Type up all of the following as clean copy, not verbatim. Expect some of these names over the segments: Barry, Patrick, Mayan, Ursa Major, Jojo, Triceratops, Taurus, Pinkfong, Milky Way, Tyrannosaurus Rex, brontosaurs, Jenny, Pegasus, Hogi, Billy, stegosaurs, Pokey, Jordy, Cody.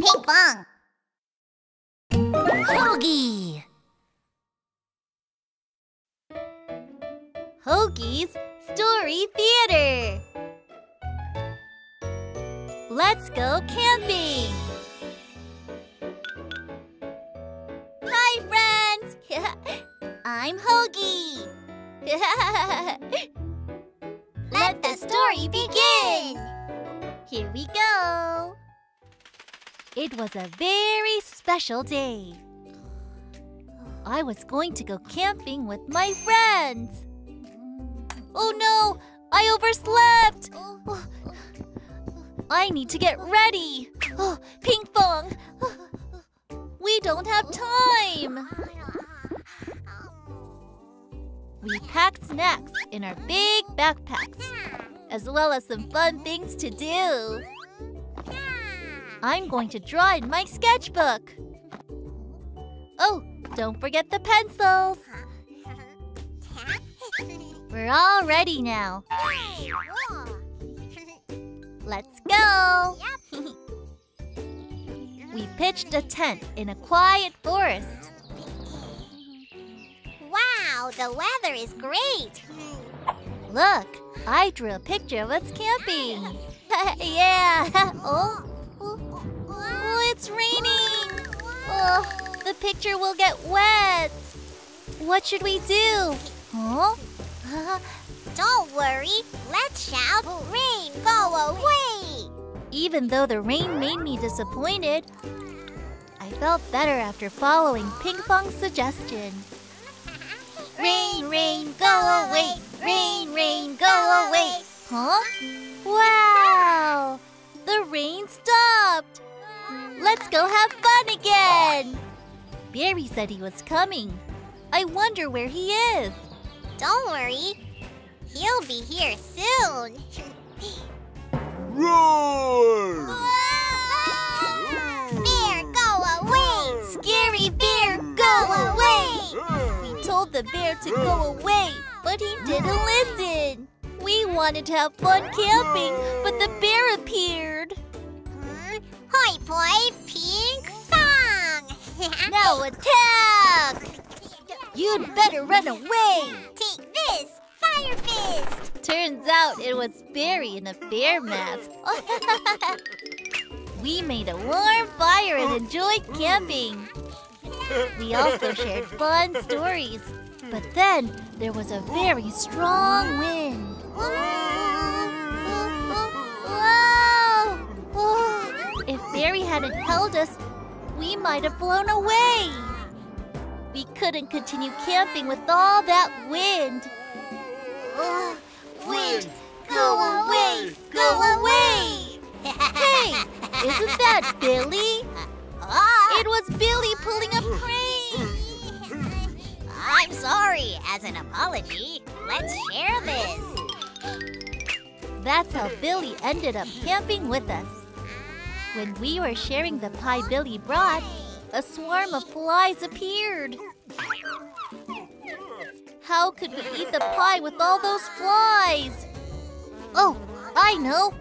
Pinkfong. Hogi. Hogi's Story Theater. Let's go camping. Hi, friends. I'm Hogi. Let the story begin. Here we go. It was a very special day. I was going to go camping with my friends. Oh no! I overslept! I need to get ready! Oh, Pinkfong! We don't have time! We packed snacks in our big backpacks, as well as some fun things to do. I'm going to draw in my sketchbook. Oh, don't forget the pencils! We're all ready now. Yay, cool. Let's go. Yep. We pitched a tent in a quiet forest. Wow, the weather is great. Look, I drew a picture of us camping. Yeah. Oh, it's raining. Oh, the picture will get wet. What should we do? Huh? Don't worry, let's shout, rain, go away! Even though the rain made me disappointed, I felt better after following Pinkfong's suggestion. Rain, rain, go away! Rain, rain, go away! Huh? Wow! The rain stopped! Let's go have fun again! Barry said he was coming. I wonder where he is. Don't worry, he'll be here soon. Roar! Bear, go away! Scary bear, go away! We told the bear to go away, but he didn't listen. We wanted to have fun camping, but the bear appeared. Hoi poi, Pinkfong! Now attack! You'd better run away! Take this! Fire fist! Turns out it was Barry in a bear mask. We made a warm fire and enjoyed camping. We also shared fun stories. But then, there was a very strong wind. If Barry hadn't held us, we might have blown away. We couldn't continue camping with all that wind. Wind, go away, go away! Hey, isn't that Billy? It was Billy pulling a prank! I'm sorry, as an apology. Let's share this. That's how Billy ended up camping with us. When we were sharing the pie Billy brought, a swarm of flies appeared. How could we eat the pie with all those flies? Oh, I know!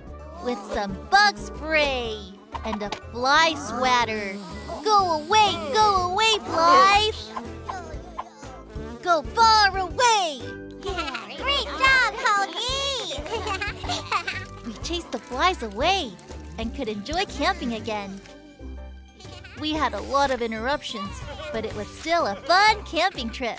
With some bug spray and a fly swatter. Go away, flies! Go far away! Great job, Cody! We chased the flies away and could enjoy camping again. We had a lot of interruptions, but it was still a fun camping trip.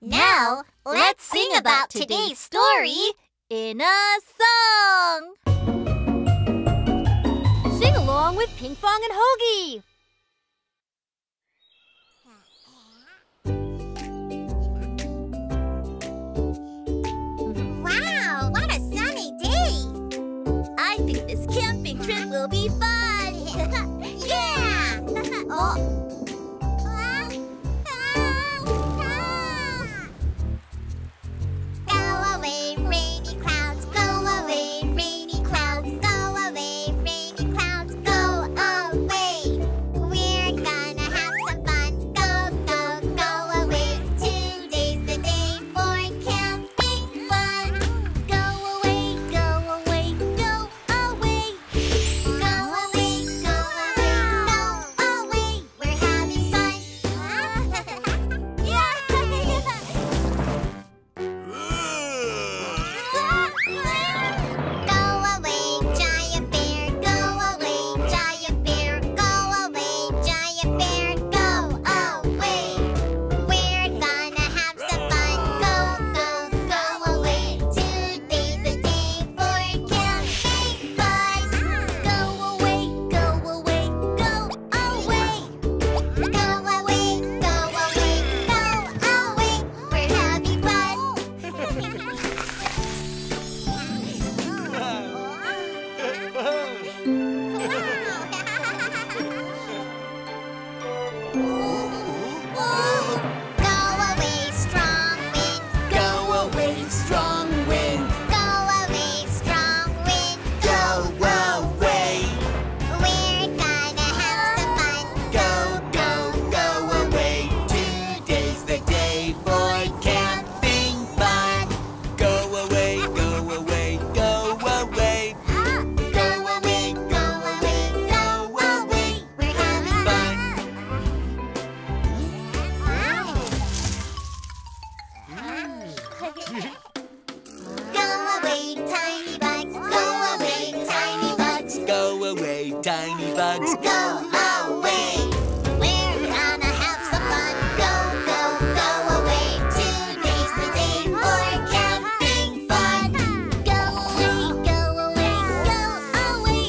Now, let's sing about today's story in a song! Sing along with Pinkfong and Hogi! I think this camping trip will be fun! Yeah! Go away, rainy clouds! Go away, rainy clouds! Go away, rainy clouds! Go away! Go away, tiny bugs. Go away, tiny bugs. Go away, tiny bugs. Go away. We're gonna have some fun. Go, go, go away. Today's the day for camping fun. Go away, go away, go away.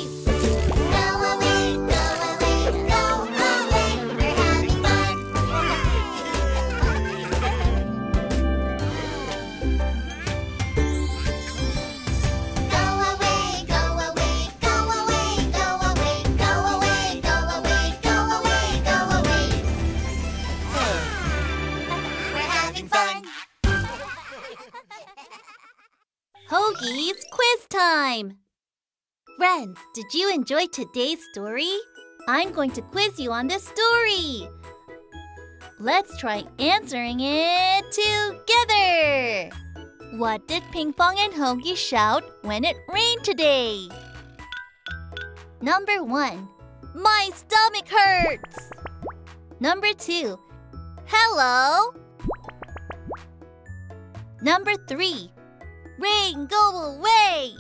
Go away, go away, go away. We're having fun. Go away, go away, go away, go away, go away, go away, go away, go away. We're having fun. Hogi's quiz time! Friends, did you enjoy today's story? I'm going to quiz you on this story. Let's try answering it together. What did Pinkfong and Hogi shout when it rained today? Number 1. My stomach hurts! Number 2. Hello! Number 3. Rain, go away!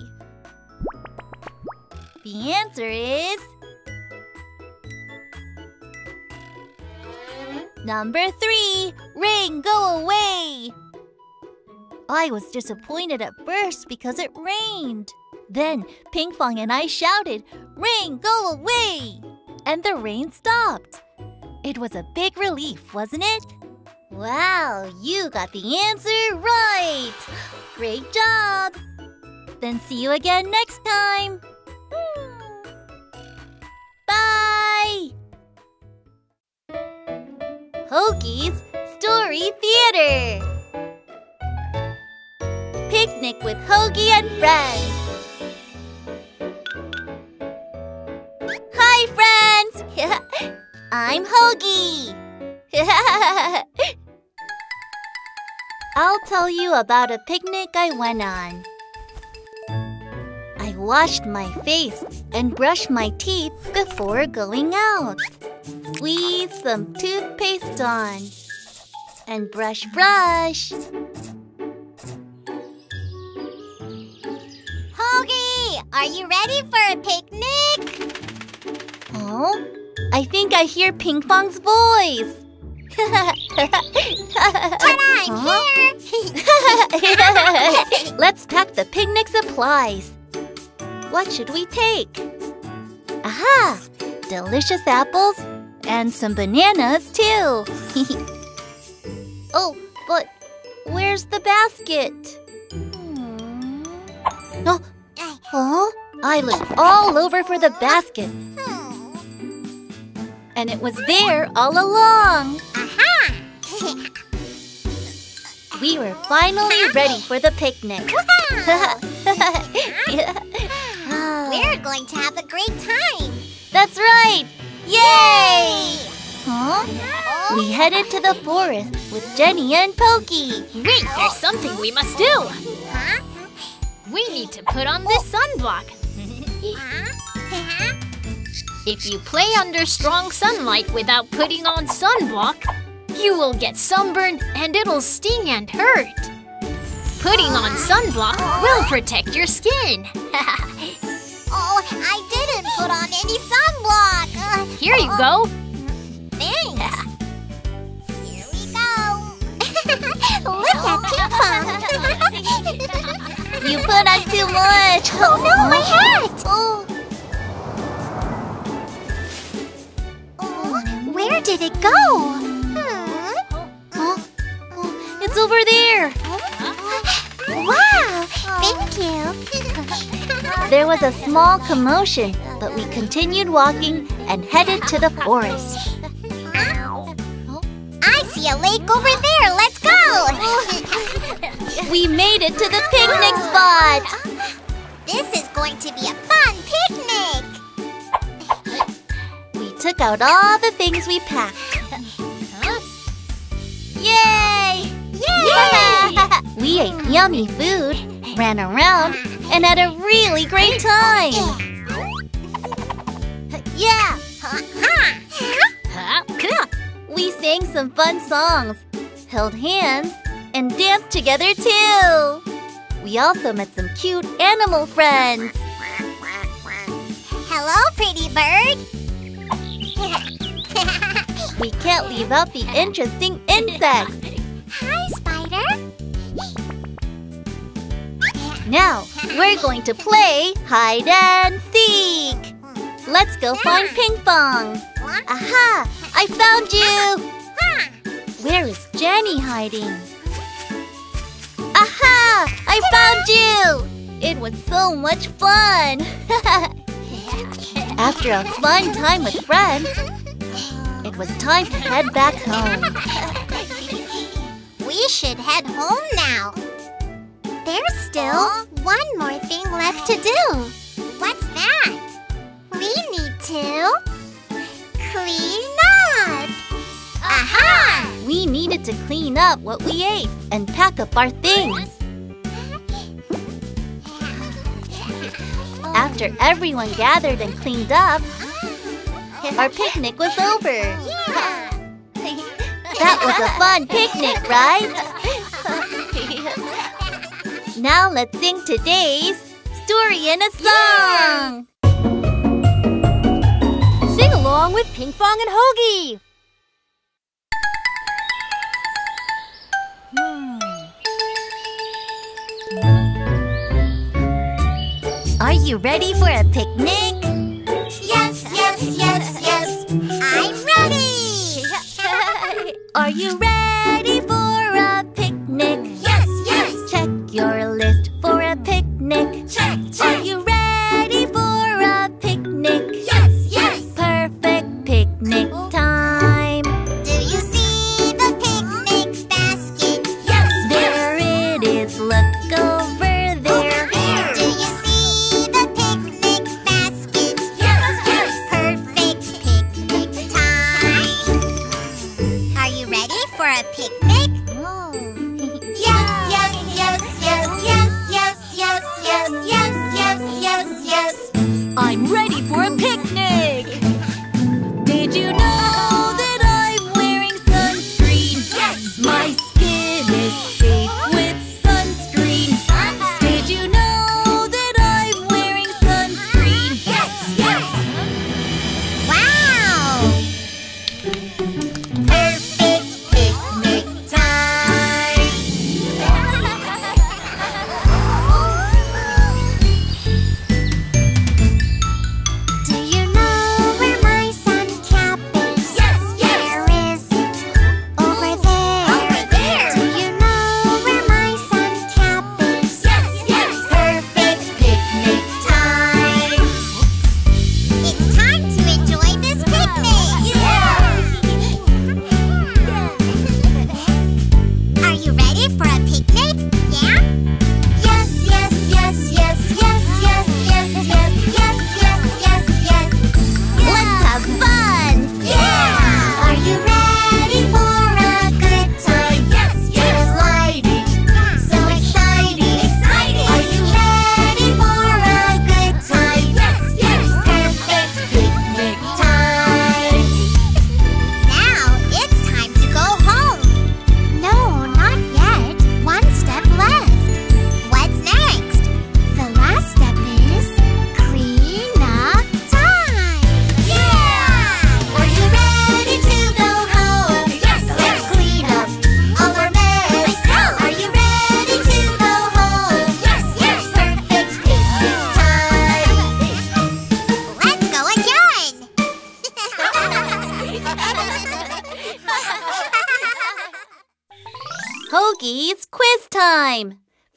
The answer is number 3. Rain, go away! I was disappointed at first because it rained. Then Pinkfong and I shouted, "Rain, go away!" And the rain stopped. It was a big relief, wasn't it? Wow, you got the answer right! Great job! Then see you again next time! Bye! Hogi's Story Theater! Picnic with Hogi and friends! Hi, friends! I'm Hogi! I'll tell you about a picnic I went on. I washed my face and brushed my teeth before going out. Squeeze some toothpaste on. And brush, brush! Hogi, are you ready for a picnic? Oh, I think I hear Pinkfong's voice. Ta-da, I'm here! Let's pack the picnic supplies. What should we take? Aha! Delicious apples and some bananas, too. Oh, but where's the basket? No. Oh, I looked all over for the basket. And it was there all along. Aha! We were finally ready for the picnic. We're going to have a great time. That's right! Yay! Huh? We headed to the forest with Jenny and Pokey. Wait, there's something we must do. Huh? We need to put on this sunblock. If you play under strong sunlight without putting on sunblock, you will get sunburned and it'll sting and hurt. Putting on sunblock will protect your skin. Oh, I didn't put on any sunblock. Here you go. Thanks. Here we go. Look at Pinkfong. You put on too much! Oh no, my hat! Oh. Oh, where did it go? Huh? Oh, it's over there! Wow! Thank you! There was a small commotion, but we continued walking and headed to the forest. I see a lake over there! Let's go! We made it to the picnic spot! This is going to be a fun picnic! We took out all the things we packed. Yay! Yay! We ate yummy food, ran around, and had a really great time! Yeah! We sang some fun songs, held hands, and danced together too! We also met some cute animal friends! Hello, pretty bird! We can't leave out the interesting insects! Hi, spider! Now, we're going to play hide and seek! Let's go find Pinkfong! Aha! I found you! Where is Jenny hiding? Aha! I found you! It was so much fun! After a fun time with friends, it was time to head back home. We should head home now. There's still one more thing left to do. What's that? We need to clean up! Aha! We needed to clean up what we ate and pack up our things. After everyone gathered and cleaned up, our picnic was over. Yeah. That was a fun picnic, right? Now let's sing today's story in a song. Sing along with Pinkfong and Hogi. Are you ready for a picnic? Yes, yes, yes, yes. I'm ready. Are you ready for a picnic? Yes, yes. Check your list for a picnic. Check, check. Are you ready for a picnic? Yes, yes. Perfect picnic time. Do you see the picnic basket? Yes, there yes. It is. Look over.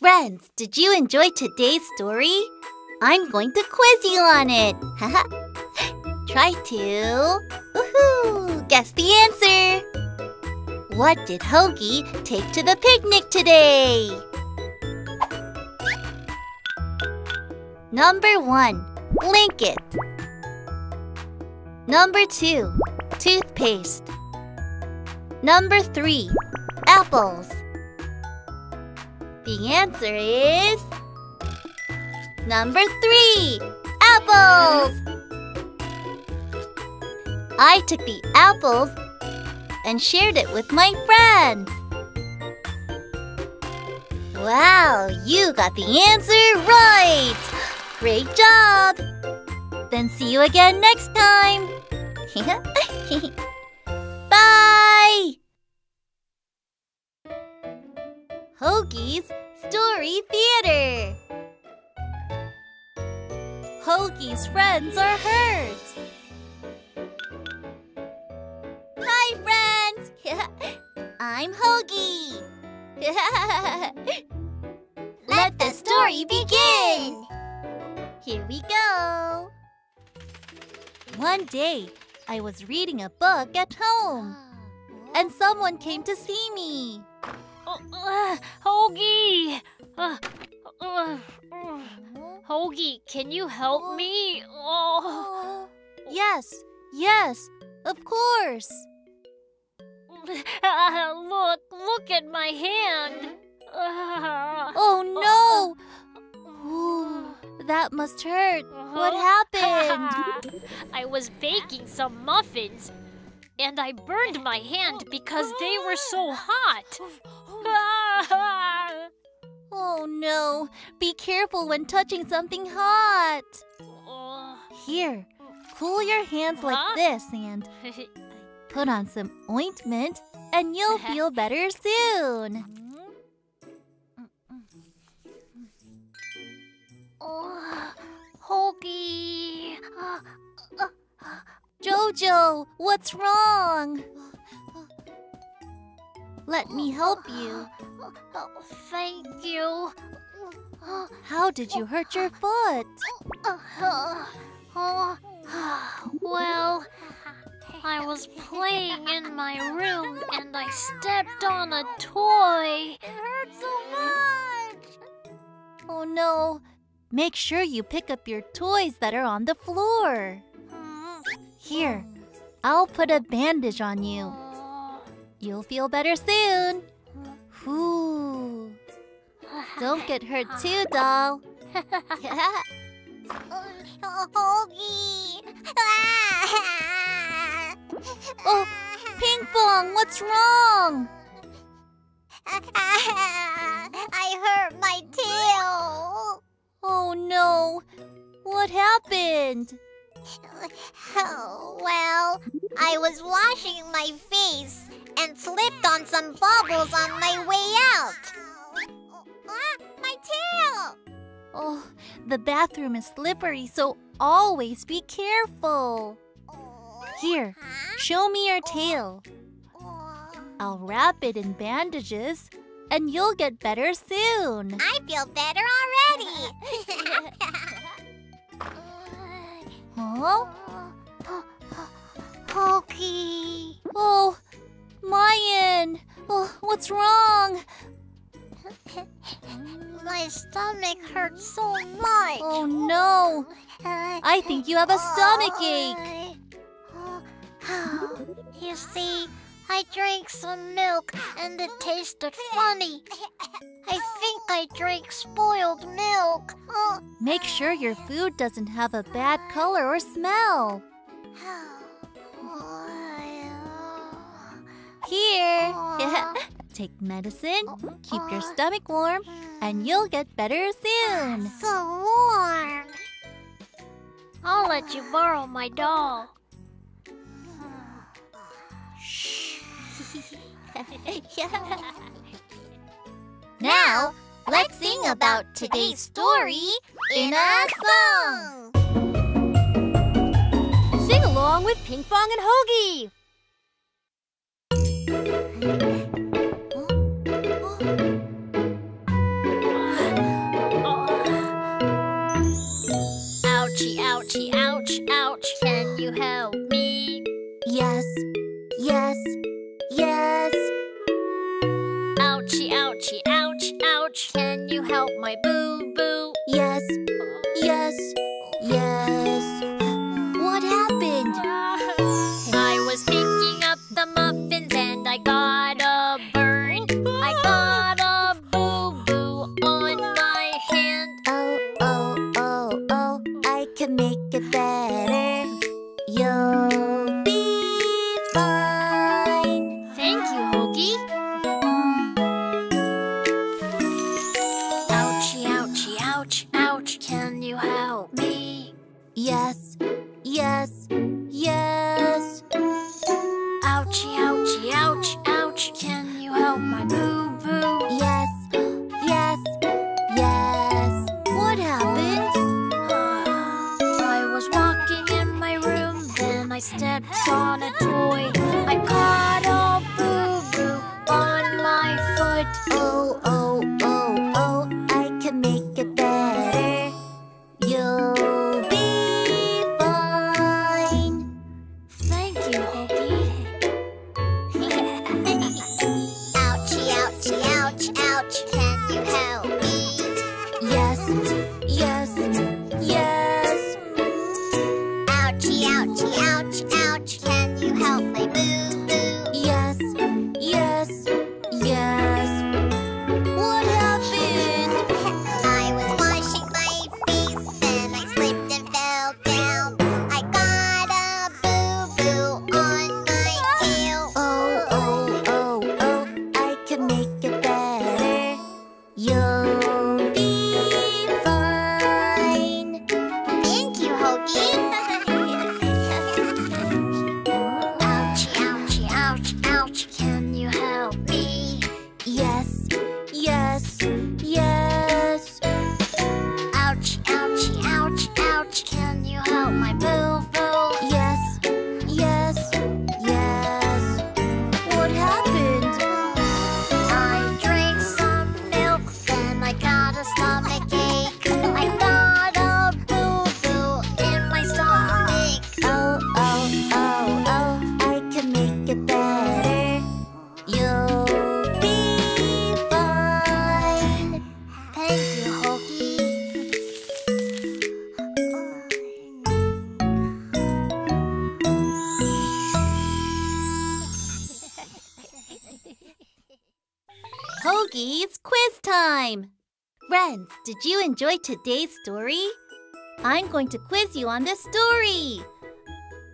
Friends, did you enjoy today's story? I'm going to quiz you on it! Try to... woohoo! Guess the answer! What did Hogi take to the picnic today? Number 1. Blanket. Number 2. Toothpaste. Number 3. Apples. The answer is... number 3! Apples! I took the apples and shared it with my friends. Wow, you got the answer right! Great job! Then see you again next time! Bye! Hogi's Story Theater. Hogi's friends are hurt. Hi, friends! I'm Hogi. Let the story begin! Here we go! One day, I was reading a book at home, and someone came to see me. Hogi! Hogi, can you help me? Oh. Yes, of course. Look at my hand. Oh no! Ooh, that must hurt. What happened? I was baking some muffins, and I burned my hand because they were so hot. Oh no, be careful when touching something hot. Here, cool your hands like this and put on some ointment and you'll feel better soon. Oh, Hogi. Jojo, what's wrong? Let me help you. Thank you. How did you hurt your foot? Well, I was playing in my room and I stepped on a toy. It hurt so much. Oh no. Make sure you pick up your toys that are on the floor. Here, I'll put a bandage on you. You'll feel better soon. Ooh. Don't get hurt too, doll. Hogi! Oh, Pinkfong, what's wrong? I hurt my tail. Oh no, what happened? Oh, well, I was washing my face and slipped on some bubbles on my way out. My tail! Oh, the bathroom is slippery, so always be careful. Here, show me your tail. I'll wrap it in bandages, and you'll get better soon. I feel better already. Pokey. Oh, Mayan. Oh, what's wrong? My stomach hurts so much. Oh no. I think you have a stomach ache. You see, I drank some milk and it tasted funny. I think I drank spoiled milk. Make sure your food doesn't have a bad color or smell. Here. Take medicine, keep your stomach warm, and you'll get better soon. So warm. I'll let you borrow my doll. Shh. Now, let's sing about today's story in a song. Sing along with Pinkfong and Hogi. Ouchie, ouchie, ouch, ouch, can you help me? Yes, yes, yes. Ouchie, ouchie, ouch, ouch, can you help my boo-boo? Yes, yes, yes. What happened? I was picking up the muffins and I got a burn. I got a boo-boo on my hand. Oh, oh, oh, oh, I can make it better. You'll be fine. Thank you, Hogi. You'll be fine. Thank you, Hogi. Ouch, ouch, ouch, ouch. Can you help me? Yes, yes, yes. Ouch, ouch, ouch, ouch. Can you help my boo boo? Yes, yes, yes. What happened? I drank some milk, then I got a stomach ache. I got a boo boo in my stomach. Oh, oh, oh, oh, I can make it better. You'll be fine. Thank you, Hogi. Hogi's quiz time! Friends, did you enjoy today's story? I'm going to quiz you on this story.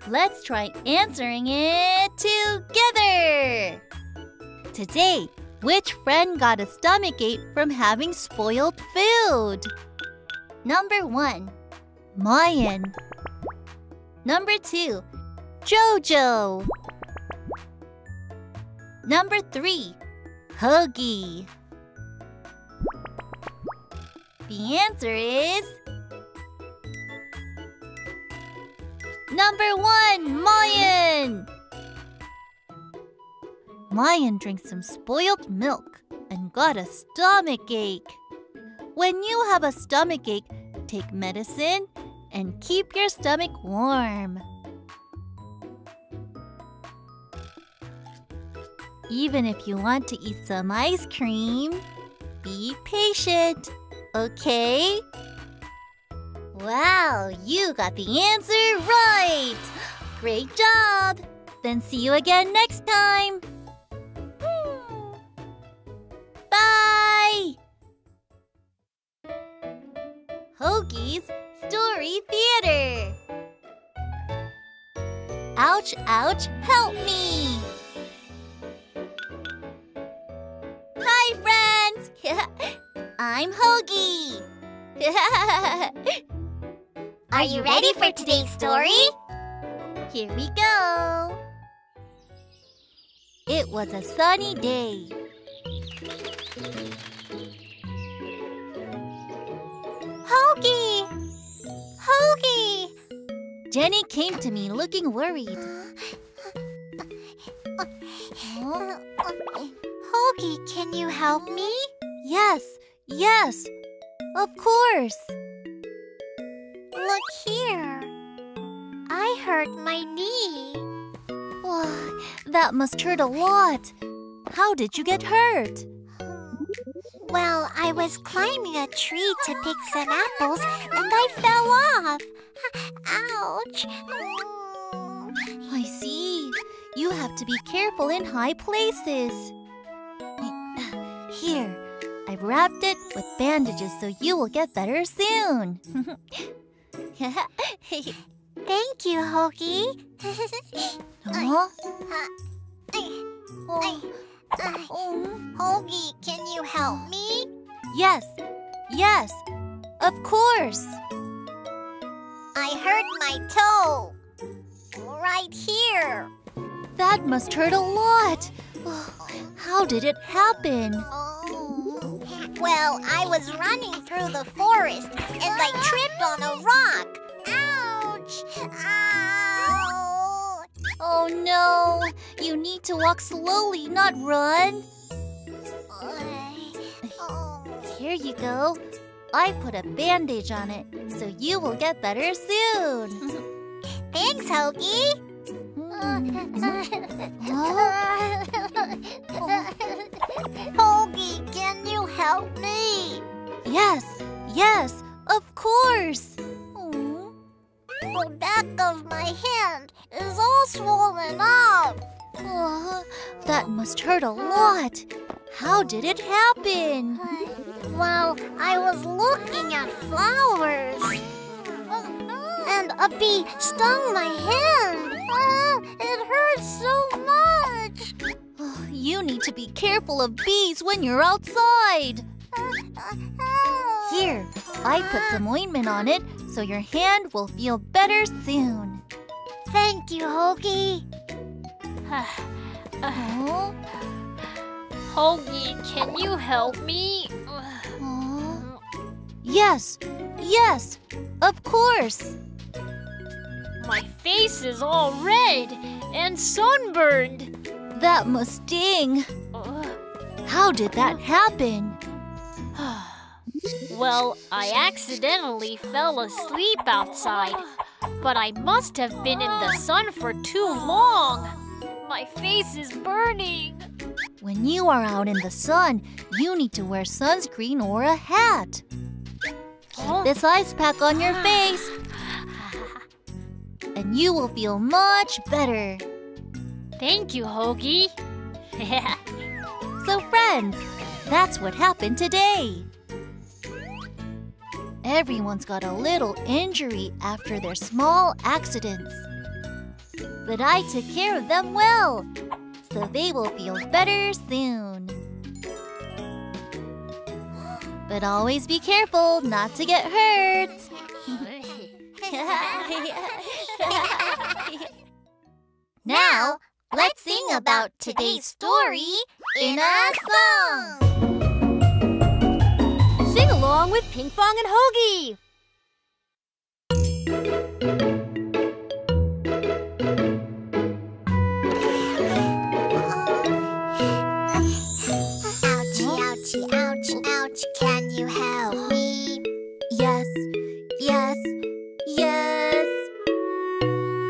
Let's try answering it together! Today, which friend got a stomachache from having spoiled food? Number 1, Mayan. Number 2, Jojo. Number 3, Hogi. The answer is number 1, Mayan. Mayan drank some spoiled milk and got a stomach ache. When you have a stomach ache, take medicine and keep your stomach warm. Even if you want to eat some ice cream, be patient, okay? Wow, you got the answer right! Great job! Then see you again next time! Bye! Hogi's Story Theater. Ouch, ouch, help me! Hi, friends! I'm Hogi! Are you ready for today's story? Here we go! It was a sunny day. Hogi! Hogi! Jenny came to me looking worried. Hogi, can you help me? Yes, yes, of course. Look here. I hurt my knee. Oh, that must hurt a lot. How did you get hurt? Well, I was climbing a tree to pick some apples and I fell off. Ouch. I see. You have to be careful in high places. Here, I've wrapped it with bandages so you will get better soon. Thank you, Hogi. Huh? Oh. Hogi, can you help me? Yes, yes, of course. I hurt my toe. Right here. That must hurt a lot. How did it happen? Well, I was running through the forest and I tripped on a rock. Ouch! Ow! Oh no! You need to walk slowly, not run. Here you go. I put a bandage on it, so you will get better soon. Thanks, Hogi. Hogi, can you help me? Yes, yes, of course. The back of my hand is all swollen up. Oh, that must hurt a lot. How did it happen? Well, I was looking at flowers. And a bee stung my hand. It hurts so much. Oh, you need to be careful of bees when you're outside. Here, I put some ointment on it so your hand will feel better soon. Thank you, Hogi. Hogi, can you help me? Yes, of course. My face is all red and sunburned. That must sting. How did that happen? Well, I accidentally fell asleep outside, but I must have been in the sun for too long. My face is burning. When you are out in the sun, you need to wear sunscreen or a hat. Keep this ice pack on your face, and you will feel much better. Thank you, Hogi. So friends, that's what happened today. Everyone's got a little injury after their small accidents. But I took care of them well, so they will feel better soon. But always be careful not to get hurt. Now, let's sing about today's story in a song! Sing along with Pinkfong and Hogi! Ouchie, ouchie, ouchie, ouch, can you help me? Yes, yes, yes.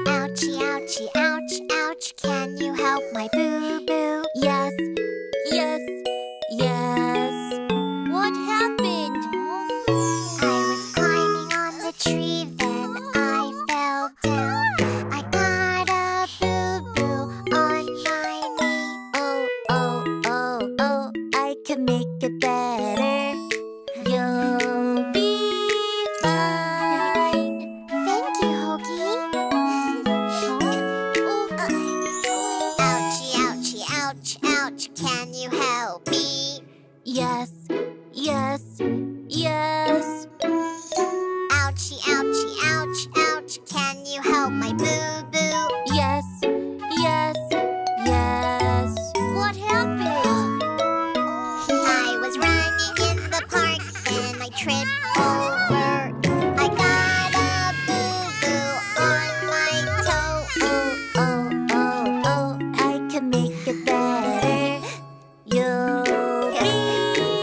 Ouchie, ouchie, ouch, ouch, can you help my boo-boo? Yes, yes, yes. What happened? I was climbing on the tree, then I fell down. I got a boo-boo on my knee. Oh, oh, oh, oh, I can make it better. You'll be fine. Thank you, Hogi. Ouchie, ouchie, ouch, ouch, can you help me? Yes, yes, yes. Ouchie, ouchie, ouch, ouch, can you help my boo-boo? Yes, yes, yes. What happened? I was running in the park, then I tripped over. I got a boo-boo on my toe. Oh, oh, oh, oh, I can make it better. You'll be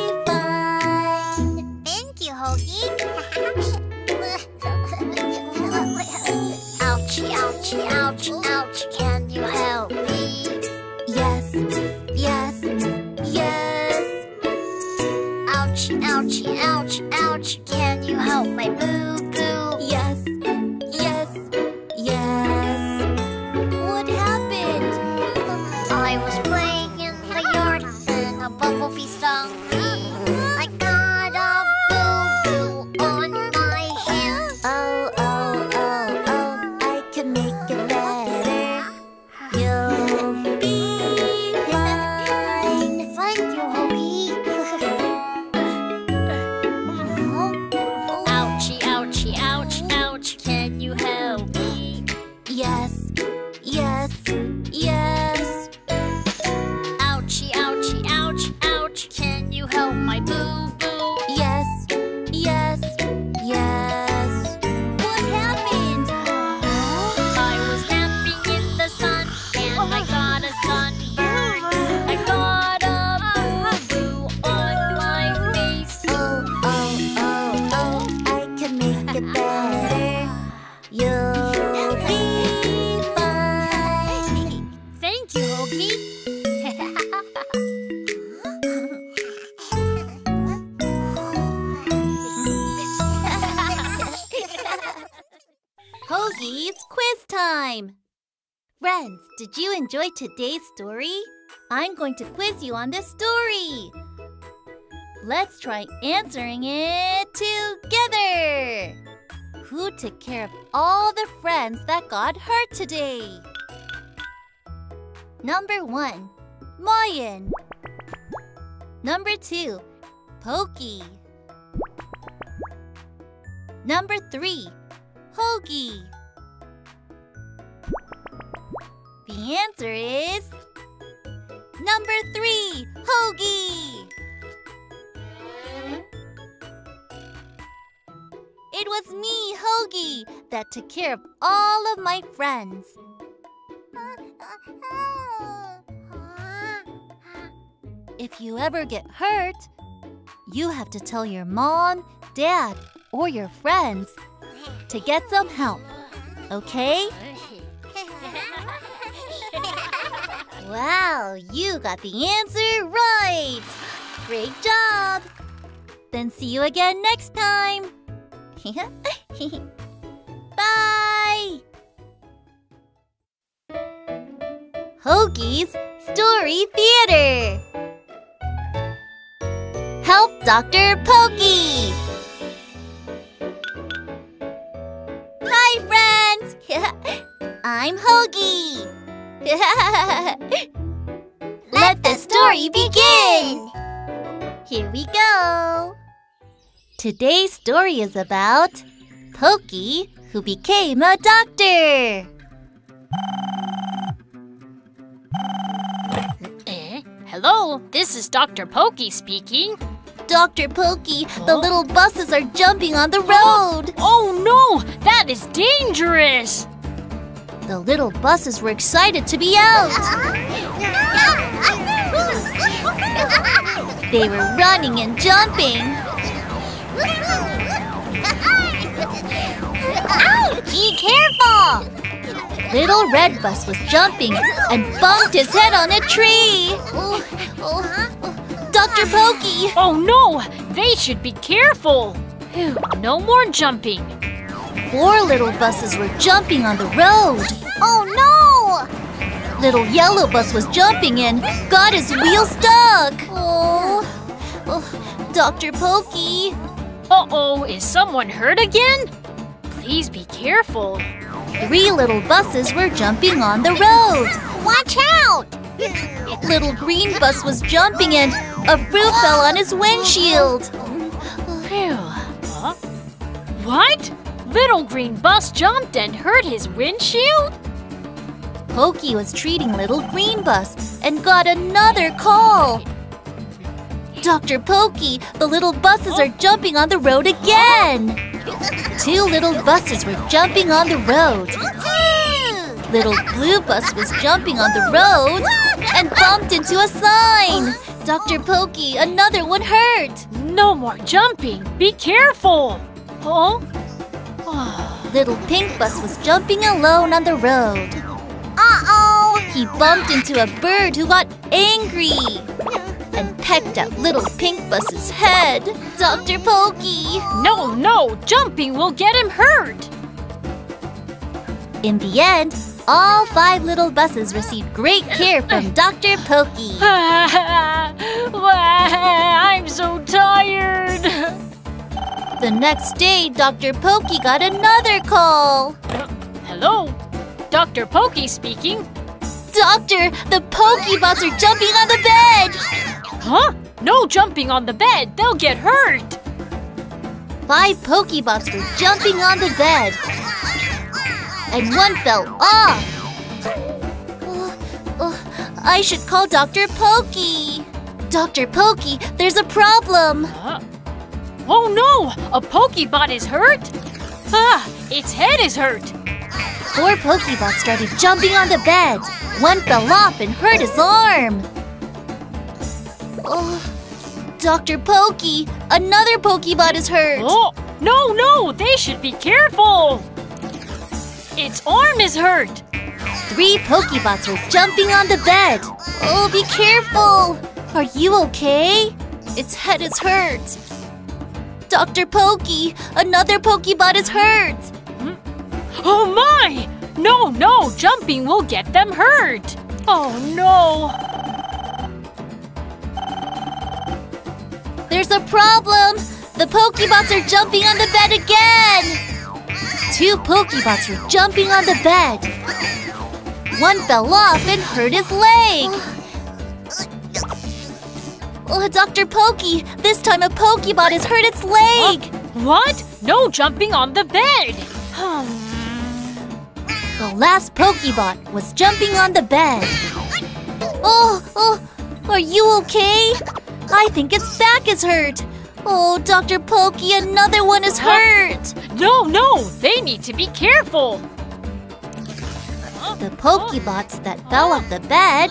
fine. Thank you, Hogi. Ouchie, ouchie, ouch, ouch, can you help me? Yes, yes, yes. Ouchie, ouchie, ouch, ouch, can you help my boo-boo? Yes, yes, yes. What happened? I was playing in the yard and a bumblebee stung me. I got a boo-boo on my hand. Oh, oh, oh, oh, I can make it better. You'll be fine. Thank you, Hogi. Ouchie, ouchie, ouch, ouch, can you help me? Yes, yes. Ouchie, ouchie, ouch, ouch, can you help my boo-boo? Yes. What happened? I was napping in the sun and I got a sunburn. I got a boo-boo on my face. Oh, oh, oh, oh, I can make it better. You'll be fine. Thank you, Hogi. Hogi's quiz time! Friends, did you enjoy today's story? I'm going to quiz you on this story. Let's try answering it together. Who took care of all the friends that got hurt today? Number 1, Mayan. Number 2, Pokey. Number 3, Hogi. The answer is number 3, Hogi. It was me, Hogi, that took care of all of my friends. If you ever get hurt, you have to tell your mom, dad, or your friends to get some help, okay? Wow, you got the answer right! Great job! Then see you again next time! Bye! Hogi's Story Theater. Help Dr. Pokey! Hi, friends! I'm Hogi! Let the story begin! Here we go! Today's story is about Pokey, who became a doctor. Hello, this is Dr. Pokey speaking. Dr. Pokey, the little buses are jumping on the road. Oh no, that is dangerous. The little buses were excited to be out. They were running and jumping. Ow! Be careful! Little Red Bus was jumping and bumped his head on a tree. Dr. Pokey! Oh no! They should be careful! No more jumping. 4 little buses were jumping on the road. Oh no! Little Yellow Bus was jumping and got his wheel stuck. Oh, Dr. Pokey. Uh-oh, is someone hurt again? Please be careful. 3 little buses were jumping on the road. Watch out! Little Green Bus was jumping and a fruit fell on his windshield. What? Little Green Bus jumped and hurt his windshield? Pokey was treating Little Green Bus and got another call. Dr. Pokey, the little buses are jumping on the road again. 2 little buses were jumping on the road. Little Blue Bus was jumping on the road and bumped into a sign. Dr. Pokey, another one hurt. No more jumping. Be careful. Little Pink Bus was jumping alone on the road. He bumped into a bird who got angry and pecked at Little Pink Bus's head. Dr. Pokey! No, jumping will get him hurt! In the end, all 5 little buses received great care from Dr. Pokey. I'm so tired! The next day, Dr. Pokey got another call. Hello? Dr. Pokey speaking. Doctor, the Pokeballs are jumping on the bed! Huh? No jumping on the bed! They'll get hurt! 5 Pokeballs were jumping on the bed. And one fell off. I should call Dr. Pokey. Dr. Pokey, there's a problem. Oh no! A Pokebot is hurt? Its head is hurt! 4 Pokebots started jumping on the bed. One fell off and hurt his arm. Dr. Pokey, another Pokebot is hurt. No, they should be careful. Its arm is hurt. 3 Pokebots are jumping on the bed. Oh, be careful. Are you okay? Its head is hurt. Dr. Pokey, another Pokebot is hurt! Oh my! No, jumping will get them hurt! Oh no! There's a problem! The Pokebots are jumping on the bed again! 2 Pokebots were jumping on the bed. One fell off and hurt his leg. Oh, Dr. Pokey, this time a Pokebot has hurt its leg! What? No jumping on the bed! The last Pokebot was jumping on the bed. Oh, are you okay? I think its back is hurt. Oh, Dr. Pokey, another one is hurt! No, they need to be careful! The Pokebots that fell off the bed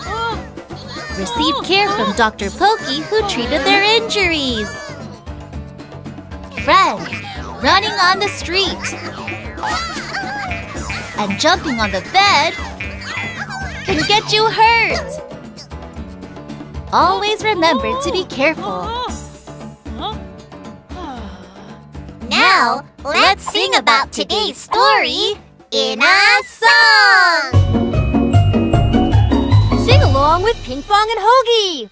received care from Dr. Pokey, who treated their injuries. Friends running on the street and jumping on the bed can get you hurt. Always remember to be careful. Now, let's sing about today's story in a song! Sing along with Pinkfong and Hogi!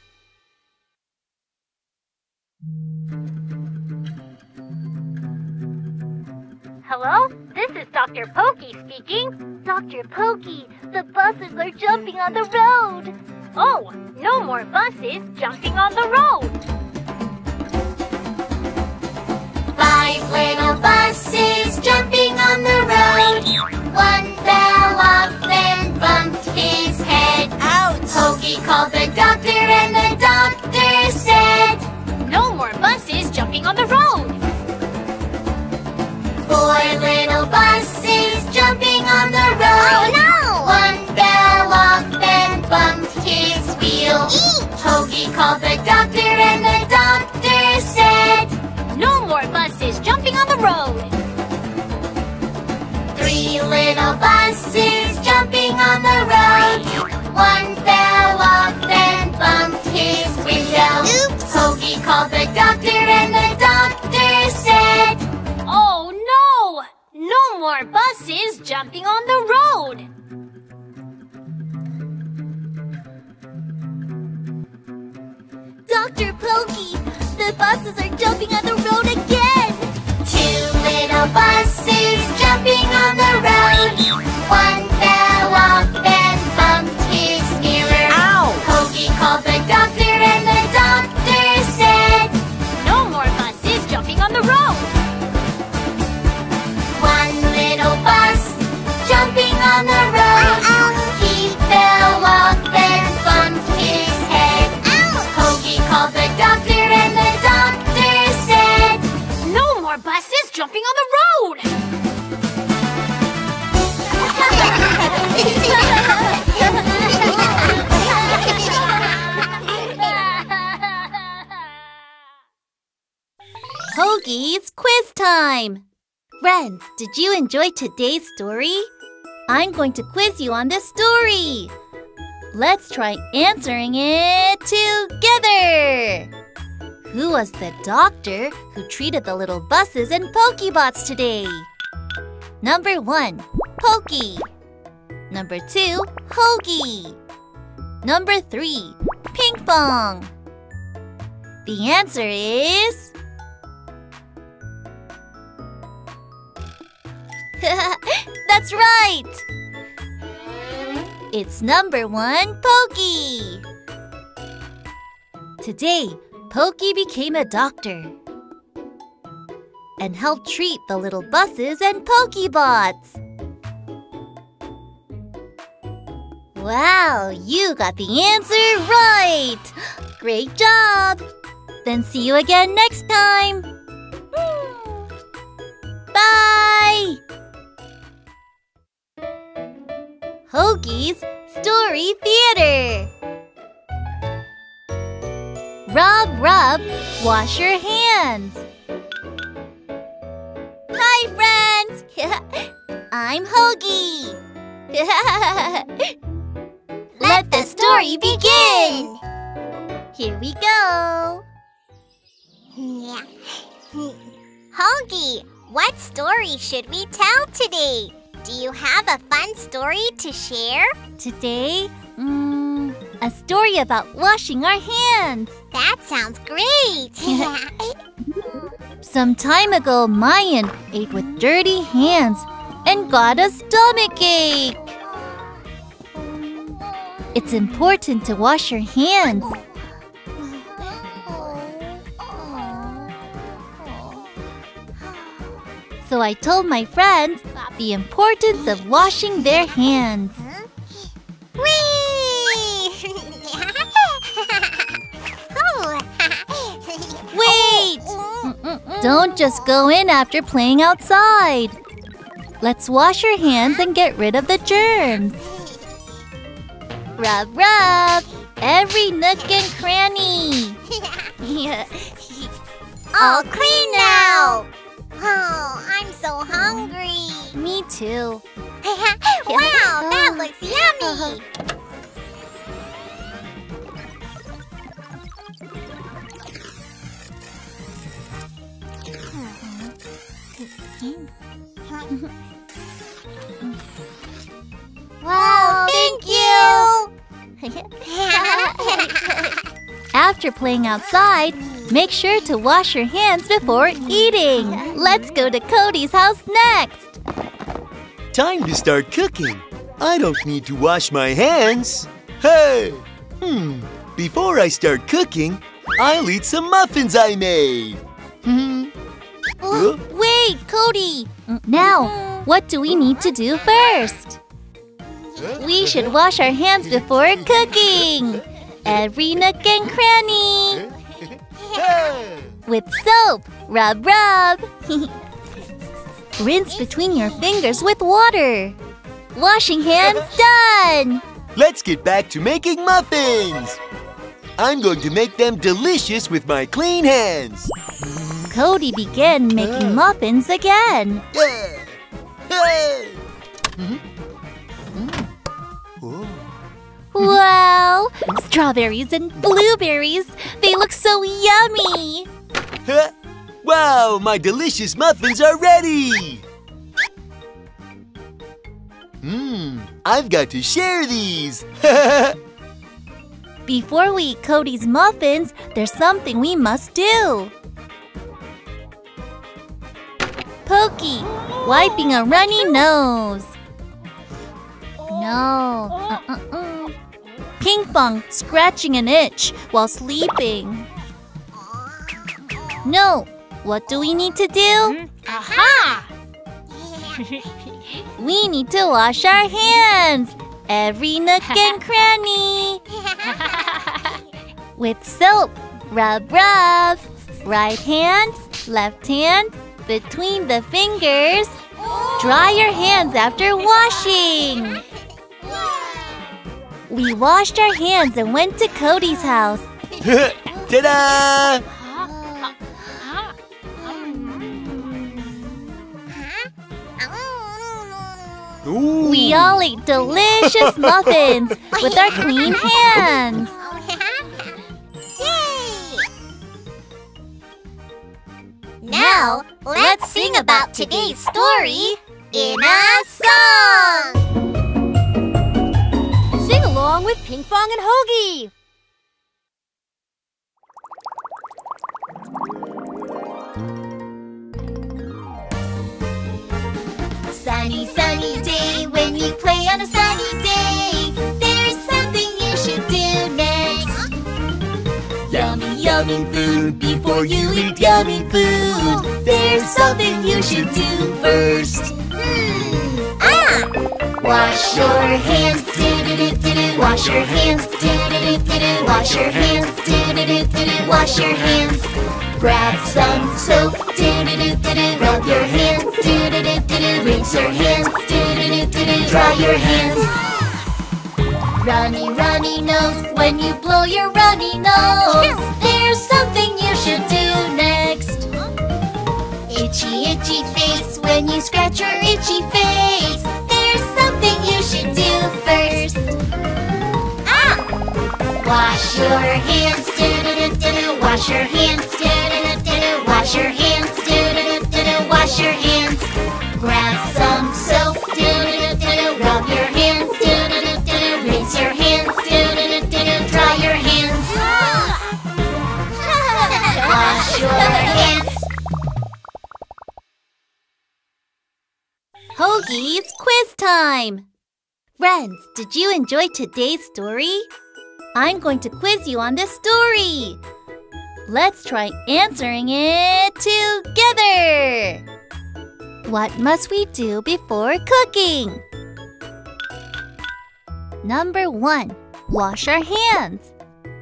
Hello? This is Dr. Pokey speaking. Dr. Pokey, the buses are jumping on the road. Oh, no more buses jumping on the road. 5 little buses jumping on the road. One fell off and bumped his head. Ouch! Pokey called the doctor and the doctor said, no more buses jumping on the road. 4 little buses jumping on the road. Oh no! One fell off and bumped his wheel. Eek! Pokey called the doctor and the doctor said, no more buses jumping on the road. 3 little buses jumping on the road. One fell off and bumped his window. Oops! Pokey called the doctor and the doctor said, no more buses jumping on the road! Dr. Pokey, the buses are jumping on the road again! 2 little buses jumping on the road. One fell off and bumped his mirror. Ow! Pokey called the doctor and the doctor said, no more buses jumping on the road! Jumping on the road, he fell off and bumped his head. Pokey called the doctor and the doctor said, no more buses jumping on the road! Hogi's quiz time! Friends, did you enjoy today's story? I'm going to quiz you on this story. Let's try answering it together. Who was the doctor who treated the little buses and Pokebots today? Number 1, Pokey. Number 2, Hogi. Number 3, Pinkfong. The answer is... That's right! It's number 1, Pokey! Today, Pokey became a doctor and helped treat the little buses and Pokebots. Wow, you got the answer right! Great job! Then see you again next time! Bye! Hogi's Story Theater. Rub, wash your hands. Hi, friends! I'm Hogi. Let the story begin! Here we go! Hogi, what story should we tell today? Do you have a fun story to share? Today? A story about washing our hands. That sounds great! Some time ago, Mayan ate with dirty hands and got a stomachache. It's important to wash your hands. so I told my friends about the importance of washing their hands. Whee! Wait! Don't just go in after playing outside. Let's wash your hands and get rid of the germs. Rub, rub! Every nook and cranny! All clean now! Oh, I'm so hungry! Me too. Wow, that looks yummy! Wow, thank you! After playing outside, make sure to wash your hands before eating. Let's go to Cody's house next. Time to start cooking. I don't need to wash my hands. Hey! Before I start cooking, I'll eat some muffins I made. Wait, Cody! Now, what do we need to do first? We should wash our hands before cooking. Every nook and cranny. With soap, rub, rub. Rinse between your fingers with water. Washing hands done! Let's get back to making muffins. I'm going to make them delicious with my clean hands. Cody began making muffins again. Wow! Strawberries and blueberries! They look so yummy! Wow! My delicious muffins are ready! I've got to share these! Before we eat Cody's muffins, there's something we must do. Pokey, wiping a runny nose. No. Pinkfong, scratching an itch while sleeping. No. What do we need to do? Aha! We need to wash our hands. Every nook and cranny. With soap, rub, rub. Right hand, left hand. Between the fingers, dry your hands after washing. We washed our hands and went to Cody's house. Ta-da! We all ate delicious muffins with our clean hands. Now, let's sing about today's story in a song! Sing along with Pinkfong and Hogi! Sunny, sunny day, when you play on a sunny day, there's something you should do next. Yummy, yummy food, before you eat yummy food, there's something you should do first. Wash your hands, do-do-do-do-do. Wash your hands, do-do-do-do-do. Wash your hands, do-do-do-do-do. Wash your hands. Grab some soap, do-do-do-do-do. Rub your hands, do-do-do-do-do. Rinse your hands, do-do-do-do-do. Dry your hands. Runny, runny nose, when you blow your runny nose, there's something you should do next. Itchy, itchy face, when you scratch your itchy face, there's something you should do first. Wash your hands, do-do-do-do-do. Wash your hands, do-do-do-do-do. Wash your hands, do-do-do-do-do. Wash your hands. Grab some soap, do-do-do-do-do. Rub your hands, do-do-do-do. Rinse your hands, do-do-do-do-do, dry your hands. Wash your hands. Hogi's quiz time! Friends, did you enjoy today's story? I'm going to quiz you on this story. Let's try answering it together. What must we do before cooking? Number 1. Wash our hands.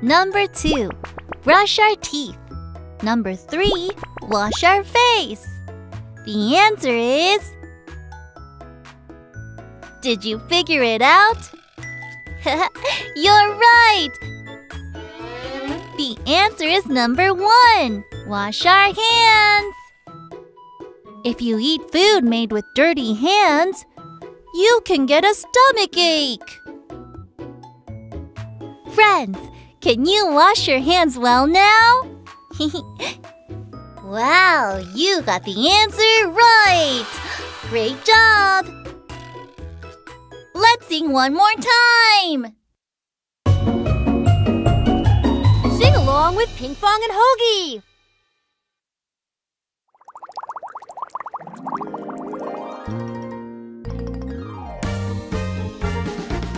Number 2. Brush our teeth. Number 3. Wash our face. The answer is... Did you figure it out? You're right! The answer is number 1. Wash our hands. If you eat food made with dirty hands, you can get a stomach ache. Friends, can you wash your hands well now? Wow, you got the answer right! Great job! Let's sing one more time! Sing along with Pinkfong and Hogi!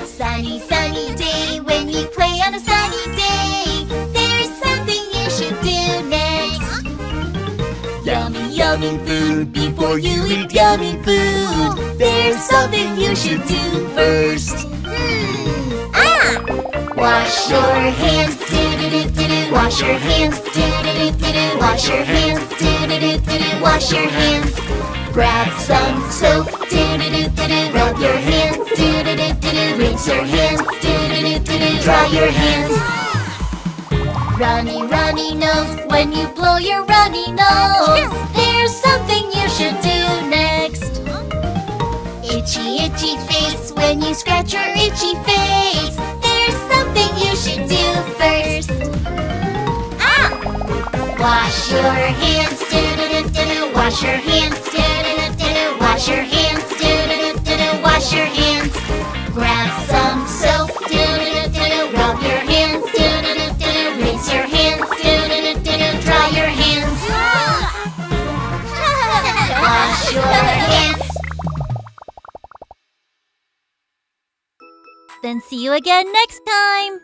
Sunny, sunny day, when you play on a sunny day, there's something you should do next. Yummy, yummy food, before you eat yummy food, there's something you should do first. Wash your hands, do-do-do-do-do. Wash your hands, do-do-do-do-do. Wash your hands, do-do-do-do-do. Wash your hands. Grab some soap, do-do-do-do-do. Rub your hands, do-do-do-do-do. Rinse your hands, do-do-do-do-do. Dry your hands. Runny, runny nose, when you blow your runny nose, there's something you should do next. Itchy, itchy face, when you scratch your itchy face, something you should do first. Wash your hands, do-do-do-do-do. Wash your hands, do-do-do-do-do. Wash your hands, do-do-do-do-do. Wash your hands. Grab some soap, do-do-do-do-do. Rub your hands, do-do-do-do-do. Rinse your hands, do-do-do-do-do. Dry your hands. Wash your hands. Then see you again next time!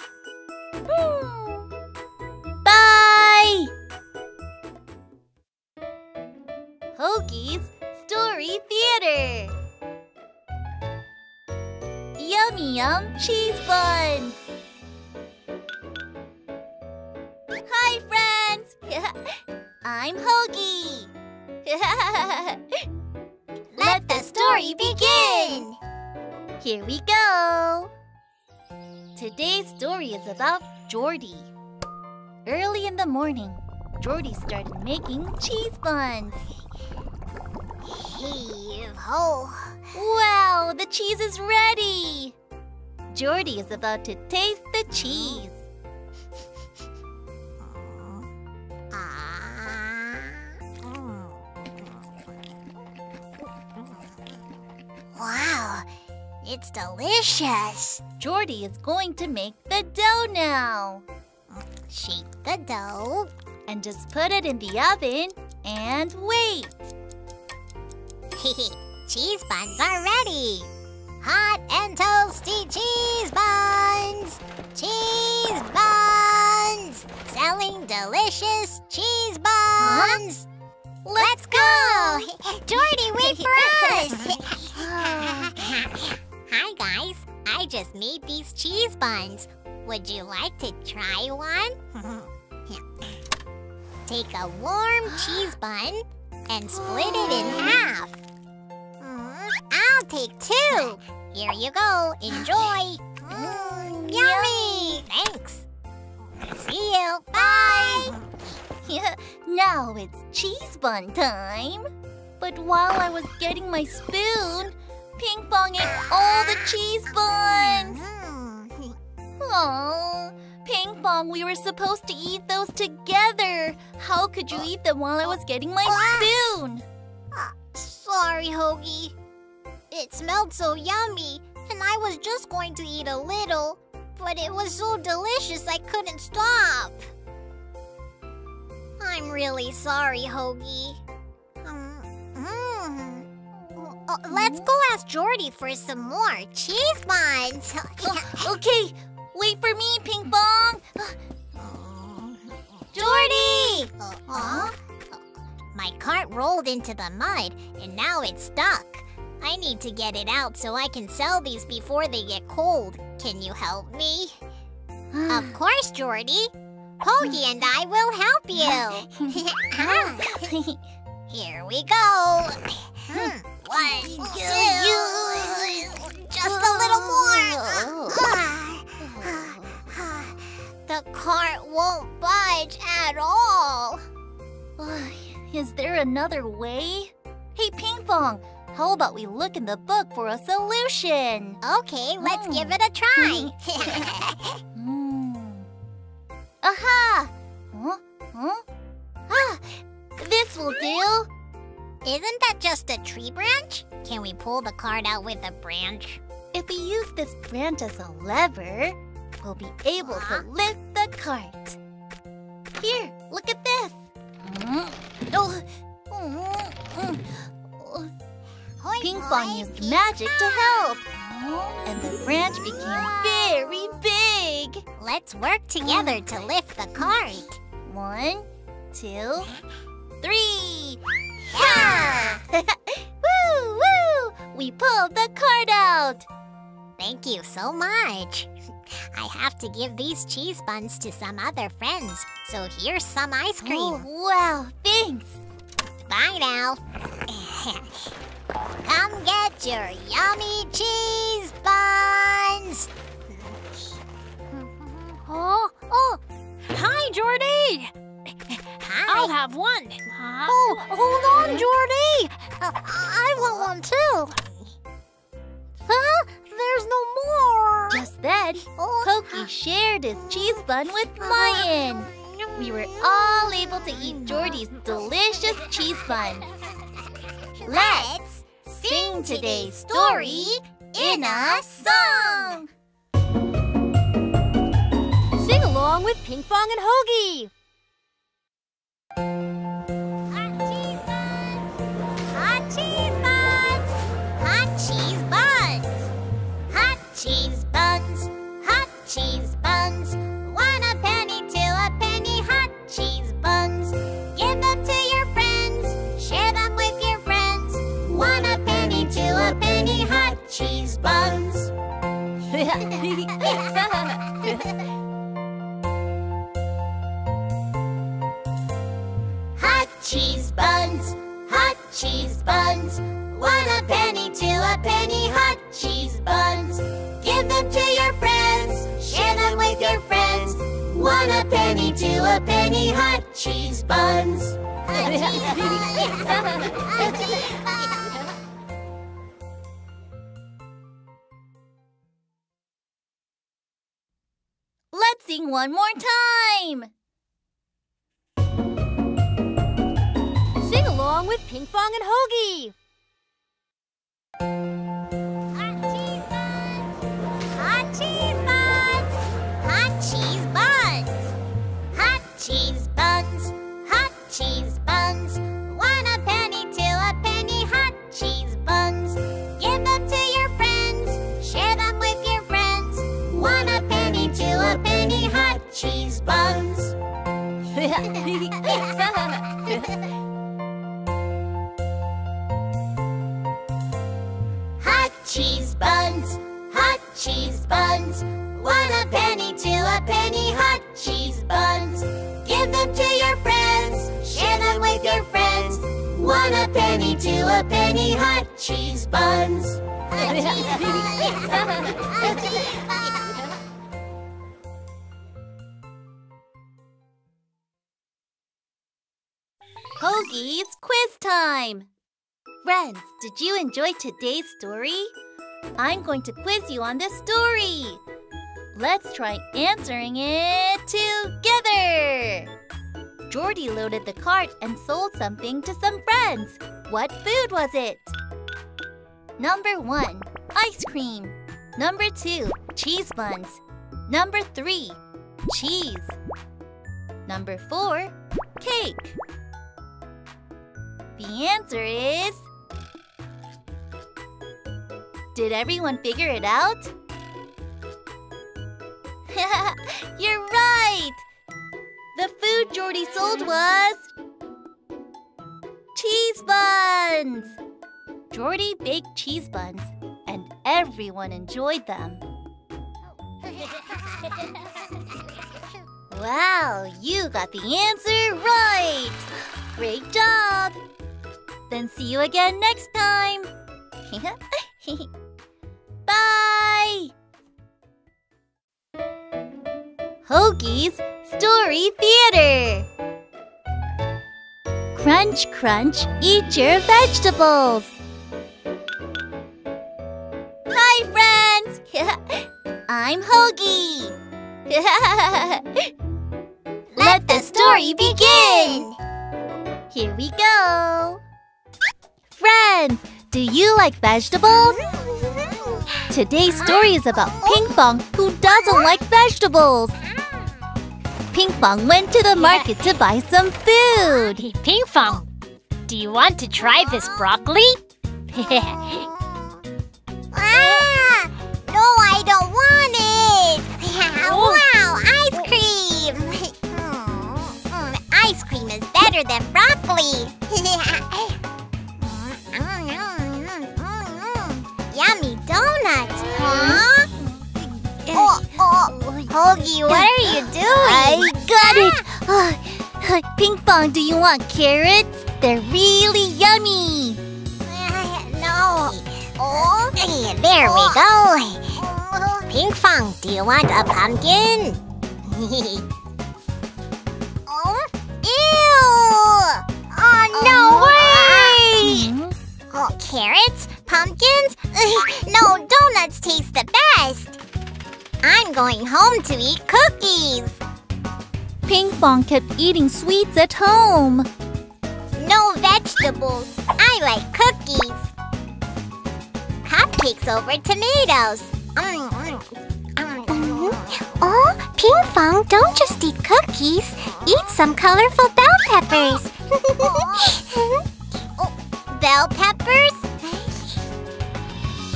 Bye! Hogi's Story Theater! Yummy Yum Cheese Buns! Hi friends! I'm Hogi! Let the story begin! Here we go! Today's story is about Jordy. Early in the morning, Jordy started making cheese buns. Hey-ho! Wow, the cheese is ready! Jordy is about to taste the cheese. Wow! It's delicious! Jordy is going to make the dough now. Shake the dough. And just put it in the oven and wait. Cheese buns are ready! Hot and toasty cheese buns! Cheese buns! Selling delicious cheese buns! Huh? Let's go! Jordy, wait for us! Hi guys, I just made these cheese buns. Would you like to try one? Take a warm cheese bun and split it in half. I'll take 2. Here you go, enjoy. Yummy! Thanks. See you, bye! Now it's cheese bun time. But while I was getting my spoon, Pinkfong ate all the cheese buns! Oh, Pinkfong, we were supposed to eat those together! How could you eat them while I was getting my spoon? Sorry, Hogi. It smelled so yummy, and I was just going to eat a little, but it was so delicious I couldn't stop. I'm really sorry, Hogi. Let's go ask Jordy for some more cheese buns. Okay, wait for me, Pinkfong. Jordy! My cart rolled into the mud, and now it's stuck. I need to get it out so I can sell these before they get cold. Can you help me? Of course, Jordy. Hogi and I will help you. Here we go. One, two, just a little more. The cart won't budge at all. Is there another way? Hey, Pinkfong, how about we look in the book for a solution? Okay, let's give it a try. Aha! This will do! Isn't that just a tree branch? Can we pull the cart out with a branch? If we use this branch as a lever, we'll be able to lift the cart. Here, look at this! Pinkfong used magic to help! And the branch became very big! Let's work together to lift the cart! 1, 2, 3! Yeah! Woo! Woo! We pulled the cart out! Thank you so much! I have to give these cheese buns to some other friends, so here's some ice cream! Oh, wow! Thanks! Bye now! Come get your yummy cheese buns! Oh! Hi, Jordy! Hi! I'll have one! Oh, hold on, Jordy! I want one too! Huh? There's no more! Just then, Pokey shared his cheese bun with Mayan! We were all able to eat Jordy's delicious cheese bun! Let's sing today's story in a song! Sing along with Pinkfong and Hogi! Hot cheese buns! Hot cheese buns! Hot cheese buns! Hot cheese buns! Hot cheese buns! 1 a penny, 2 a penny, hot cheese buns! Give them to your friends! Share them with your friends! 1 a penny, 2 a penny, hot cheese buns! Cheese buns, hot cheese buns. 1 a penny, 2 a penny, hot cheese buns. Give them to your friends, share them with your friends. 1 a penny, 2 a penny, hot cheese buns. Hot cheese buns. Hot cheese buns. Let's sing one more time. Along with Pinkfong and Hogi. Hot cheese buns! Hot cheese buns! Hot cheese buns! Hot cheese buns! Hot cheese buns! 1 a penny, 2 a penny, hot cheese buns! Give them to your friends! Share them with your friends! 1 a penny, 2 a penny, hot cheese buns! Cheese buns, hot cheese buns. 1 a penny, 2 a penny, hot cheese buns. Give them to your friends, share them with your friends. 1 a penny, 2 a penny, hot cheese buns. Hot cheese buns. Hot cheese buns. Hogi's quiz time. Friends, did you enjoy today's story? I'm going to quiz you on this story. Let's try answering it together. Jordy loaded the cart and sold something to some friends. What food was it? Number 1, ice cream. Number 2, cheese buns. Number 3, cheese. Number 4, cake. The answer is... Did everyone figure it out? You're right! The food Jordy sold was cheese buns! Jordy baked cheese buns, and everyone enjoyed them. Wow, you got the answer right! Great job! Then see you again next time! Bye! Hogi's Story Theater! Crunch, crunch, eat your vegetables! Hi, friends! I'm Hogi! Let the story begin! Here we go! Friends, do you like vegetables? Today's story is about Pinkfong, who doesn't like vegetables. Pinkfong went to the market to buy some food. Hey, Pinkfong, do you want to try this broccoli? No, I don't want it. Wow, ice cream. Ice cream is better than broccoli. Yummy donuts, huh? Hogi, what are you doing? I got it! Pinkfong, do you want carrots? They're really yummy! No! There we go! Pinkfong, do you want a pumpkin? Ew! No way! Carrots? Pumpkins? No, donuts taste the best! I'm going home to eat cookies! Pinkfong kept eating sweets at home. No vegetables. I like cookies. Cupcakes over tomatoes. Oh, Pinkfong, don't just eat cookies. Eat some colorful bell peppers. Bell peppers?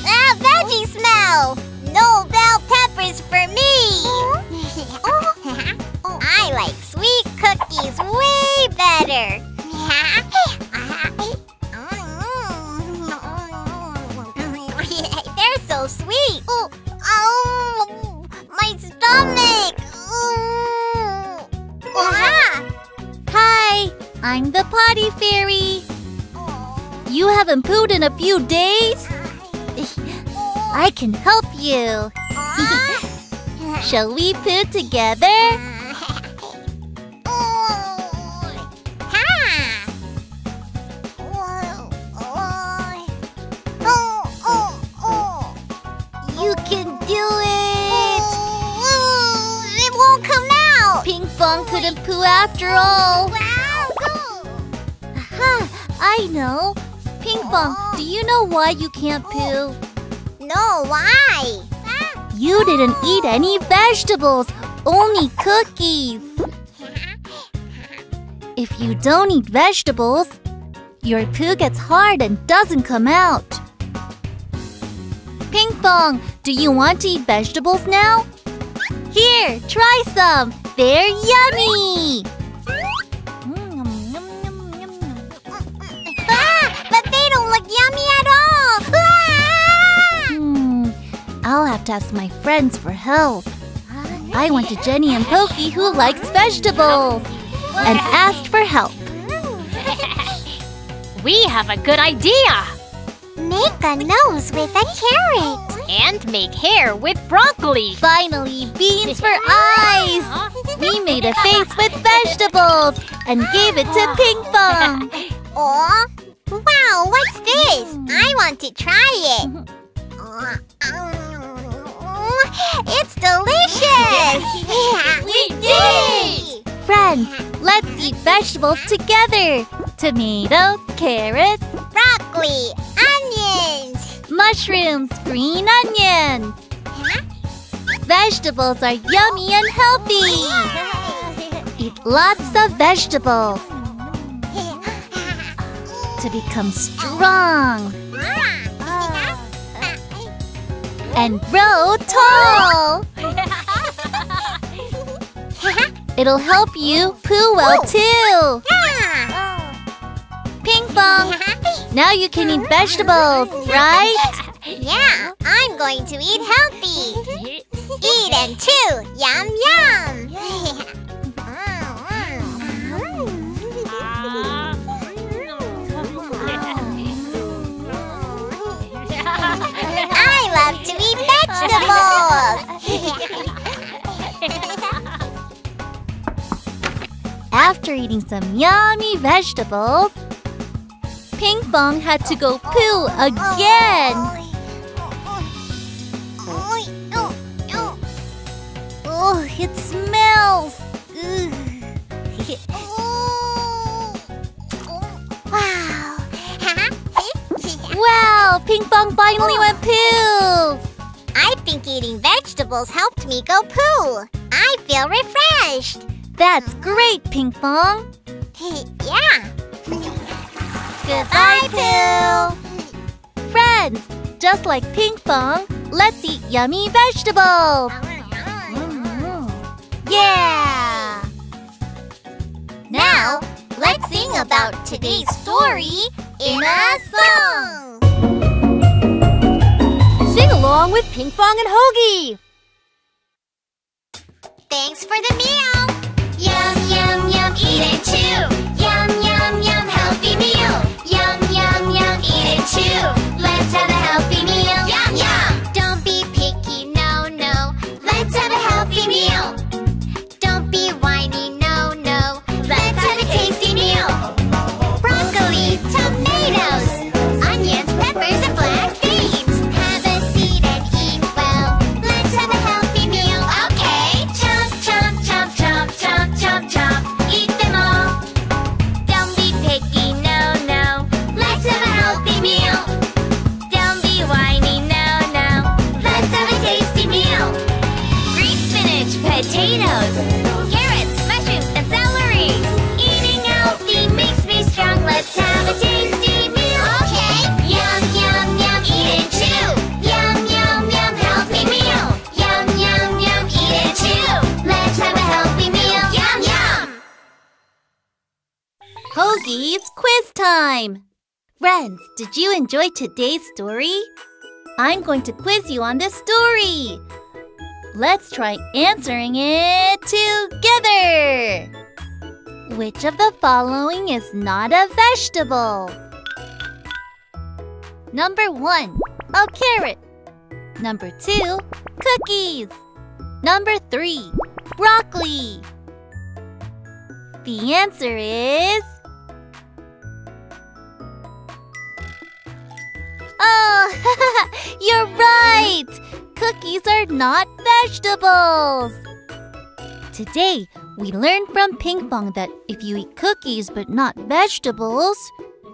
Ah, veggie smell! No bell peppers for me! I like sweet cookies way better! They're so sweet! Oh, my stomach! Hi, I'm the potty fairy! You haven't pooed in a few days? I can help you! Shall we poo together? You can do it! It won't come out! Pinkfong couldn't poo after all! Aha! I know! Pinkfong, do you know why you can't poo? No, why? You didn't eat any vegetables, only cookies. If you don't eat vegetables, your poo gets hard and doesn't come out. Pinkfong, do you want to eat vegetables now? Here, try some. They're yummy. But they don't look yummy at all. I'll have to ask my friends for help. I went to Jenny and Pokey, who likes vegetables, and asked for help. We have a good idea! Make a nose with a carrot. And make hair with broccoli. Finally, beans for eyes. We made a face with vegetables and gave it to Pinkfong. Oh, wow, what's this? I want to try it. It's delicious! We did it! Friends, let's eat vegetables together. Tomatoes, carrots, broccoli, onions, mushrooms, green onions. Vegetables are yummy and healthy. Eat lots of vegetables to become strong. And grow tall! It'll help you poo well too! Pinkfong, now you can eat vegetables, right? Yeah, I'm going to eat healthy. Eat and chew. Yum, yum. I love to eat vegetables. After eating some yummy vegetables, Pinkfong had to go poo again. Oh, it smells. Wow. Wow, Pinkfong finally went poo. I think eating vegetables helped me go poo. I feel refreshed. That's great, Pinkfong. Yeah. Goodbye, Poo! Friends, just like Pinkfong, let's eat yummy vegetables! Yeah! Now, let's sing about today's story in a song! Sing along with Pinkfong and Hogi! Thanks for the meal! Yum, yum, yum, eat it too! Yum, yum, yum, healthy meal! Yum, yum, yum, eat it too. Let's have a healthy meal. Yum, yum. Don't be picky, no, no. Let's have a healthy meal. Don't be whiny, no, no. Let's have a tasty meal. Broccoli, tomatoes, onions, peppers, and black beans. Have a seat and eat well. Let's have a healthy meal. Okay. Chomp, chomp, chomp, chomp, chomp, chomp, chomp. Eat them all. Don't be picky, no, no. Potatoes, carrots, mushrooms, and celery. Eating healthy makes me strong. Let's have a tasty meal. Okay. Yum, yum, yum, eat it too. Yum, yum, yum, healthy meal. Yum, yum, yum, eat it too. Let's have a healthy meal. Yum, yum. Hogi's quiz time. Friends, did you enjoy today's story? I'm going to quiz you on this story. Let's try answering it together! Which of the following is not a vegetable? Number 1, a carrot. Number 2, cookies. Number 3, broccoli. The answer is... Oh, you're right! Cookies are not vegetables! Today, we learned from Pinkfong that if you eat cookies but not vegetables,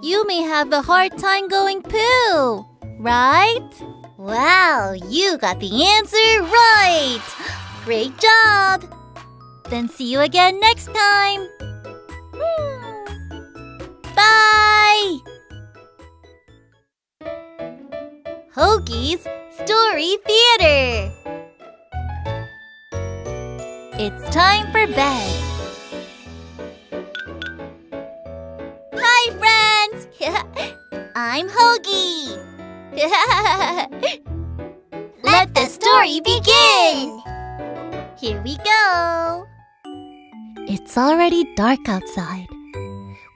you may have a hard time going poo, right? Wow, you got the answer right! Great job! Then see you again next time! Bye! Hogi's Story Theater. It's time for bed. Hi, friends! I'm Hogi. Let the story begin! Here we go! It's already dark outside.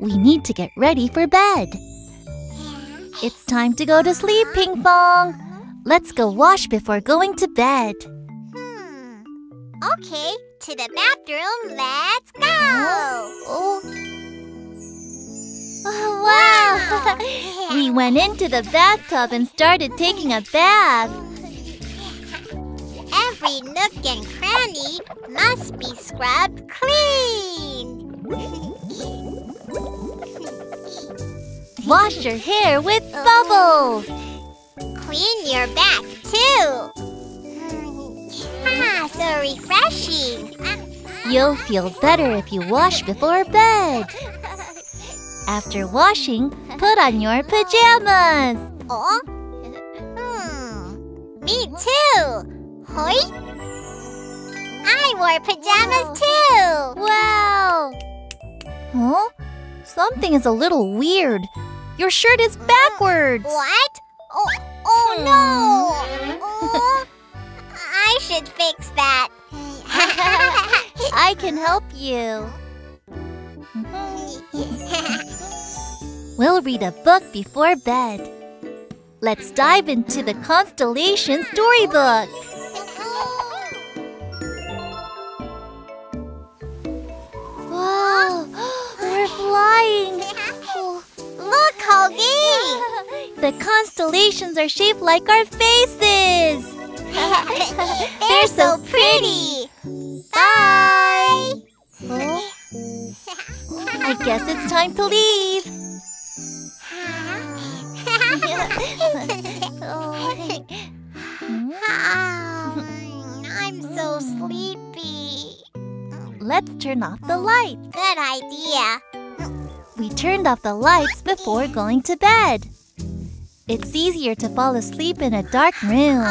We need to get ready for bed. It's time to go to sleep, Pinkfong. Let's go wash before going to bed. Okay, to the bathroom, let's go! Wow! We went into the bathtub and started taking a bath. Every nook and cranny must be scrubbed clean. Wash your hair with bubbles. Clean your back, too! So refreshing! You'll feel better if you wash before bed. After washing, put on your pajamas. Oh? Me too! Hoi? I wore pajamas, too! Wow! Huh? Something is a little weird. Your shirt is backwards. What? Oh no! Oh, I should fix that. I can help you. We'll read a book before bed. Let's dive into the Constellation Storybook. Wow, we're flying. Look, Hogi! The constellations are shaped like our faces. They're so pretty. Bye! Oh? I guess it's time to leave. I'm so sleepy. Let's turn off the lights. Good idea. We turned off the lights before going to bed. It's easier to fall asleep in a dark room.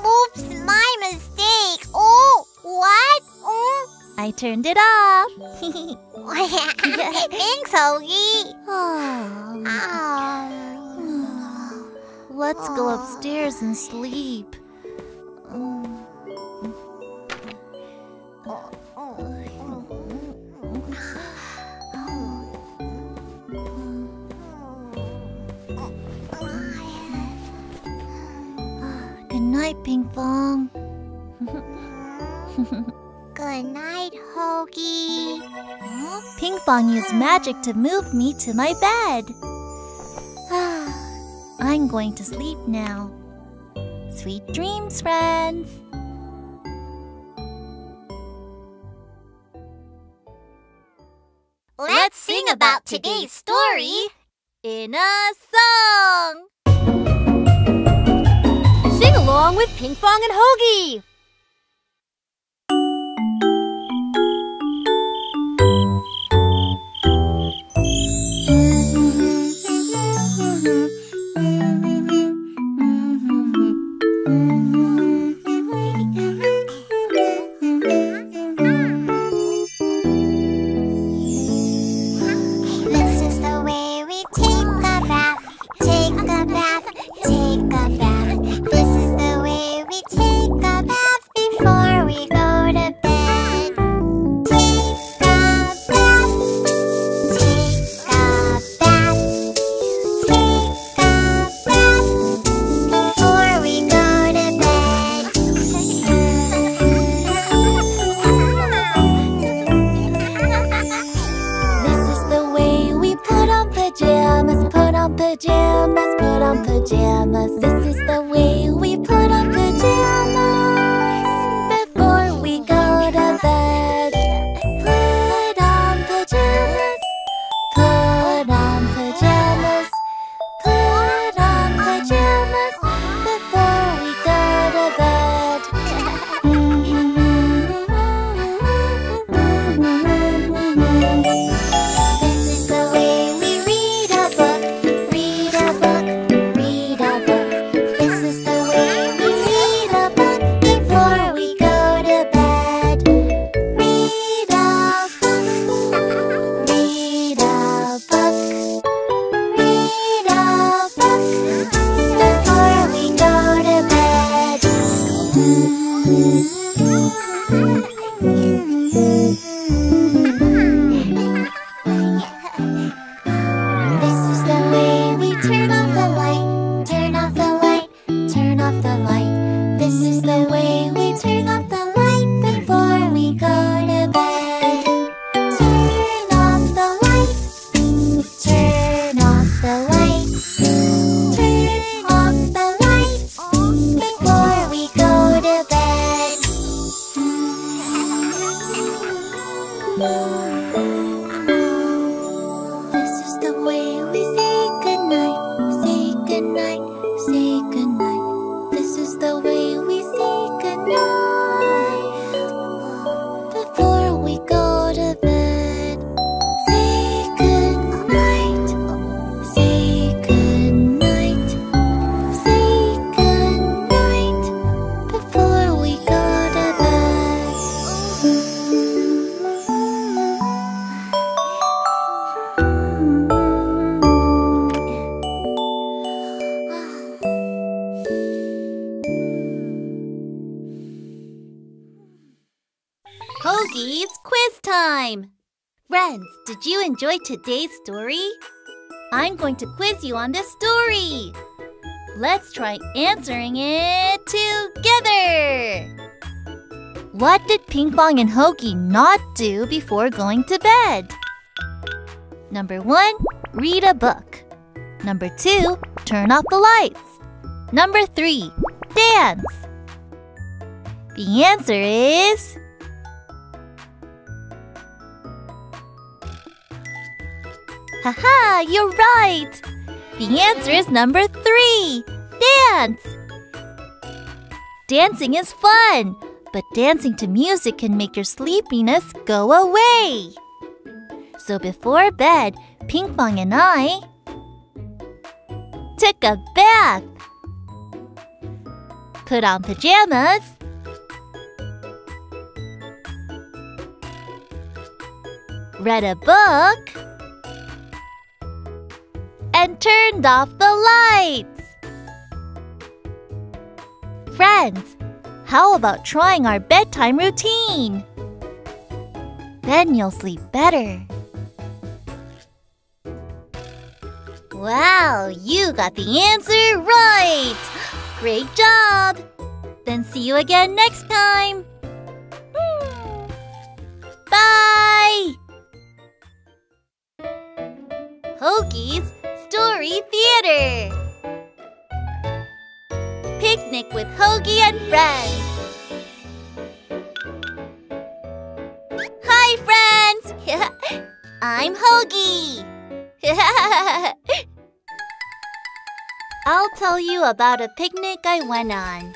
Oops, my mistake. Oh, what? Oh. I turned it off. Thanks, Hogi. Let's go upstairs and sleep. Good night, Pinkfong. Good night, Hogi. Pinkfong used magic to move me to my bed. I'm going to sleep now. Sweet dreams, friends. Let's sing about today's story in a song. Sing along with Pinkfong and Hogi. Hogi's quiz time! Friends, did you enjoy today's story? I'm going to quiz you on this story! Let's try answering it together! What did Pinkfong and Hogi not do before going to bed? Number 1, read a book. Number 2, turn off the lights. Number 3, dance. The answer is... Haha, you're right! The answer is number 3, dance! Dancing is fun, but dancing to music can make your sleepiness go away. So before bed, Pinkfong and I took a bath, put on pajamas, read a book, and turned off the lights! Friends, how about trying our bedtime routine? Then you'll sleep better. Wow, you got the answer right! Great job! Then see you again next time! Bye! Hogi's Story Theater! Picnic with Hogi and friends! Hi, friends! I'm Hogi! I'll tell you about a picnic I went on.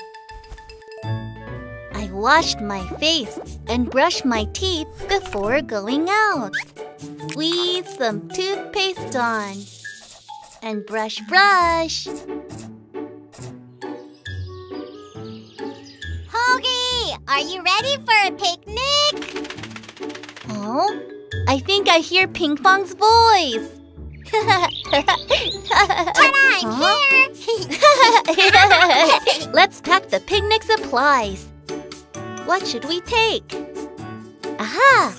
I washed my face and brushed my teeth before going out. Squeeze some toothpaste on. And brush, brush. Hogi, are you ready for a picnic? Oh, I think I hear Pinkfong's voice. Ta-da, I'm here! Let's pack the picnic supplies. What should we take? Aha!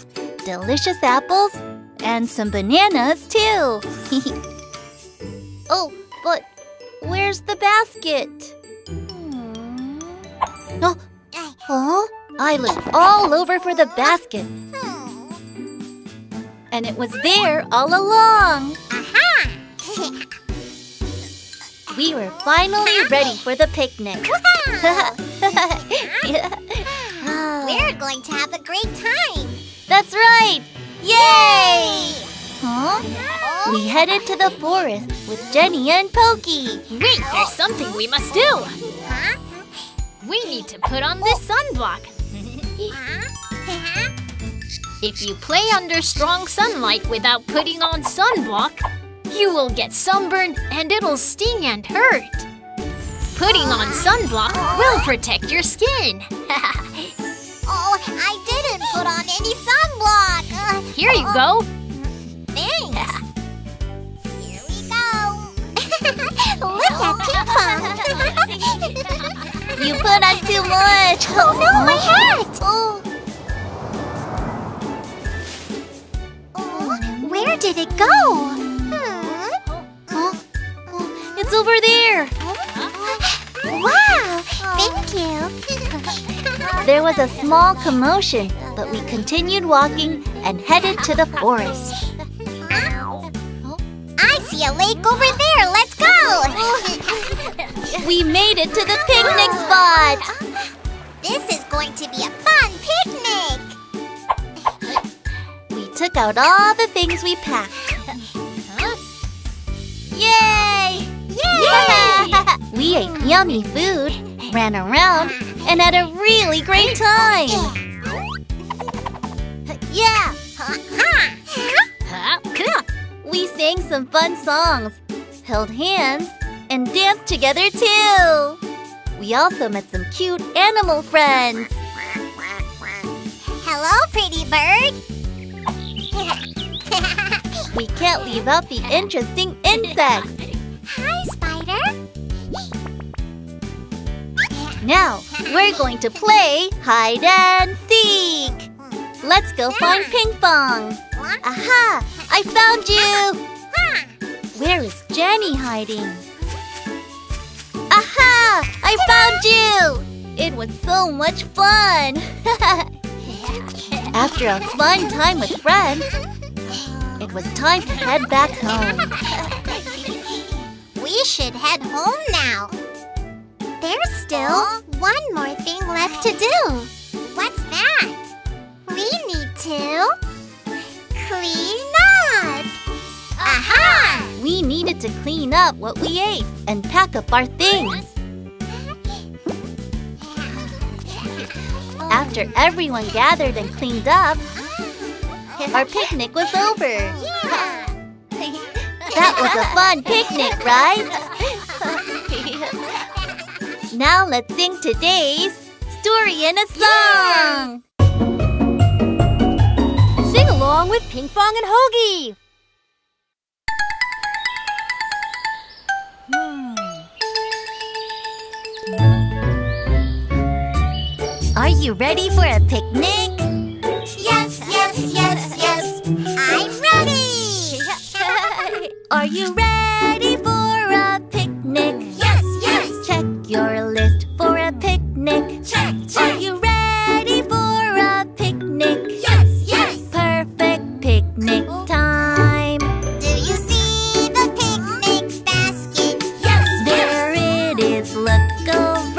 Delicious apples and some bananas too. Oh, but where's the basket? Oh, huh? I looked all over for the basket. And it was there all along. Aha! We were finally ready for the picnic. We're going to have a great time. That's right! Yay! Huh? We headed to the forest with Jenny and Pokey. Wait, there's something we must do. Huh? We need to put on this sunblock. If you play under strong sunlight without putting on sunblock, you will get sunburned and it'll sting and hurt. Putting on sunblock will protect your skin. Oh, I didn't put on any sunblock. Here you go. Thanks. Here we go. Look at Pinkfong. You put on too much. Oh no, my hat. Oh. Where did it go? Huh? It's over there! Wow! Thank you! There was a small commotion, but we continued walking and headed to the forest. I see a lake over there! Let's go! We made it to the picnic spot! This is going to be a fun picnic! Took out all the things we packed. Yay! Yay! We ate yummy food, ran around, and had a really great time. Yeah! We sang some fun songs, held hands, and danced together too. We also met some cute animal friends. Hello, pretty bird. We can't leave out the interesting insects. Hi, spider. Now, we're going to play hide and seek. Let's go find Pinkfong. Aha! I found you! Where is Jenny hiding? Aha! I found you! It was so much fun! After a fun time with friends, it was time to head back home. We should head home now. There's still one more thing left to do. What's that? We need to clean up! Aha! We needed to clean up what we ate and pack up our things. After everyone gathered and cleaned up, our picnic was over. Yeah. That was a fun picnic, right? Now let's sing today's story in a song. Sing along with Pinkfong and Hogi. Are you ready for a picnic? Yes, yes, yes, yes. I'm ready. Are you ready for a picnic? Yes, yes. Check your list for a picnic. Check, check. Are you ready for a picnic? Yes, yes. Perfect picnic time. Do you see the picnic basket? Yes, yes. There it is. Look over.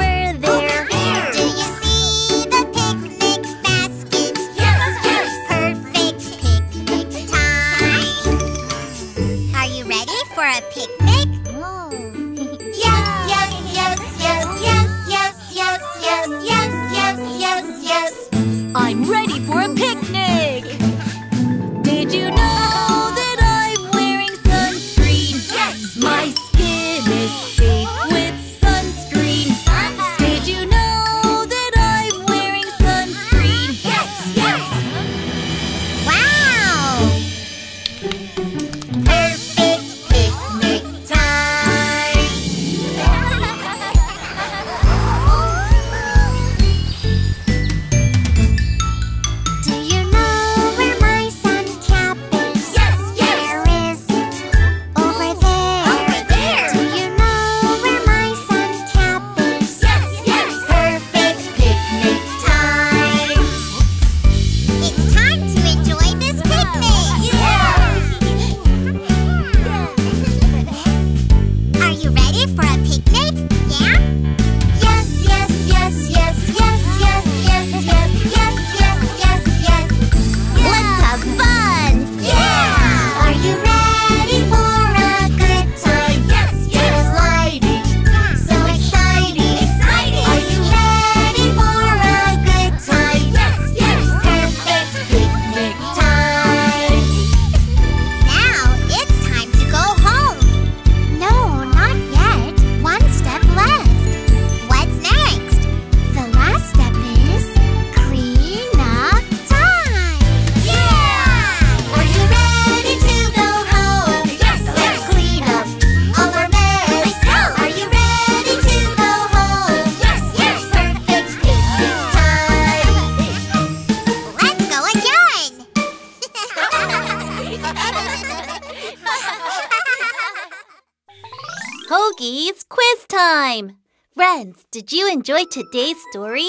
Friends, did you enjoy today's story?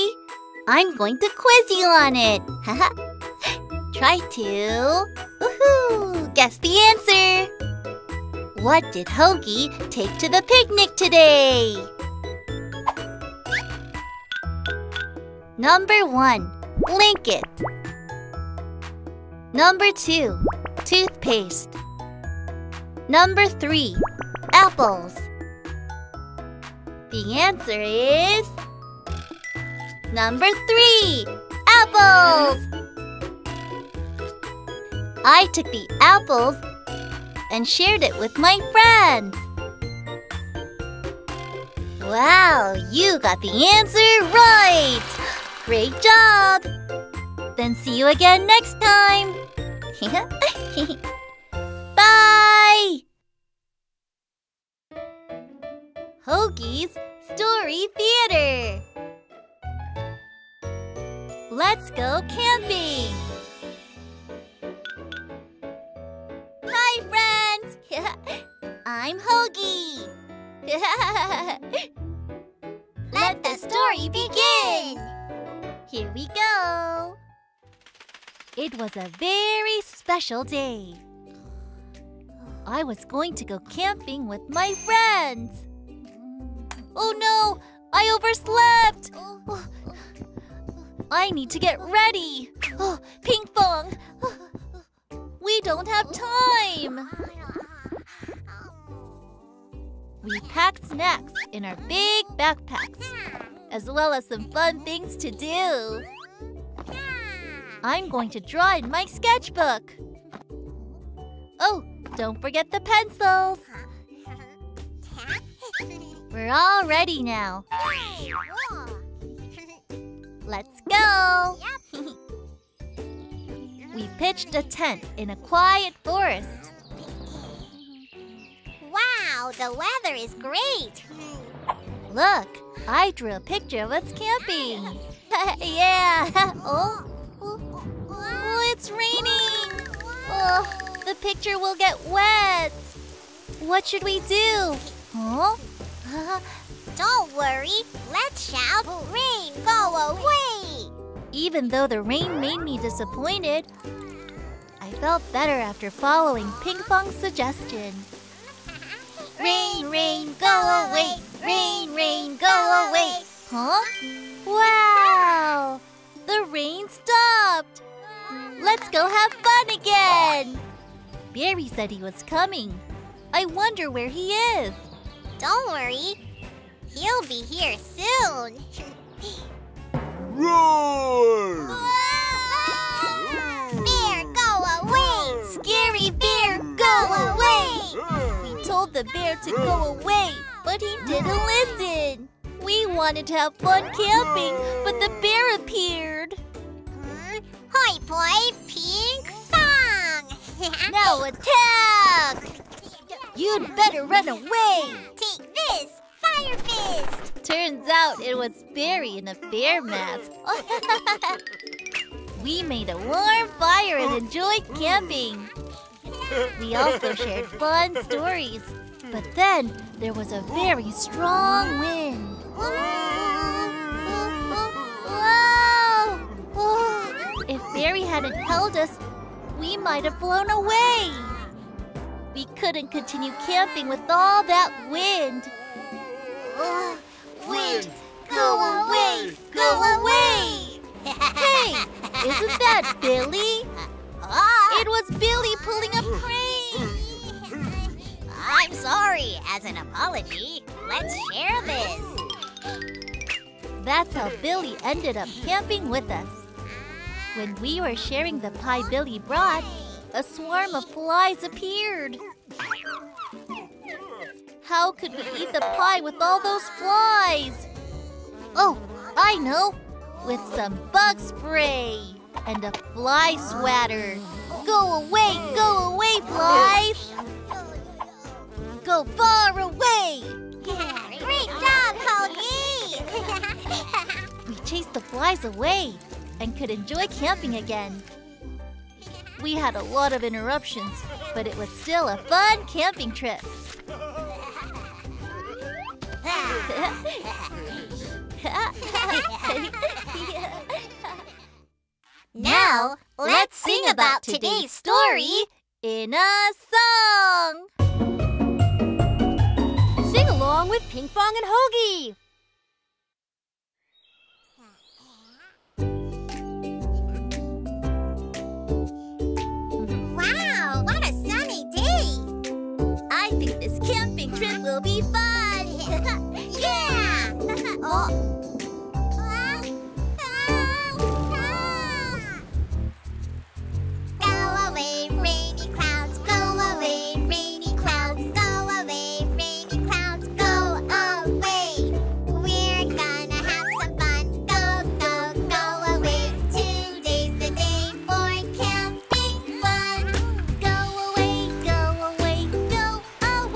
I'm going to quiz you on it. Try to guess the answer. What did Hogi take to the picnic today? Number 1, blanket. Number 2, toothpaste. Number 3, apples. The answer is number 3, apples! I took the apples and shared it with my friends. Wow, you got the answer right! Great job! Then see you again next time! Bye! Hogi's Story Theater. Let's go camping! I'm Hogi! Let the story begin! Here we go! It was a very special day. I was going to go camping with my friends. Oh no! I overslept! I need to get ready! Oh, Pinkfong! We don't have time! We packed snacks in our big backpacks, as well as some fun things to do. I'm going to draw in my sketchbook. Oh, don't forget the pencils! We're all ready now. Let's go! We pitched a tent in a quiet forest. Wow, the weather is great! Look, I drew a picture of us camping. Yeah! Oh, it's raining! Oh, the picture will get wet. What should we do? Huh? Don't worry, let's shout, rain, go away! Even though the rain made me disappointed, I felt better after following Pinkfong's suggestion. Rain, rain, go away! Rain, rain, go away! Huh? Wow! The rain stopped! Let's go have fun again! Barry said he was coming. I wonder where he is. Don't worry, he'll be here soon. Roar! Bear, go away! Scary bear, go away! We told the bear to go away, but he didn't listen. We wanted to have fun camping, but the bear appeared. Hoi poi, Pinkfong! Now attack! You'd better run away! Take this! Fire fist! Turns out it was Barry in a bear mask. We made a warm fire and enjoyed camping. We also shared fun stories. But then, there was a very strong wind. If Barry hadn't held us, we might have flown away. We couldn't continue camping with all that wind. Wind, go away, go away! Hey, isn't that Billy? It was Billy pulling a prank! I'm sorry, as an apology. Let's share this. That's how Billy ended up camping with us. When we were sharing the pie Billy brought, a swarm of flies appeared. How could we eat the pie with all those flies? Oh, I know! With some bug spray and a fly swatter. Go away, flies! Go far away! Great job, Hogi! We chased the flies away and could enjoy camping again. We had a lot of interruptions, but it was still a fun camping trip. Now, let's sing about today's story in a song! Sing along with Pinkfong and Hogi! This camping trip will be fun! Yeah! Go away, rainy clouds! Go away, rainy clouds! Go away, rainy clouds! Go away! We're gonna have some fun! Go away! 2 days the day for camping fun! Go away, go away, go away! Go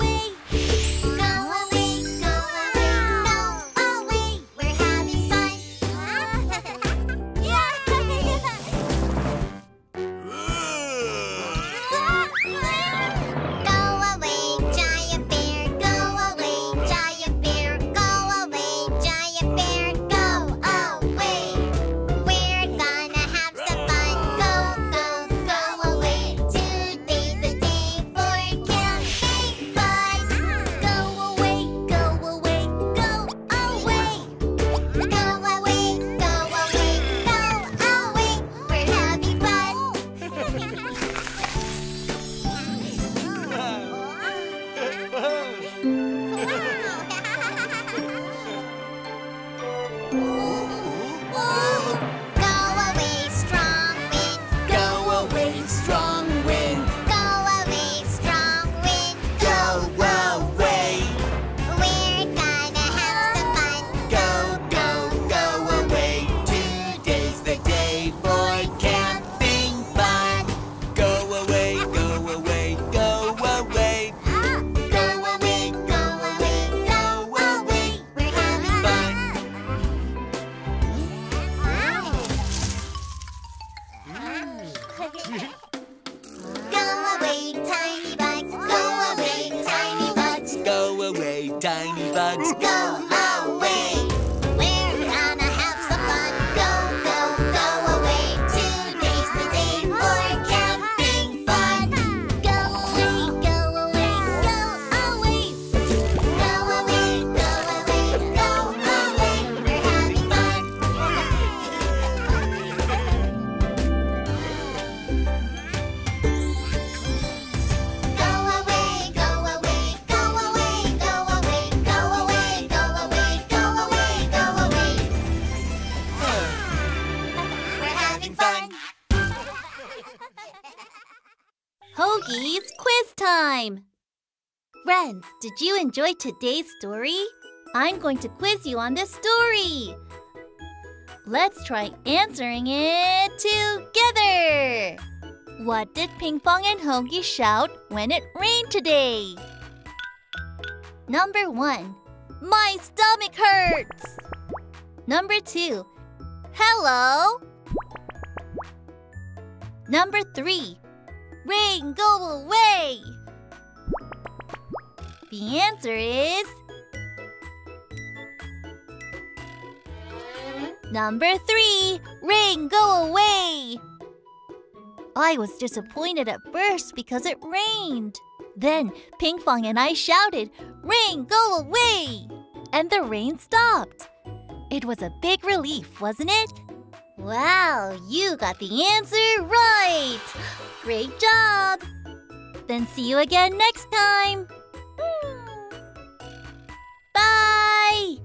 away, go away, go tiny bugs. Go away! We're gonna have some fun. Go, go, go away. Today's the day for camping fun. Go away, go away, go away. Go away, go away, go away. We're having fun. Go away, go away, go away, go away, go away, go away, go away, go away. We're having fun. Hogi's quiz time! Friends, did you enjoy today's story? I'm going to quiz you on this story. Let's try answering it together. What did Pinkfong and Hogi shout when it rained today? Number 1. My stomach hurts! Number 2. Hello! Number 3. Rain, go away! The answer is number 3, rain, go away! I was disappointed at first because it rained. Then Pinkfong and I shouted, rain, go away! And the rain stopped. It was a big relief, wasn't it? Wow, you got the answer right! Great job! Then see you again next time! Bye!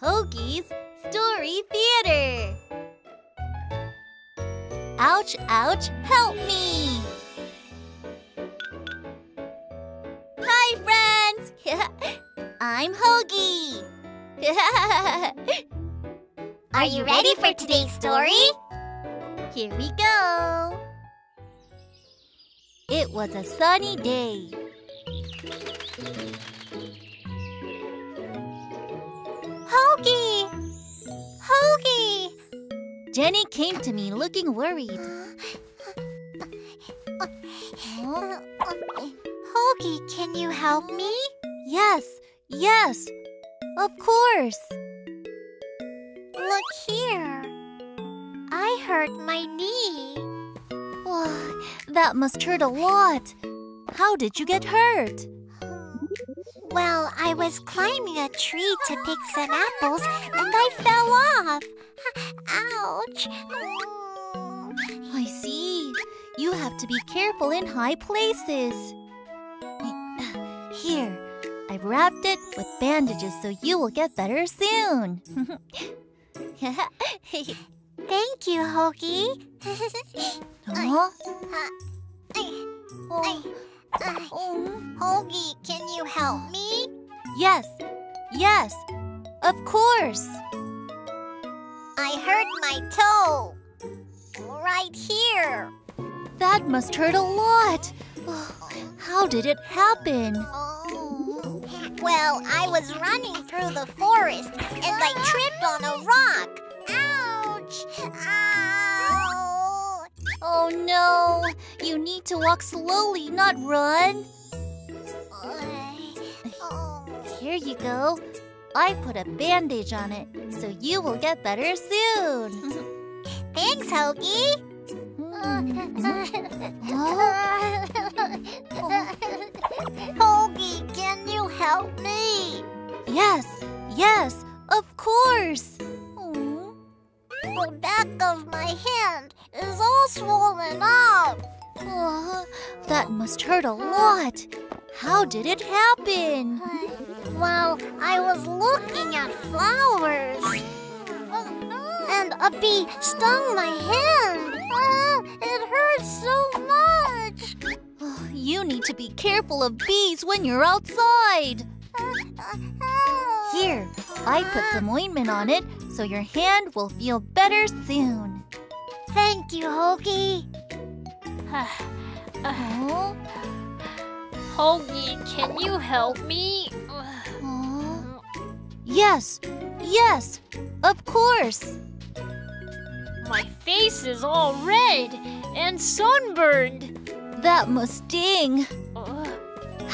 Hogi's Story Theater. Ouch, ouch, help me! Hi, friends! I'm Hogi! Are you ready for today's story? Here we go! It was a sunny day. Hogi! Hogi! Jenny came to me looking worried. Hogi, can you help me? Yes, of course. Look here. I hurt my knee. Oh, that must hurt a lot. How did you get hurt? Well, I was climbing a tree to pick some apples and I fell off. Ouch! I see. You have to be careful in high places. Here, I've wrapped it with bandages so you will get better soon. Thank you, Hogi. Huh? Hogi, can you help me? Yes, of course. I hurt my toe. Right here. That must hurt a lot. How did it happen? Well, I was running through the forest and I tripped on a rock. Ouch! Ow! Oh no! You need to walk slowly, not run. Here you go. I put a bandage on it, so you will get better soon. Thanks, Hogi. Hogi, can you help me? Yes, of course. The back of my hand is all swollen up. Oh, that must hurt a lot. How did it happen? Well, I was looking at flowers. And a bee stung my hand. It hurts so much. Oh, you need to be careful of bees when you're outside. Here, I put some ointment on it so your hand will feel better soon. Thank you, Hogi. Hogi, can you help me? Yes, of course. My face is all red and sunburned. That must sting.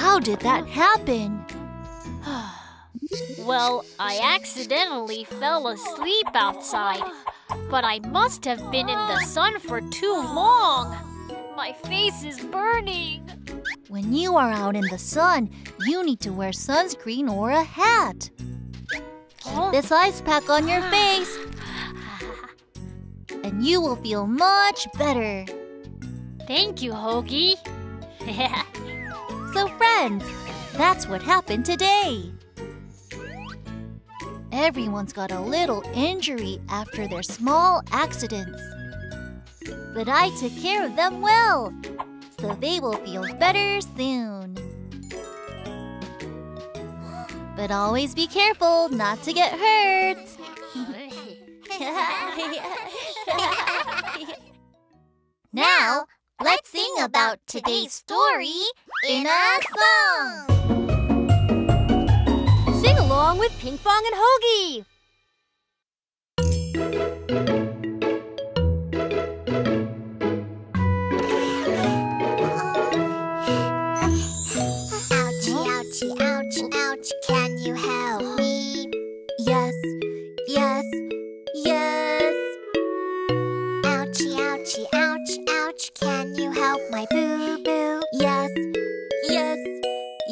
How did that happen? Well, I accidentally fell asleep outside, but I must have been in the sun for too long. My face is burning. When you are out in the sun, you need to wear sunscreen or a hat. Keep this ice pack on your face, and you will feel much better. Thank you, Hogi. So friends, that's what happened today. Everyone's got a little injury after their small accidents. But I took care of them well, so they will feel better soon. But always be careful not to get hurt. Now, let's sing about today's story in a song. Along with Pinkfong and Hogi. Ouchie, ouchie, ouchie, ouchie, can you help me? Yes, yes, yes. Ouchie, ouchie, ouchie, ouchie, can you help my boo-boo? Yes, yes,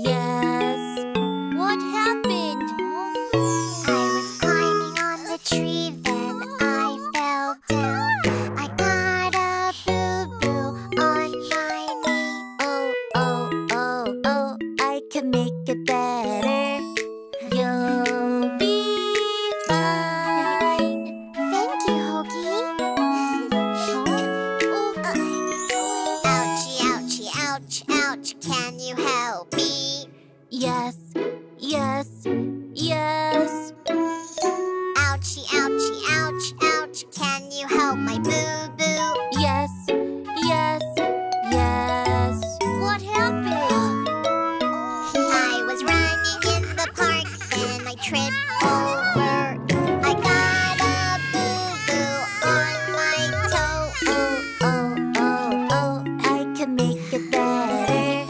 yes. What happened? Tree, then I fell down. I got a boo-boo on my knee. Oh, oh, oh, oh, I can make it better. You'll be fine. Thank you, Hogi. Ouchie, ouchie, ouch, ouch, can you help me? Yes, yes, yes. Ouchie, ouchie, ouch, ouch, can you help my boo-boo? Yes, yes, yes. What happened? I was running in the park, then I tripped over. I got a boo-boo on my toe. Oh, oh, oh, oh, I can make it better.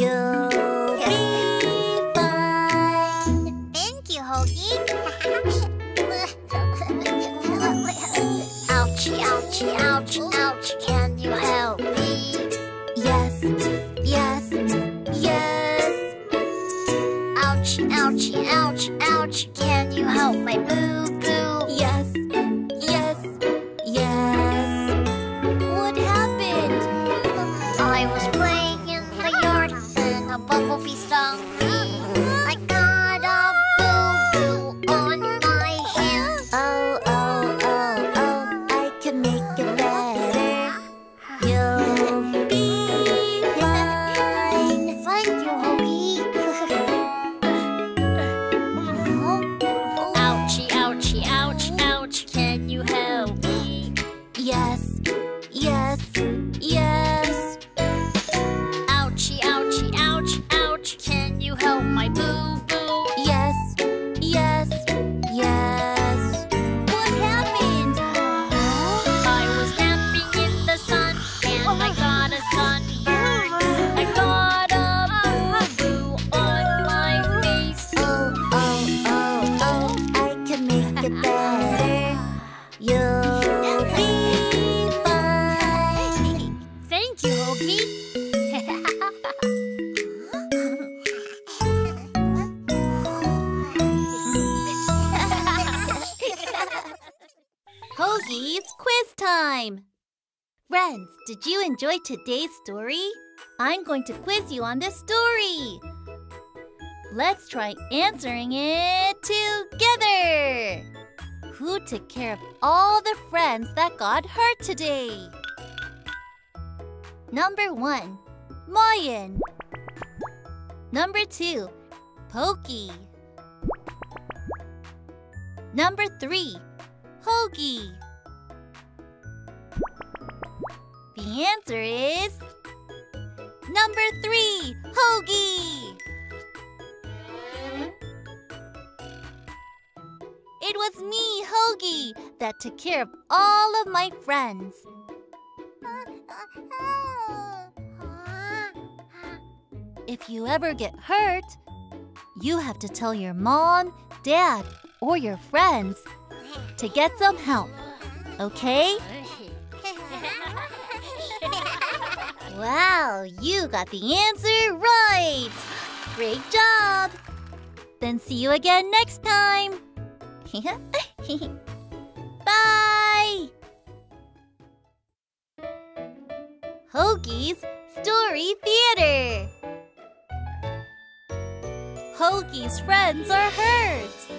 You'll be fine. Thank you, Hogi. Ouchie, ouchie, ouch, ouch, can you help me? Yes, yes, yes. Ouchie, ouchie, ouch, ouch, can you help my boo-boo? Yes, yes, yes. What happened? I was playing in the yard and a bumblebee stung me. I got a boo-boo on my hand. Oh, oh, oh. Make it better. You'll be fine. Thank you, Hogi. Ouchie, ouchie, ouch, ouch, can you help me? Yes, yes, yes. Ouchie, ouchie, ouch, ouch, can you help my boo-boo? Yes, yes, yes. Hogi's quiz time! Friends, did you enjoy today's story? I'm going to quiz you on this story. Let's try answering it together. Who took care of all the friends that got hurt today? Number 1, Mayan. Number 2, Pokey. Number 3, Hogi. The answer is number 3, Hogi. It was me, Hogi, that took care of all of my friends. if you ever get hurt, you have to tell your mom, dad, or your friends to get some help, okay? Wow, you got the answer right! Great job! Then see you again next time! Bye! Hogi's Story Theater. Hogi's friends are hurt.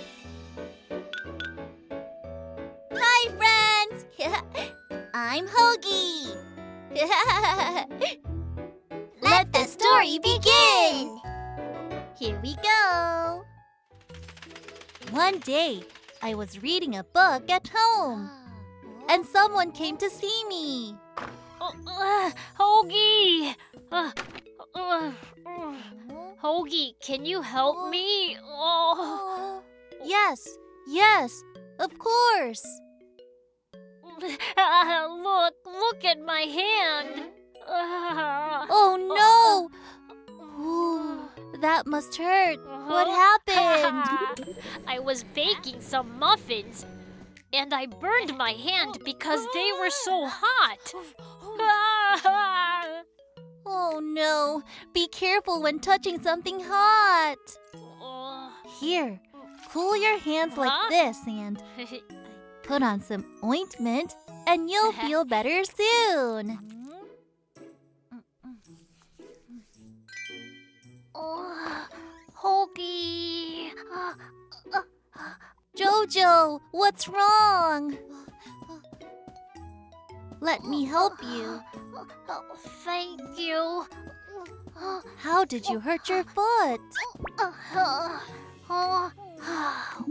Hi, friends! I'm Hogi! Let the story begin! Here we go! One day, I was reading a book at home, and someone came to see me. Hogi! Hogi, can you help me? Oh. Yes, of course. Look at my hand. Oh no! Ooh, that must hurt. What happened? I was baking some muffins, and I burned my hand because they were so hot. Oh no! Be careful when touching something hot. Here, cool your hands like this and put on some ointment and you'll feel better soon. Hogi! Jojo, what's wrong? Let me help you. Thank you. How did you hurt your foot?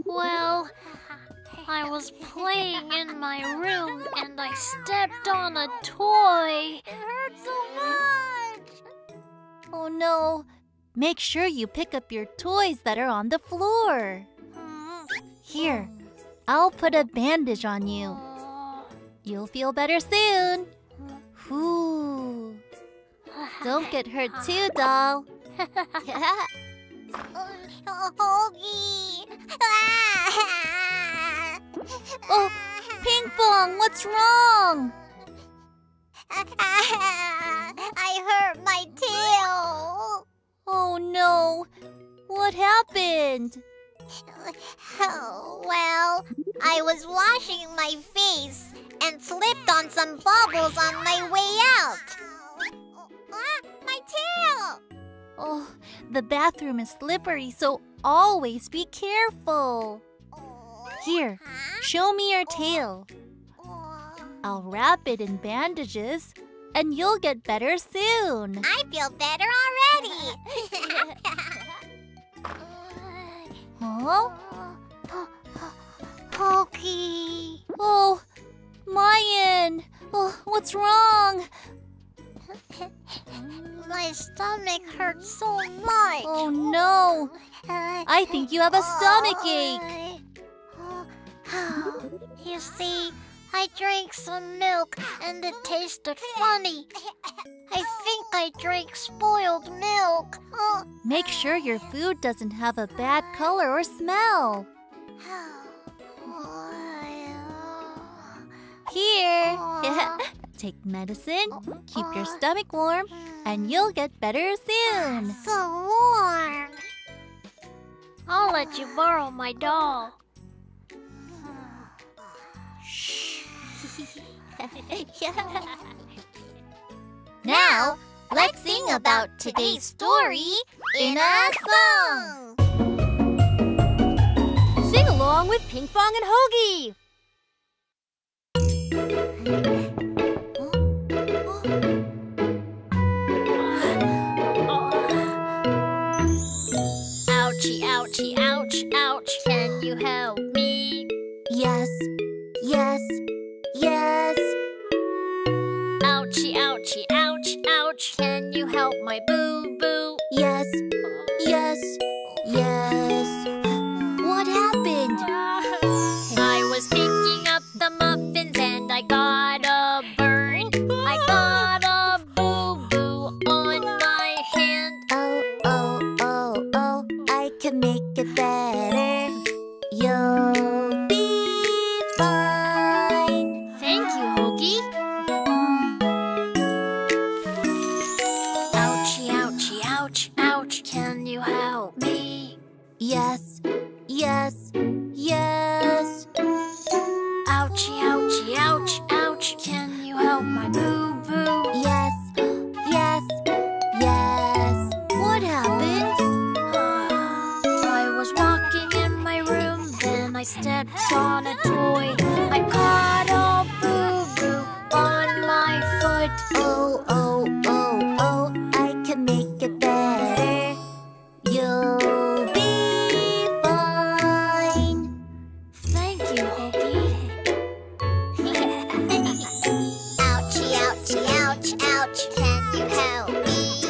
Well, I was playing in my room and I stepped on a toy. It hurt so much. Oh no. Make sure you pick up your toys that are on the floor. Here, I'll put a bandage on you. You'll feel better soon. Ooh. Don't get hurt too, doll. Hogi! Oh, Pinkfong, what's wrong? I hurt my tail. Oh no, what happened? Oh, well, I was washing my face and slipped on some bubbles on my way out. My tail! Oh, the bathroom is slippery, so always be careful. Here, show me your tail. I'll wrap it in bandages, and you'll get better soon. I feel better already. Pokey. Oh, Mayan. Oh, what's wrong? My stomach hurts so much. Oh no. I think you have a stomach ache. You see, I drank some milk and it tasted funny. I think I drank spoiled milk. Make sure your food doesn't have a bad color or smell. Here, take medicine, keep your stomach warm, and you'll get better soon. So warm. I'll let you borrow my doll. Now, let's sing about today's story in a song. Sing along with Pinkfong and Hogi. Ouchie, ouchie, ouch, ouch. Can you help me? Yes, yes, yes. Ouchie, ouchie, ouch, ouch. Can you help my boo-boo? Yes, yes, yes. What happened? I was picking up the muffins and I got a burn. I got a boo-boo on my hand. Oh. can make it better. You'll be fine. Thank you, Hogi. Ouchie, ouchie, ouch, ouch. Can you help me? Yes, yes, yes. Ouchie, ouchie, ouch, ouch. Can you help my boo-boo? Yes, yes, yes. What happened? I was walking in my room, then I stepped on a toy. I caught a boo-boo on my foot. Oh, oh, oh, oh, I can make it better. You'll be fine. Thank you, Hogi. Ouchie, ouchie, ouch, ouch, can you help me?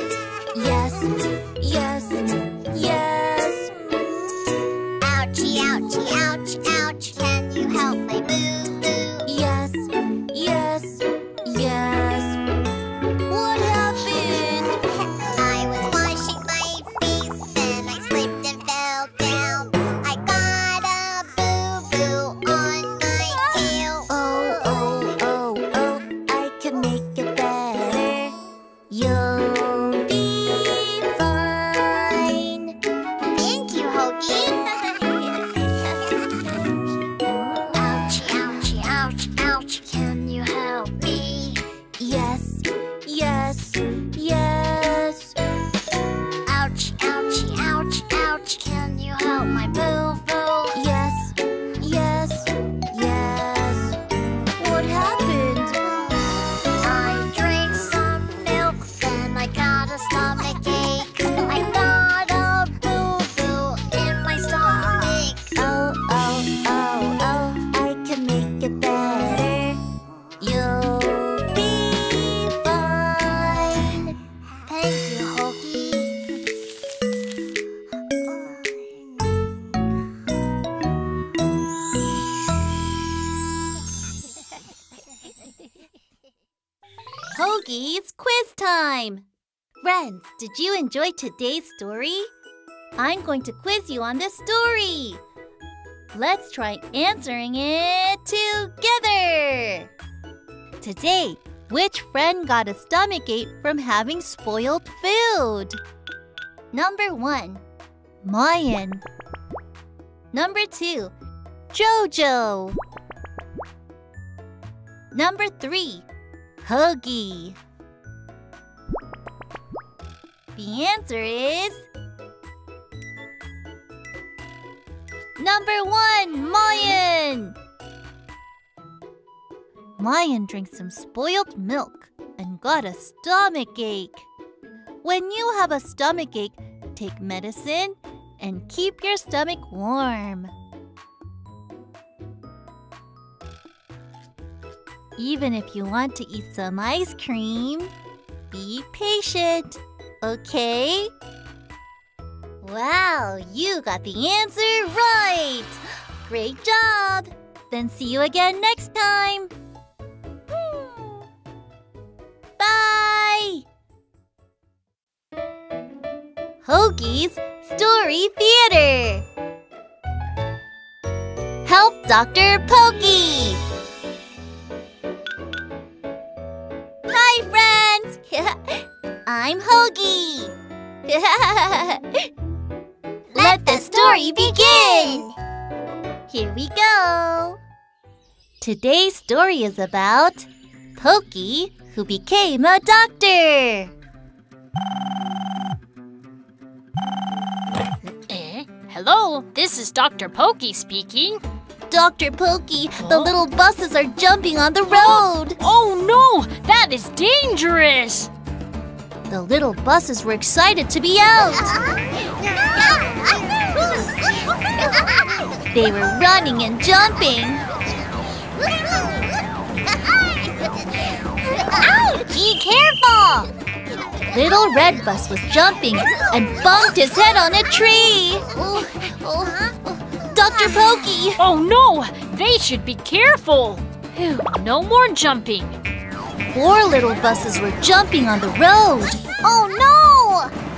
Yes, yes, yes. Ouchie, ouchie, ouch, ouch, can you help my boo-boo? Yes, yes, yes. What happened? I was washing my face, then I slipped and fell down. I got a boo-boo on my tail. Oh, oh, oh, oh, I can make it better. You'll be fine. Thank you, Hogi. Ouchie, ouchie, ouch, ouch, can you help me? Yes, yes. Ouch, ouchie, ouch, ouch, can you help my boo-boo? Yes. What happened? I drank some milk, then I got a stomachache. I got a boo-boo in my stomach. Oh, oh, oh, oh, I can make it better. You'll be fine. Thank you, Hogi. Hogi's quiz time! Friends, did you enjoy today's story? I'm going to quiz you on this story. Let's try answering it together. Today, which friend got a stomachache from having spoiled food? Number 1, Mayan. Number 2, Jojo. Number 3, Hogi. The answer is number 1, Mayan. Mayan drank some spoiled milk and got a stomachache. When you have a stomachache, take medicine and keep your stomach warm. Even if you want to eat some ice cream, be patient, okay? Wow, you got the answer right! Great job! Then see you again next time! Bye! Hogi's Story Theater! Help Dr. Pokey! Hi, friends! I'm Hogi! Let the story begin! Here we go! Today's story is about Pokey, who became a doctor. Hello, this is Dr. Pokey speaking. Dr. Pokey, the little buses are jumping on the road. Oh no, that is dangerous. The little buses were excited to be out. They were running and jumping. Ow! Be careful! Little Red Bus was jumping and bumped his head on a tree. Dr. Pokey! Oh no! They should be careful! Whew, no more jumping. 4 little buses were jumping on the road. Oh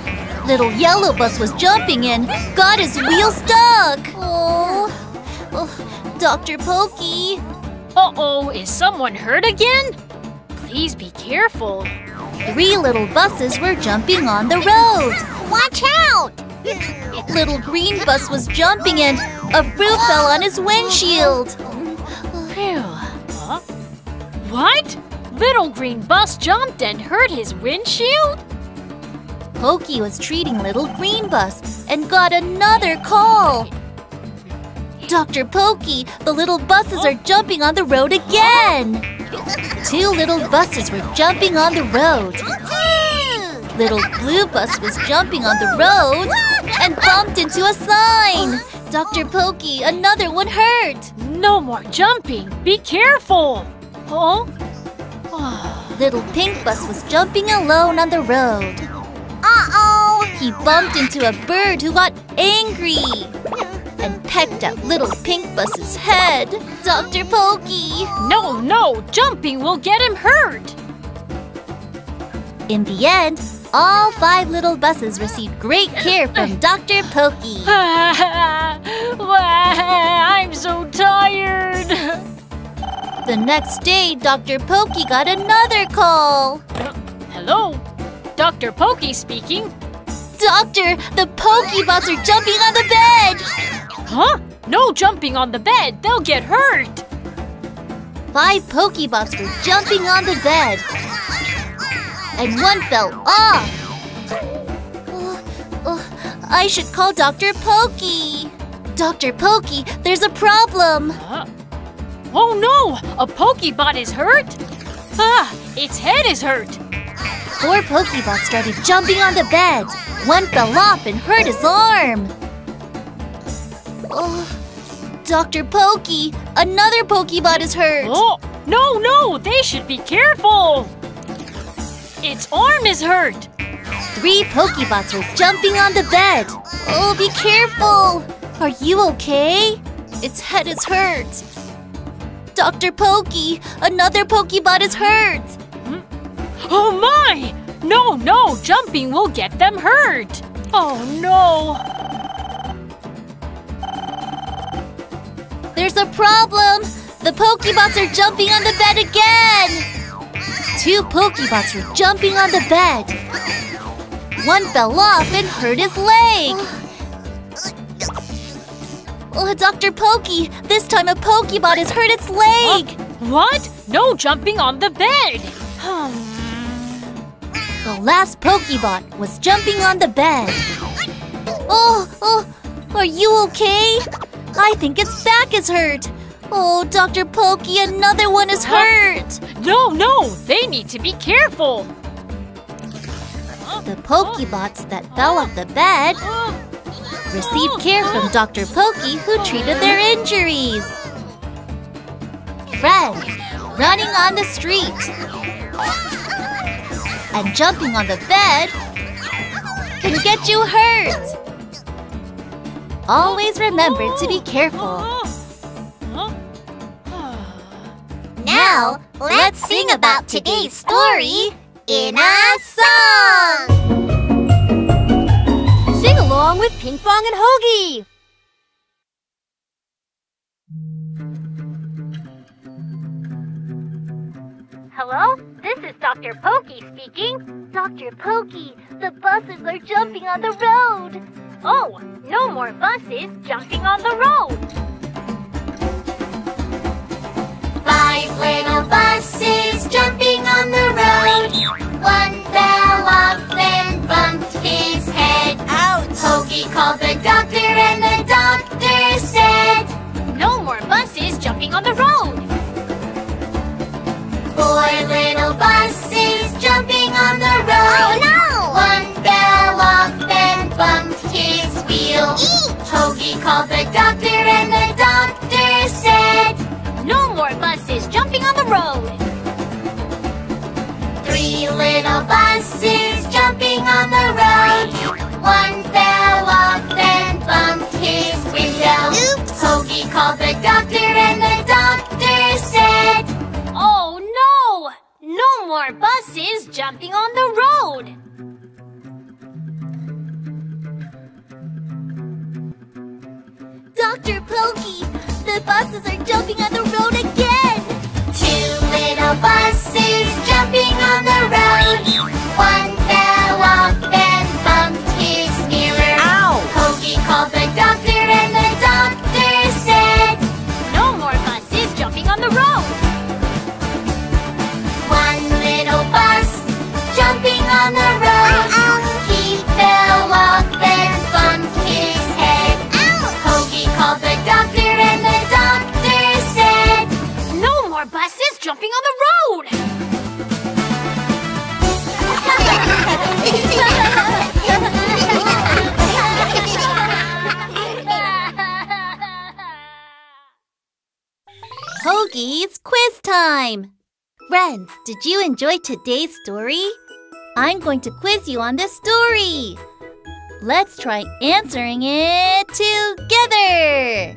no! little yellow bus was jumping in, got his wheel stuck. Oh, oh Dr. Pokey. Uh-oh, is someone hurt again? Please be careful. Three little buses were jumping on the road. Watch out! Little green bus was jumping in. A fruit fell on his windshield. Huh? What? Little green bus jumped and hurt his windshield? Pokey was treating little green bus and got another call. Dr. Pokey, the little buses are jumping on the road again. Two little buses were jumping on the road. Little blue bus was jumping on the road and bumped into a sign. Dr. Pokey, another one hurt. No more jumping. Be careful. Oh? Little pink bus was jumping alone on the road. Uh-oh. He bumped into a bird who got angry and pecked at little pink bus's head. Dr. Pokey. No. Jumping will get him hurt. In the end, all 5 little buses received great care from Dr. Pokey. I'm so tired. The next day, Dr. Pokey got another call. Hello? Dr. Pokey speaking. Doctor, the Pokeballs are jumping on the bed. Huh? No jumping on the bed. They'll get hurt. 5 Pokeballs were jumping on the bed. And one fell off. I should call Dr. Pokey. Dr. Pokey, there's a problem. Oh no, a Pokebot is hurt? Its head is hurt. 4 Pokeballs started jumping on the bed. One fell off and hurt his arm. Dr. Pokey, another Pokebot is hurt. No, they should be careful. Its arm is hurt! 3 Pokeballs were jumping on the bed. Oh, be careful! Are you okay? Its head is hurt. Dr. Pokey, another Pokebot is hurt. Oh my! No, jumping will get them hurt. Oh no! There's a problem! The Pokebots are jumping on the bed again! 2 Pokeballs were jumping on the bed. One fell off and hurt his leg. Oh, Dr. Pokey, this time a Pokebot has hurt its leg. What? No jumping on the bed. The last Pokebot was jumping on the bed. Are you okay? I think its back is hurt. Oh, Dr. Pokey, another one is hurt! No, they need to be careful! The Pokebots that fell off the bed received care from Dr. Pokey, who treated their injuries. Friends, running on the street and jumping on the bed can get you hurt! Always remember to be careful. Now, let's sing about today's story in a song! Sing along with Pinkfong and Hogi! Hello, this is Dr. Pokey speaking. Dr. Pokey, the buses are jumping on the road. Oh, no more buses jumping on the road. 5 little buses jumping on the road. One fell off and bumped his head. Ouch! Pokey called the doctor and the doctor said, no more buses jumping on the road. 4 little buses jumping on the road. Oh no! One fell off and bumped his wheel. Eek! Pokey called the doctor and the doctor said, no more buses jumping on the road. 3 little buses jumping on the road. One fell off and bumped his window. Oops! Pokey called the doctor and the doctor said, oh no! No more buses jumping on the road. after Pokey. The buses are jumping on the road again. Two little buses jumping on the road. One fell off and bumped his mirror. Ow! Pokey called the doctor and the doctor said, no more buses jumping on the road. One little bus jumping on the road. He fell off and bumped his head. Hogi called the doctor and the doctor said, no more buses jumping on the road. Hogi's quiz time. Friends, did you enjoy today's story? I'm going to quiz you on this story. Let's try answering it together.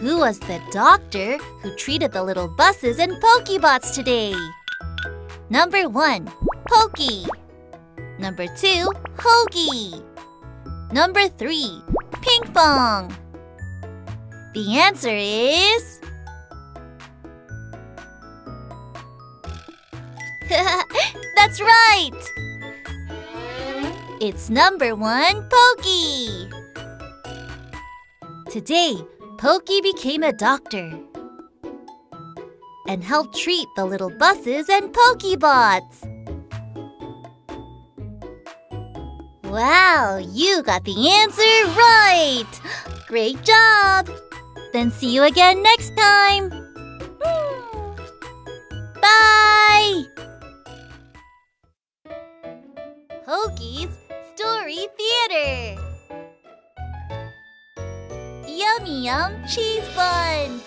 Who was the doctor who treated the little buses and Pokebots today? Number 1, Pokey. Number 2, Hogi. Number 3, Pinkfong. The answer is... That's right! It's number 1, Pokey! Today, Pokey became a doctor and helped treat the little buses and Pokebots. Wow, you got the answer right! Great job! Then see you again next time! Bye! Hogi's Story Theater. Yummy Yum Cheese Buns.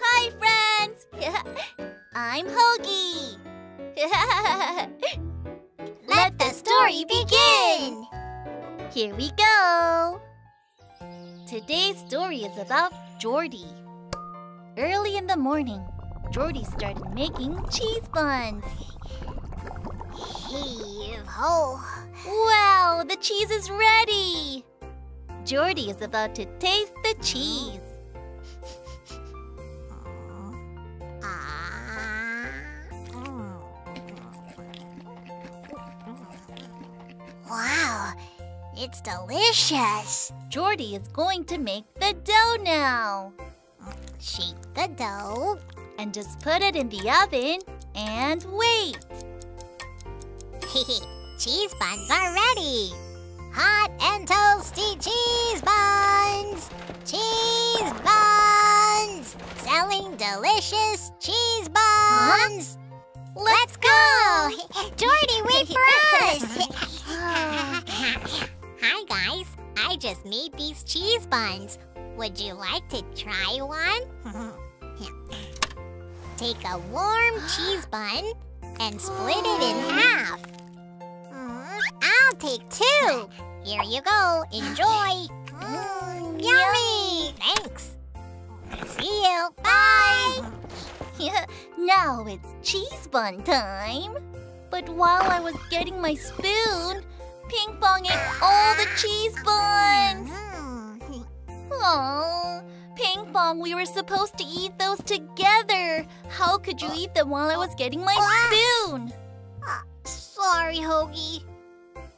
Hi friends! I'm Hogi. Let the story begin! Here we go! Today's story is about Jordy. Early in the morning, Jordy started making cheese buns. Heave-ho! Wow, the cheese is ready! Jordy is about to taste the cheese. Wow, it's delicious! Jordy is going to make the dough now. Shake the dough. And just put it in the oven and wait. Cheese buns are ready! Hot and toasty cheese buns! Cheese buns! Selling delicious cheese buns! Huh? Let's go! Jordy, wait for us! Hi guys, I just made these cheese buns. Would you like to try one? Take a warm cheese bun and split it in half. I'll take 2. Here you go. Enjoy. Yummy. Thanks. See you. Bye. Now it's cheese bun time. But while I was getting my spoon, Pinkfong ate all the cheese buns. Oh. Pinkfong, we were supposed to eat those together. How could you eat them while I was getting my spoon? Sorry, Hogi.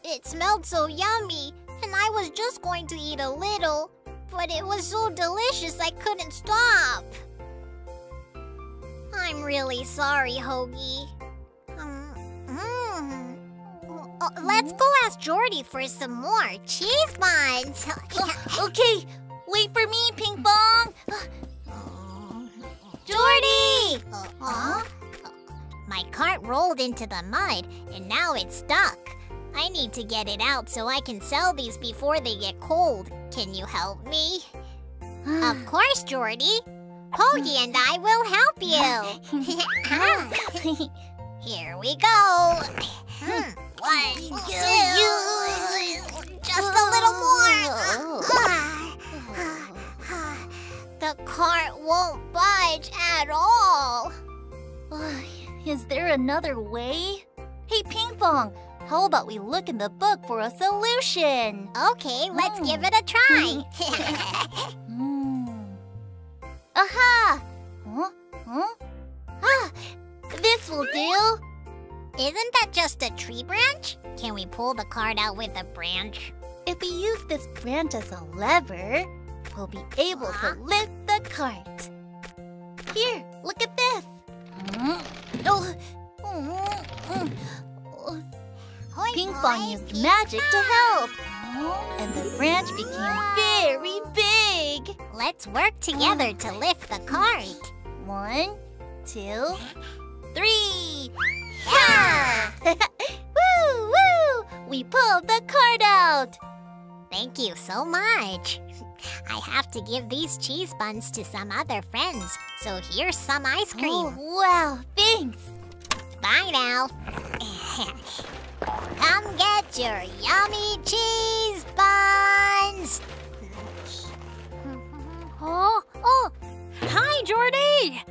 It smelled so yummy, and I was just going to eat a little, but it was so delicious I couldn't stop. I'm really sorry, Hogi. Let's go ask Jordy for some more cheese buns. Okay. Wait for me, Pinkfong! Jordy! My cart rolled into the mud, and now it's stuck. I need to get it out so I can sell these before they get cold. Can you help me? Of course, Jordy! Pokey and I will help you! Here we go! 1, 2... Just a little more! The cart won't budge at all. Is there another way? Hey, Pinkfong, How about we look in the book for a solution? Okay, let's give it a try. Aha! Huh? Huh? Ah, this will do. Isn't that just a tree branch? Can we pull the card out with a branch? If we use this branch as a lever, we'll be able to lift the cart. Here, look at this. Pinkfong used magic to help, and the branch became very big. Let's work together to lift the cart. 1, 2, 3. Yeah! Woo, woo! We pulled the cart out. Thank you so much. I have to give these cheese buns to some other friends, so here's some ice cream. Oh, wow, thanks. Bye now. Come get your yummy cheese buns. Oh, hi, Jordy.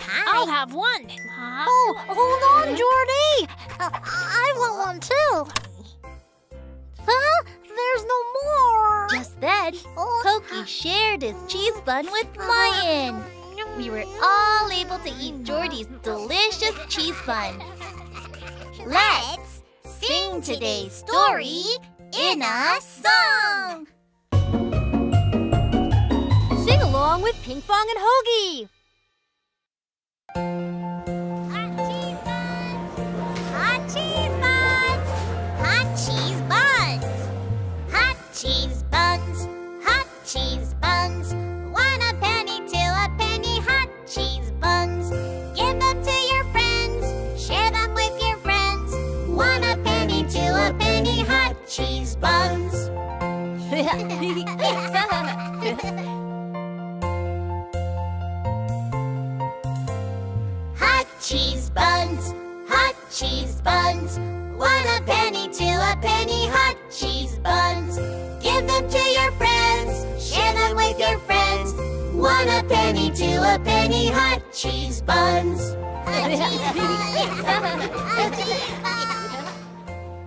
Hi. I'll have one. Oh, hold on, Jordy. I want one too. Huh? There's no more. Just then, Pokey shared his cheese bun with Mayan. We were all able to eat Jordy's delicious cheese bun. Let's sing today's story in a song. Sing along with Pinkfong and Hogi. Hot cheese buns! Hot cheese buns! Hot cheese buns! Hot cheese buns! Hot cheese buns! 1 a penny, 2 a penny, hot cheese buns! Give them to your friends, share them with your friends. 1 a penny, 2 a penny, hot cheese buns! Cheese buns, hot cheese buns. 1 a penny, 2 a penny, hot cheese buns. Give them to your friends, share them with your friends. 1 a penny, 2 a penny, hot cheese buns. Hot cheese buns. Hot cheese buns.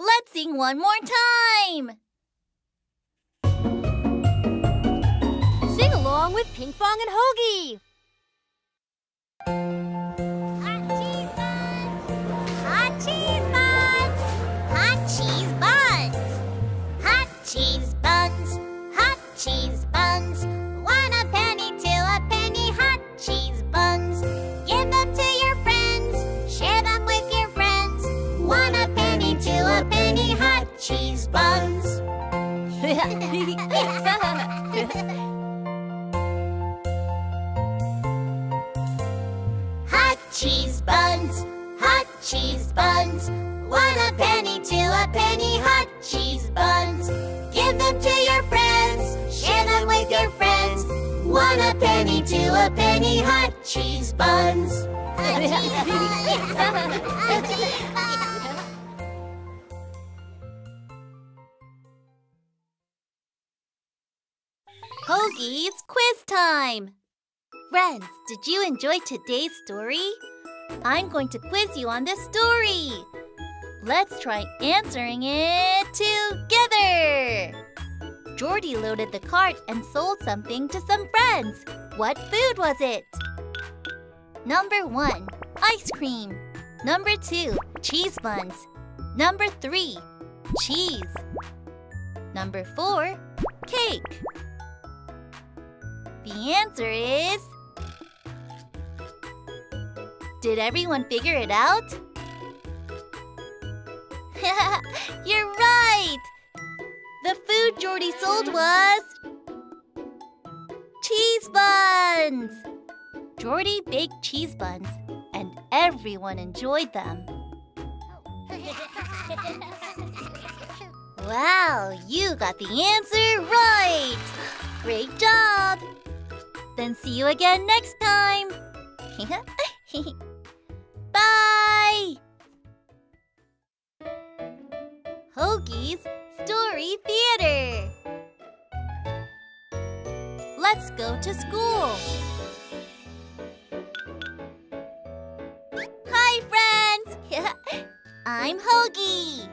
Let's sing one more time. Sing along with Pinkfong and Hogi. Hot cheese buns! Hot cheese buns! Hot cheese buns! Hot cheese buns! Hot cheese buns! 1 a penny, 2 a penny, hot cheese buns! Give them to your friends, share them with your friends. 1 a penny, 2 a penny, hot cheese buns. Cheese buns, hot cheese buns. 1 a penny, 2 a penny, hot cheese buns. Give them to your friends, share them with your friends. 1 a penny, 2 a penny, hot cheese buns. Hot cheese buns. Hot cheese buns. Hogi's quiz time. Friends, did you enjoy today's story? I'm going to quiz you on this story. Let's try answering it together. Jordy loaded the cart and sold something to some friends. What food was it? Number 1, ice cream. Number 2, cheese buns. Number 3, cheese. Number 4, cake. The answer is... Did everyone figure it out? You're right! The food Jordy sold was... cheese buns! Jordy baked cheese buns, and everyone enjoyed them. Wow, you got the answer right! Great job! Then see you again next time! Bye! Hogi's Story Theater. Let's go to school. I'm Hogi.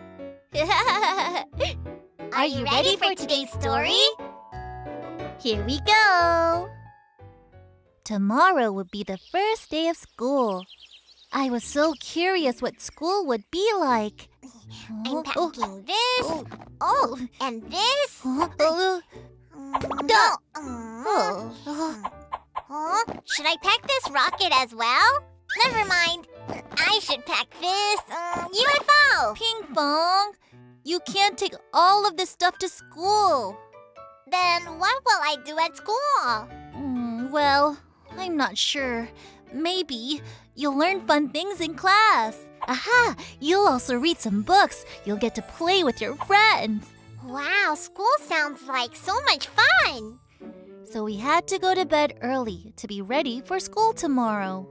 Are you ready for today's story? Here we go. Tomorrow would be the first day of school. I was so curious what school would be like. I'm packing this, and this. No! Should I pack this rocket as well? Never mind. I should pack this UFO. Pinkfong, you can't take all of this stuff to school. Then what will I do at school? Well, I'm not sure. Maybe you'll learn fun things in class. Aha! You'll also read some books. You'll get to play with your friends. Wow, school sounds like so much fun! So we had to go to bed early to be ready for school tomorrow.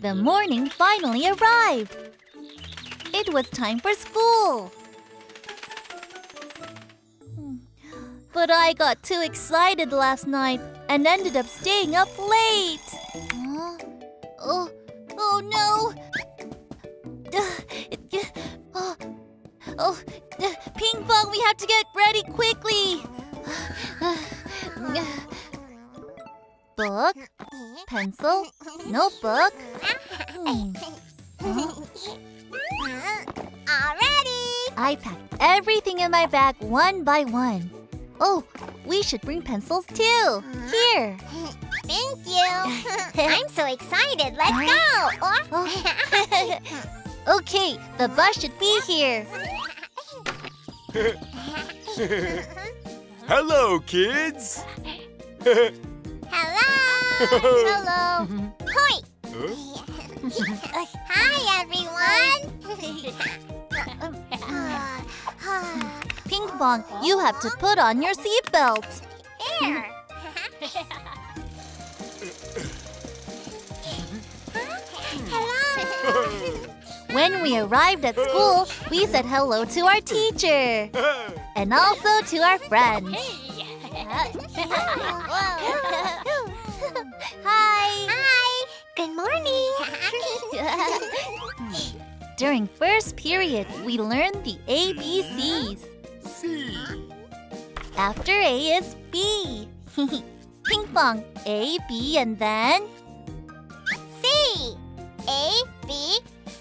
The morning finally arrived. It was time for school. But I got too excited last night and ended up staying up late. Huh? Oh no! Pinkfong, we have to get ready quickly. Book, pencil, notebook. Already! I packed everything in my bag one by one. Oh, we should bring pencils too. Here. Thank you. I'm so excited. Let's go. Okay, the bus should be here. Hello, kids. Hello. Hello. Hoi. Hi, everyone. Pinkfong, you have to put on your seatbelt. There. Hello. When we arrived at school, we said hello to our teacher and also to our friends. Hi! Hi! Good morning! During first period, we learned the ABCs. C. After A is B. Pinkfong, A, B, and then? C. A, B, C.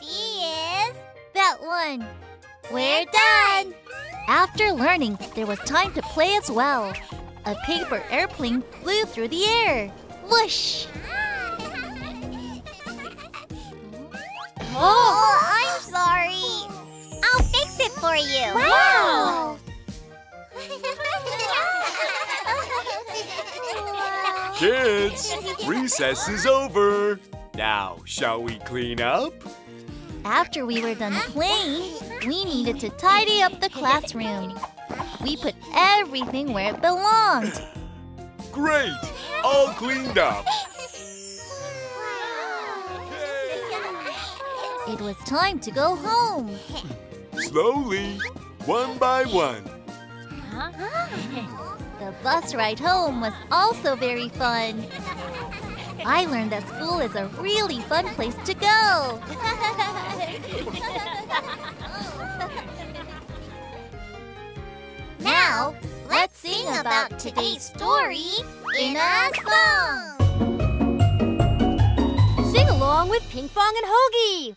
D is that one. We're done. After learning, there was time to play as well. A paper airplane flew through the air. Whoosh! Oh, I'm sorry. I'll fix it for you. Wow! Kids, recess is over. Now, shall we clean up? After we were done playing, we needed to tidy up the classroom. We put everything where it belonged. Great! All cleaned up. It was time to go home. Slowly, one by one. The bus ride home was also very fun. I learned that school is a really fun place to go. Now, let's sing about today's story in a song. Sing along with Pinkfong and Hogi.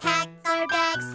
Pack our bags.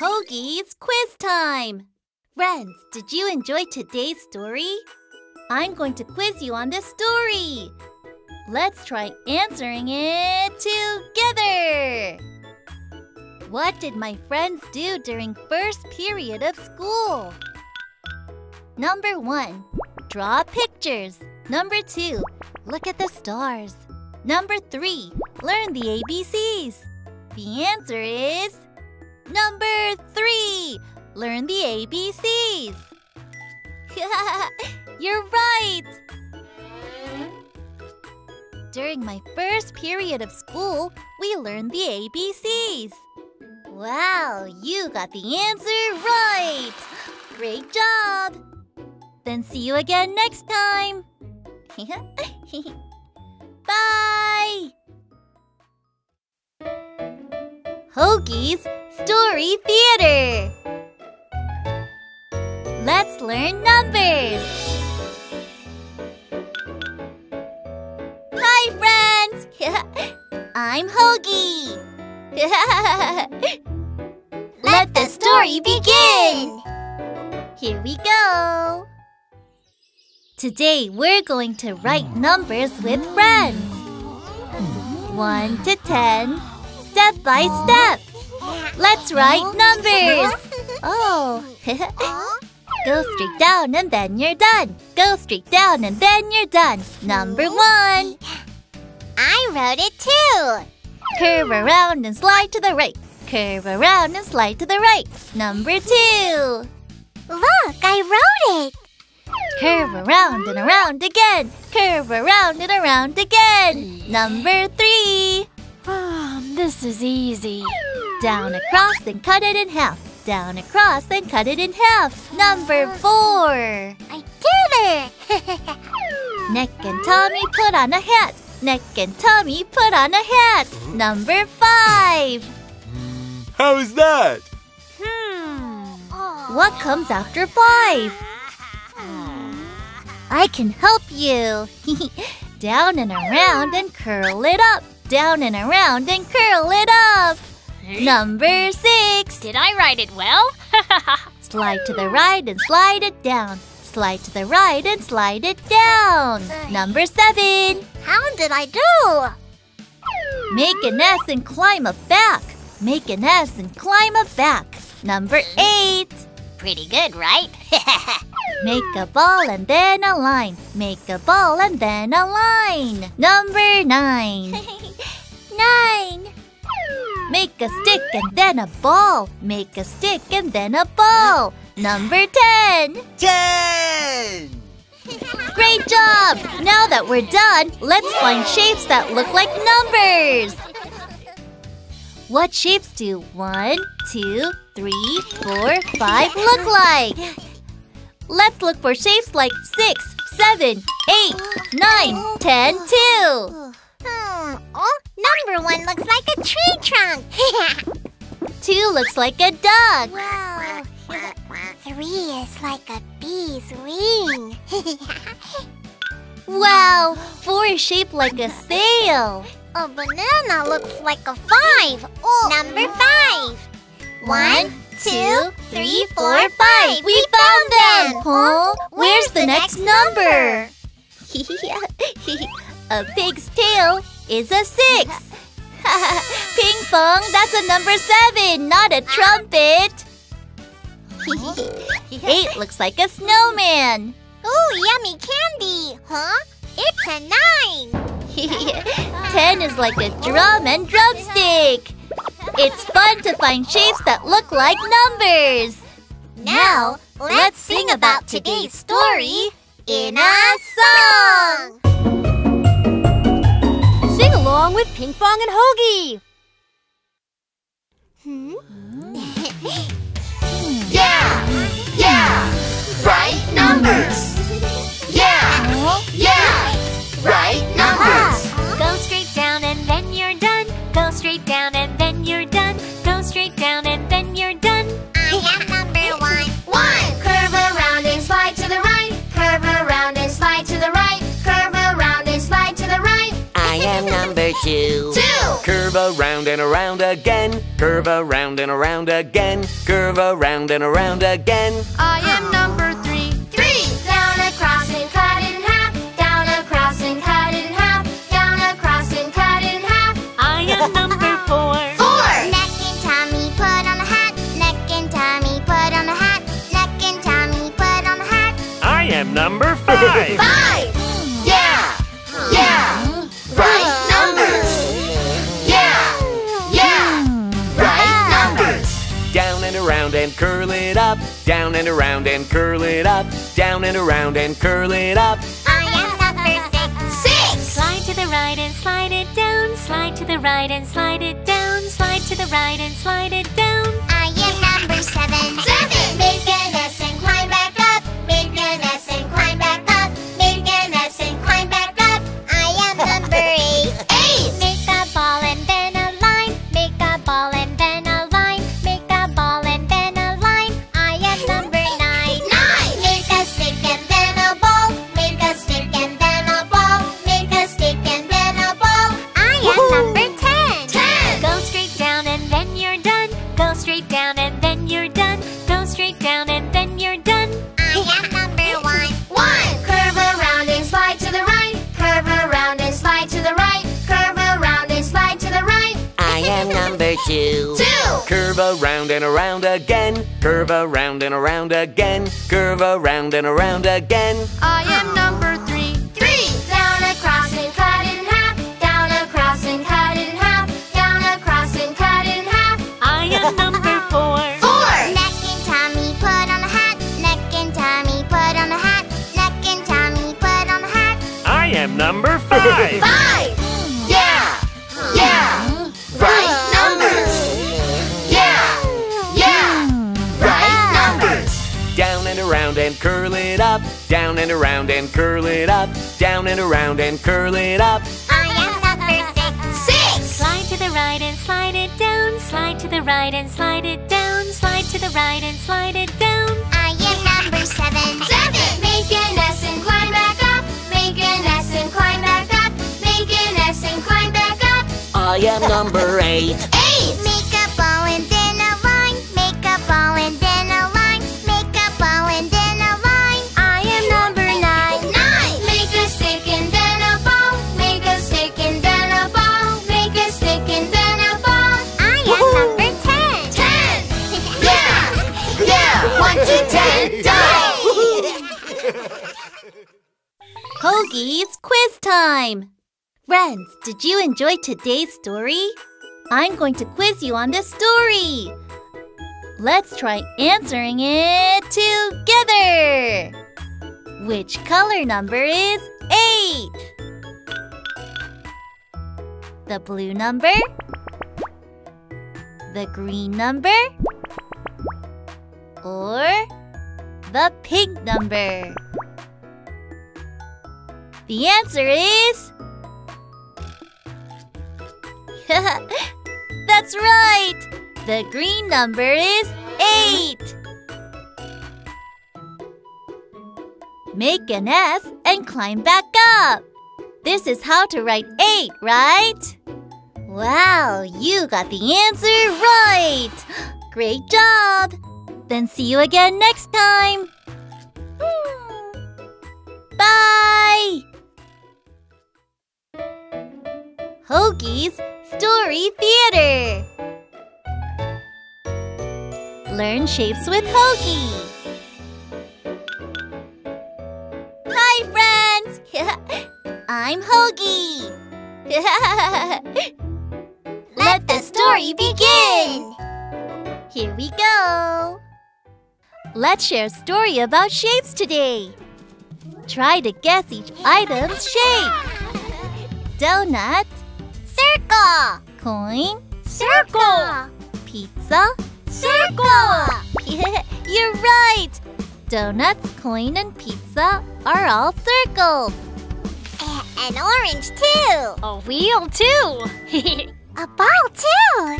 Hogi's quiz time! Friends, did you enjoy today's story? I'm going to quiz you on this story. Let's try answering it together! What did my friends do during first period of school? Number 1. Draw pictures. Number 2. Look at the stars. Number 3. Learn the ABCs. The answer is... Number 3, learn the ABCs. You're right! During my first period of school, we learned the ABCs. Wow, you got the answer right! Great job! Then see you again next time! Bye! Hogi's Story Theater! Let's learn numbers! Hi, friends! I'm Hogi! Let the story begin! Here we go! Today, we're going to write numbers with friends. 1 to 10, step by step. Let's write numbers! Oh! Go straight down and then you're done! Go straight down and then you're done! Number 1! I wrote it too! Curve around and slide to the right! Curve around and slide to the right! Number 2! Look! I wrote it! Curve around and around again! Curve around and around again! Number 3! This is easy! Down, across, and cut it in half. Down, across, and cut it in half. Number 4. I did it! Neck and tummy put on a hat. Neck and tummy put on a hat. Number 5. How is that? What comes after 5? I can help you. Down and around and curl it up. Down and around and curl it up. Number 6. Did I write it well? Slide to the right and slide it down. Slide to the right and slide it down. Number 7. How did I do? Make an S and climb up back. Make an S and climb up back. Number 8. Pretty good, right? Make a ball and then a line. Make a ball and then a line. Number 9. 9. Make a stick and then a ball. Make a stick and then a ball. Number 10. 10! Great job! Now that we're done, let's find shapes that look like numbers. What shapes do 1, 2, 3, 4, 5 look like? Let's look for shapes like 6, 7, 8, 9, 10, 2. Oh, number 1 looks like a tree trunk. 2 looks like a duck. Wow. 3 is like a bee's wing. Wow, 4 is shaped like a sail. A banana looks like a 5. Oh, number 5. 1, 2, 3, 4, 5. We found them. Huh? Where's the next number? A pig's tail is a 6. Pinkfong, that's a number 7, not a trumpet. 8 looks like a snowman. Ooh, yummy candy. Huh? It's a 9. 10 is like a drum and drumstick. It's fun to find shapes that look like numbers. Now, let's sing about today's story in a song. Sing along with Pinkfong and Hogi. Yeah, yeah, right numbers. Yeah, yeah, right numbers. Go straight down and then you're done. Go straight down and then you're done. Go straight down and then you're done. I have number 1. 1. Curve around and slide to the right. Curve around and slide to the right. Curve around and slide to the right. I am number 2. 2. Curve around and around again. Curve around and around again. Curve around and around again. I am number 3. 3. Down across and cut in half. Down across and cut in half. Down across and cut in half. I am number 4. Number 5. 5. Yeah, yeah, right numbers. Yeah, yeah, right numbers. Down and around and curl it up. Down and around and curl it up. Down and around and curl it up. I am number 6. 6. Slide to the right and slide it down. Slide to the right and slide it down. Slide to the right and slide it down. I am number 7. 7. Make an S and climb back up. Make an S and climb back up. Make an S and climb back up. I am number 8. 8. Make a ball and then a line. Make a ball and then a line. Make a ball and then a line. I am number 9. 9. Make a stick and then a ball. Make a stick and then a ball. Make a stick and then a ball. I am number 10. 10. Go straight down and then you're done. Go straight down and then you're done. Go straight down and then you're done. Number 1. 1. Curve around and slide to the right. Curve around and slide to the right. Curve around and slide to the right. I am number 2. 2. Curve around and around again. Curve around and around again. Curve around and around again. I am number 3. 3. Down across and cut in half. Down across and cut in half. Down across and cut in half. I am number 4. Number 5. 5. Yeah, yeah, right numbers. Yeah, yeah, right numbers. Down and around and curl it up. Down and around and curl it up. Down and around and curl it up. I am number 6. 6. Slide to the right and slide it down. Slide to the right and slide it down. Slide to the right and slide it down. I am number 7. 7. Make an S and climb back up. Make an S and climb back up. Make an S and climb back up. I am number 8. 8. Make a ball and then a line. Make a ball and then a line. Make a ball and then a line. I am number 9. 9. Make a stick and then a ball. Make a stick and then a ball. Make a stick and then a ball. I am number 10. 10. Yeah, yeah. 1 to 10. Die. Hogi's quiz time! Friends, did you enjoy today's story? I'm going to quiz you on this story! Let's try answering it together! Which color number is 8? The blue number? The green number? Or the pink number? The answer is... That's right! The green number is 8! Make an S and climb back up! This is how to write 8, right? Wow, you got the answer right! Great job! Then see you again next time! Bye! Hogi's Story Theater! Learn shapes with Hogi! Hi, friends! I'm Hogi! Let the story begin! Here we go! Let's share a story about shapes today! Try to guess each item's shape! Donut, circle. Coin, circle. Pizza, circle. You're right! Donuts, coin, and pizza are all circles. An orange, too. A wheel, too. A ball, too.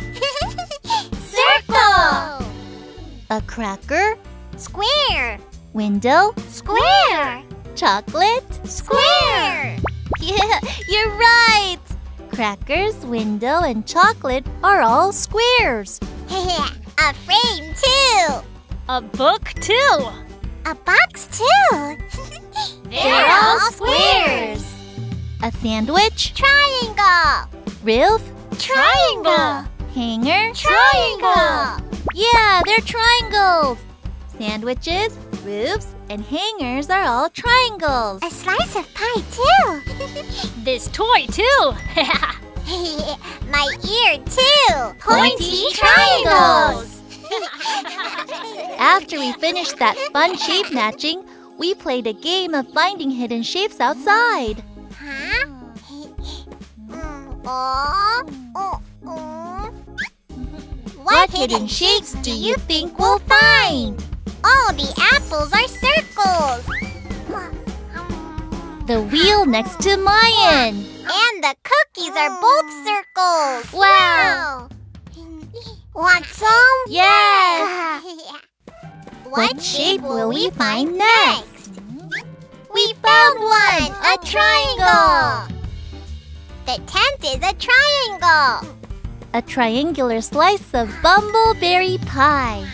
Circle. A cracker, square. Window, square. Chocolate, square. Yeah, you're right! Crackers, window, and chocolate are all squares. A frame, too! A book, too! A box, too! They're all squares! A sandwich? Triangle! Roof? Triangle! Hanger? Triangle! Yeah, they're triangles! Sandwiches, roofs, and hangers are all triangles. A slice of pie, too. This toy, too. My ear, too. Pointy triangles. After we finished that fun shape matching, we played a game of finding hidden shapes outside. Huh? What hidden shapes do you think we'll find? All the apples are circles! The wheel next to Mayan! And the cookies are both circles! Wow! Want some? Yes! What shape will we find next? We found one! A triangle! The tent is a triangle! A triangular slice of bumbleberry pie.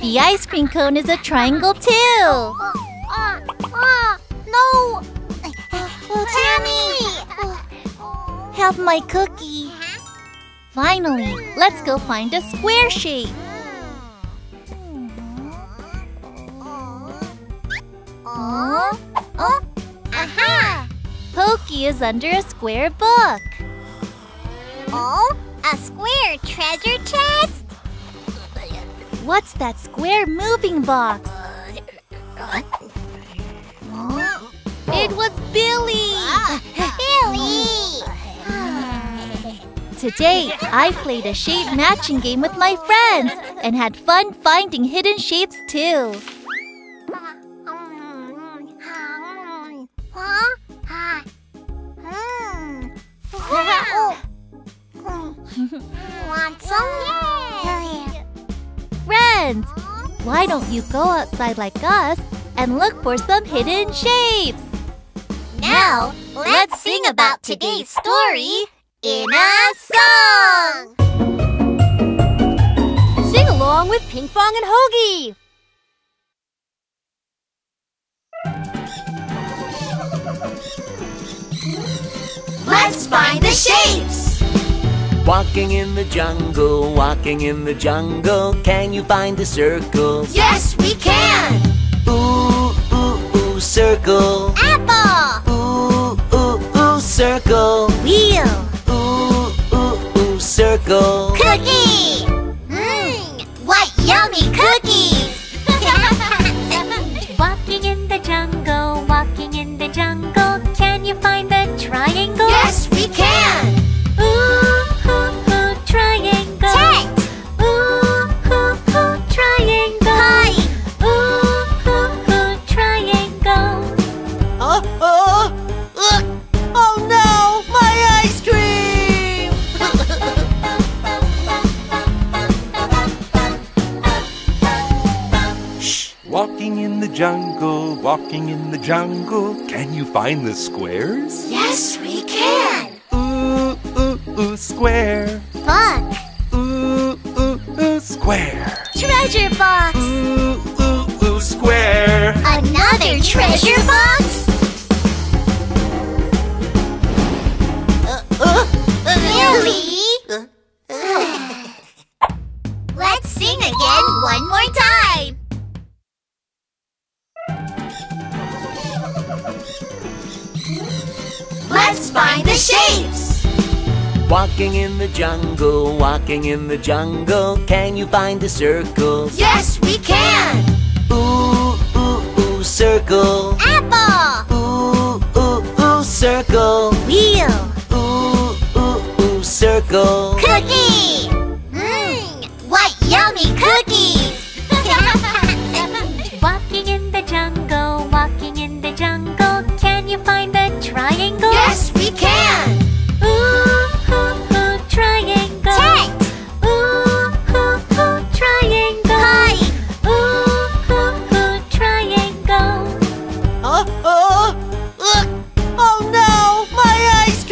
The ice cream cone is a triangle, too! No! Tammy! Have my cookie! Finally, let's go find a square shape! Aha! Pokey is under a square book! Oh, a square treasure chest? What's that square moving box? It was Billy! Billy! Today, I played a shape matching game with my friends and had fun finding hidden shapes, too. Want some? Friends, why don't you go outside like us and look for some hidden shapes? Now, let's sing about today's story in a song! Sing along with Pinkfong and Hogi! Let's find the shapes! Walking in the jungle, walking in the jungle. Can you find a circle? Yes, we can! Ooh, ooh, ooh, circle. Apple! Ooh, ooh, ooh, circle. Wheel. Ooh, ooh, ooh, circle. Cookie! Mmm, what yummy cookies! Walking in the jungle, walking in the jungle. Can you find the triangle? Yes, we can! Triangle. Tent. Ooh, ooh, ooh, triangle. Pie. Ooh, ooh, jungle, walking in the jungle. Can you find the squares? Yes, we can. Ooh, ooh, ooh, square. Book. Ooh, ooh, ooh, square. Treasure box. Ooh, ooh, ooh, square. Another treasure box? Billy! Let's sing again one more time! Let's find the shapes! Walking in the jungle, can you find the circle? Yes, we can! Ooh, ooh, ooh, circle! Apple! Ooh, ooh, ooh, circle! Wheel! Circle. Cookie! What yummy cookies! Walking in the jungle, can you find the triangle? Yes, we can! Ooh, ooh, ooh, triangle! Tent! Ooh, ooh, ooh, triangle! Pie! Ooh, ooh, ooh, triangle! Oh no! My ice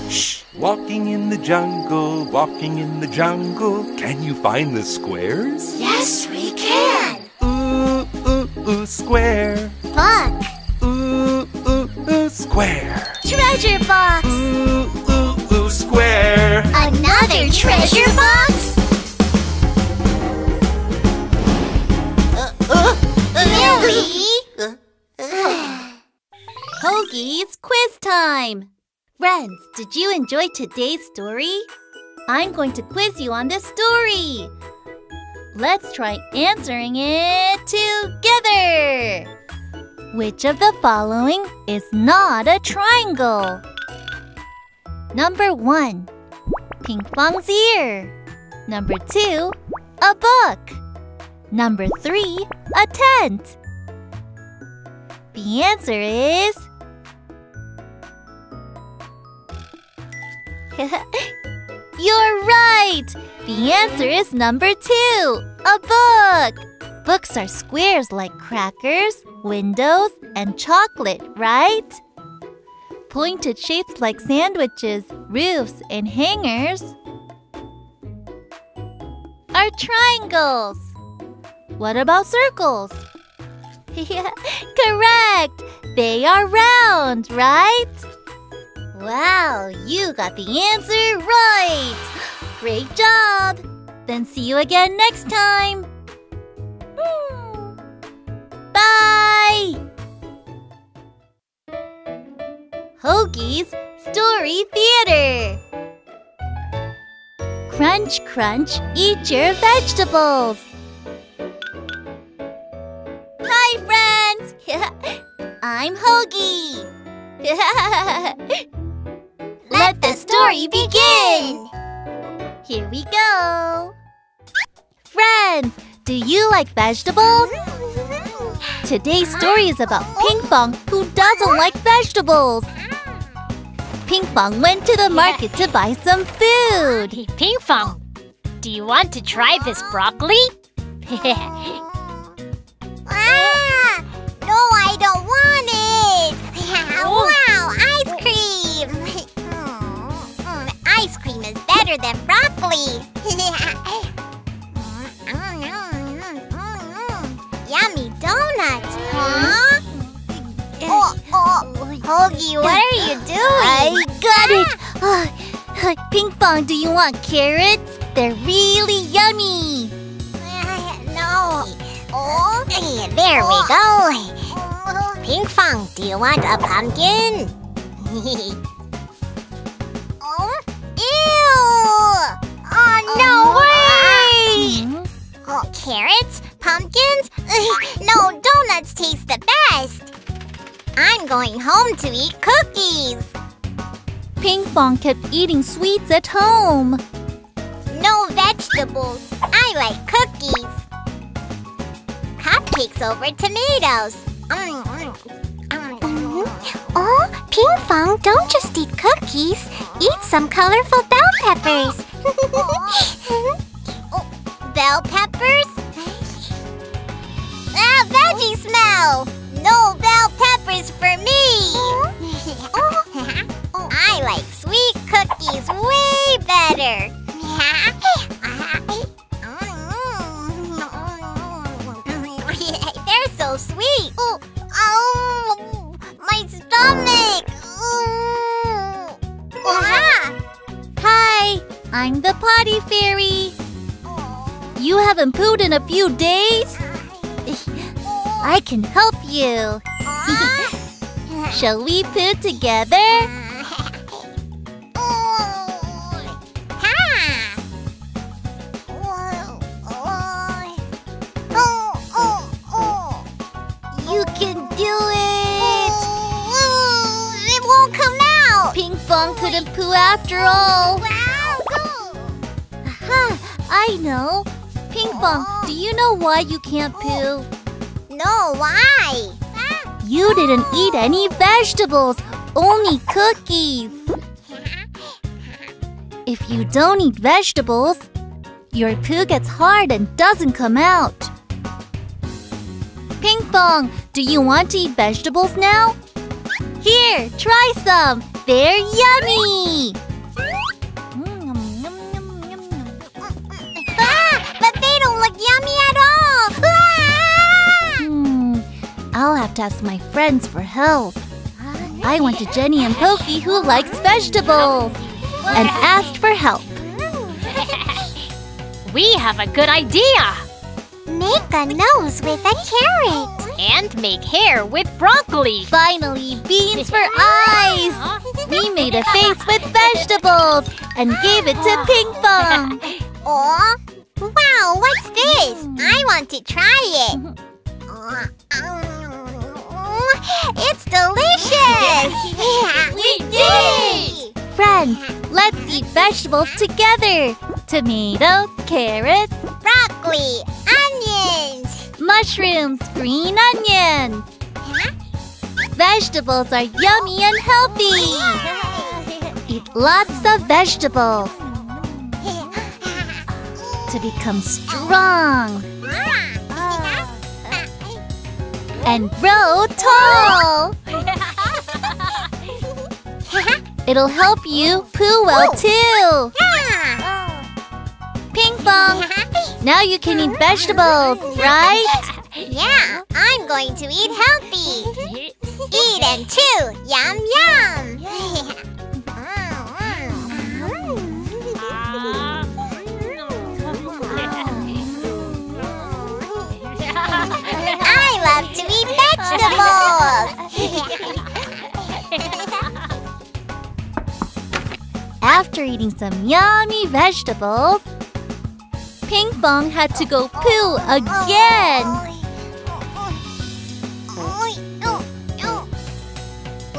cream! Walking in the jungle, can you find the squares? Yes, we can! Ooh, ooh, ooh, square! Book! Ooh, ooh, ooh, square! Treasure box! Ooh, ooh, ooh, square! Another treasure box? Billy! Hogi, it's quiz time! Friends, did you enjoy today's story? I'm going to quiz you on this story. Let's try answering it together. Which of the following is not a triangle? Number 1, Pinkfong's ear. Number 2, a book. Number 3, a tent. The answer is... You're right! The answer is number 2, a book! Books are squares like crackers, windows, and chocolate, right? Pointed shapes like sandwiches, roofs, and hangers are triangles! What about circles? Correct! They are round, right? Wow, you got the answer right! Great job! Then see you again next time! Bye! Hogi's Story Theater. Crunch, crunch, eat your vegetables! Hi, friends! I'm Hogi! Let the story begin! Here we go! Friends, do you like vegetables? Today's story is about Pinkfong, who doesn't like vegetables. Pinkfong went to the market to buy some food. Hey, Pinkfong, do you want to try this broccoli? No, I don't want it! Wow, ice cream! Ice cream is better than broccoli! Yummy donuts! Huh? Hogi, what are you doing? I got it! Pinkfong, do you want carrots? They're really yummy! No! There we go! Pinkfong, do you want a pumpkin? No way! Oh, carrots? Pumpkins? No, donuts taste the best! I'm going home to eat cookies! Pinkfong kept eating sweets at home. No vegetables. I like cookies. Cupcakes over tomatoes. Oh, Pinkfong, don't just eat cookies. Eat some colorful bell peppers. Oh, bell peppers? Ah, veggie smell! No bell peppers for me! I like sweet cookies way better! They're so sweet! Oh, my stomach! Hi, I'm the potty fairy. You haven't pooed in a few days? I can help you. Shall we poo together? You can do it! It won't come out! Pinkfong couldn't poo after all. Wow! Aha! I know. Pinkfong, do you know why you can't poo? No, why? You didn't eat any vegetables, only cookies. If you don't eat vegetables, your poo gets hard and doesn't come out. Pinkfong, do you want to eat vegetables now? Here, try some. They're yummy. But they don't look yummy at all. I'll have to ask my friends for help. I went to Jenny and Pokey, who likes vegetables, and asked for help. We have a good idea! Make a nose with a carrot. And make hair with broccoli. Finally, beans for eyes. We made a face with vegetables and gave it to Pinkfong. Oh, wow, what's this? I want to try it. It's delicious! We did it! Friends, let's eat vegetables together. Tomatoes, carrots, broccoli, onions, mushrooms, green onions. Vegetables are yummy and healthy. Eat lots of vegetables to become strong and grow tall. It'll help you poo well too. Pinkfong, now you can eat vegetables, right? Yeah, I'm going to eat healthy. Eat and chew, yum yum. I love to eat vegetables! After eating some yummy vegetables, Pinkfong had to go poo again!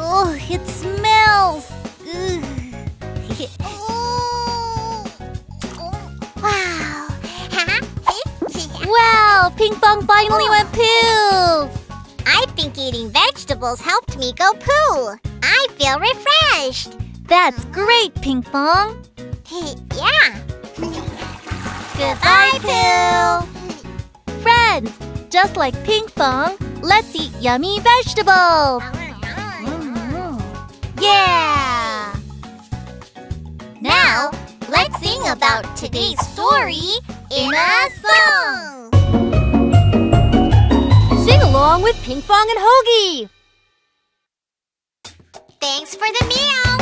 Oh, it smells! Wow, Pinkfong finally went poo! I think eating vegetables helped me go poo. I feel refreshed. That's great, Pinkfong. Yeah. Goodbye, poo. Friends, just like Pinkfong, let's eat yummy vegetables. Yeah. Now, let's sing about today's story in a song. Sing along with Pinkfong and Hogi! Thanks for the meal!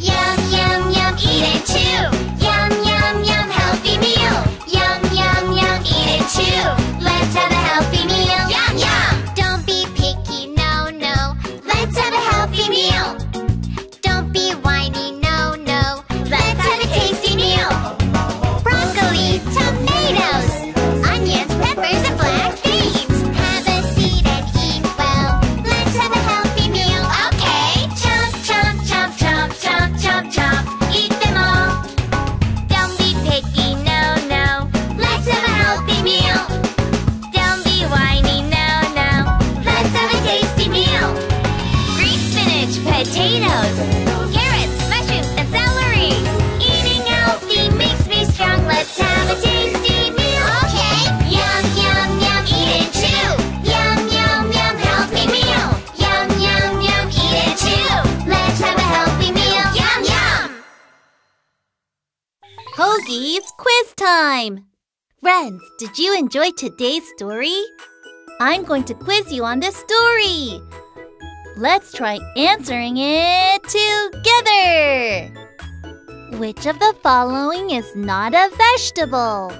Yum, yum, yum, eat it too! Yum, yum, yum, healthy meal! Yum, yum, yum, eat it too! Let's have a healthy meal! Yum, yum! Don't be picky, no, no! Let's have a healthy meal! Don't be whiny, no, no! Let's have a tasty meal! Broccoli, tomatoes, onions, peppers, and black beans! Chomp, chomp, eat them all. Don't be picky, no, no. It's quiz time! Friends, did you enjoy today's story? I'm going to quiz you on this story! Let's try answering it together! Which of the following is not a vegetable?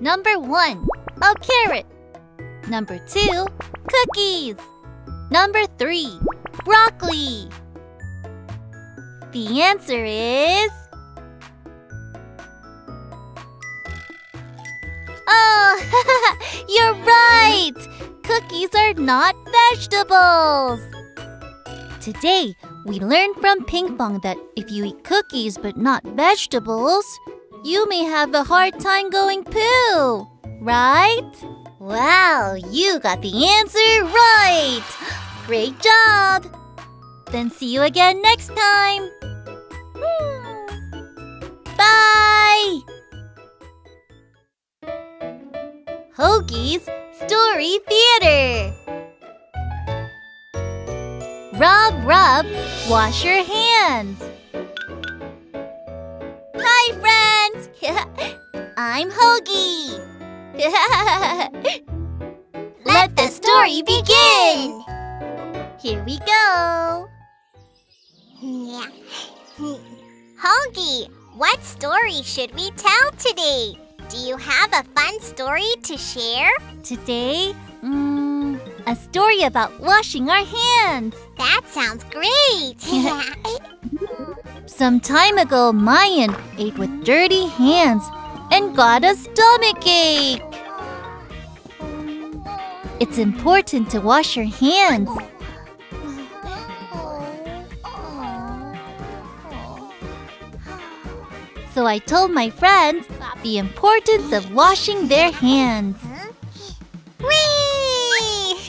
Number 1, a carrot. Number 2, cookies. Number 3, broccoli. The answer is... Oh, you're right! Cookies are not vegetables! Today, we learned from Pinkfong that if you eat cookies but not vegetables, you may have a hard time going poo, right? Wow, you got the answer right! Great job! Then see you again next time! Bye! Hogi's Story Theater. Rub, wash your hands. Hi, friends! I'm Hogi. Let the story begin! Here we go! Hogi, what story should we tell today? Do you have a fun story to share? Today, a story about washing our hands. That sounds great! Some time ago, Mayan ate with dirty hands and got a stomachache. It's important to wash your hands. So I told my friends the importance of washing their hands. Whee!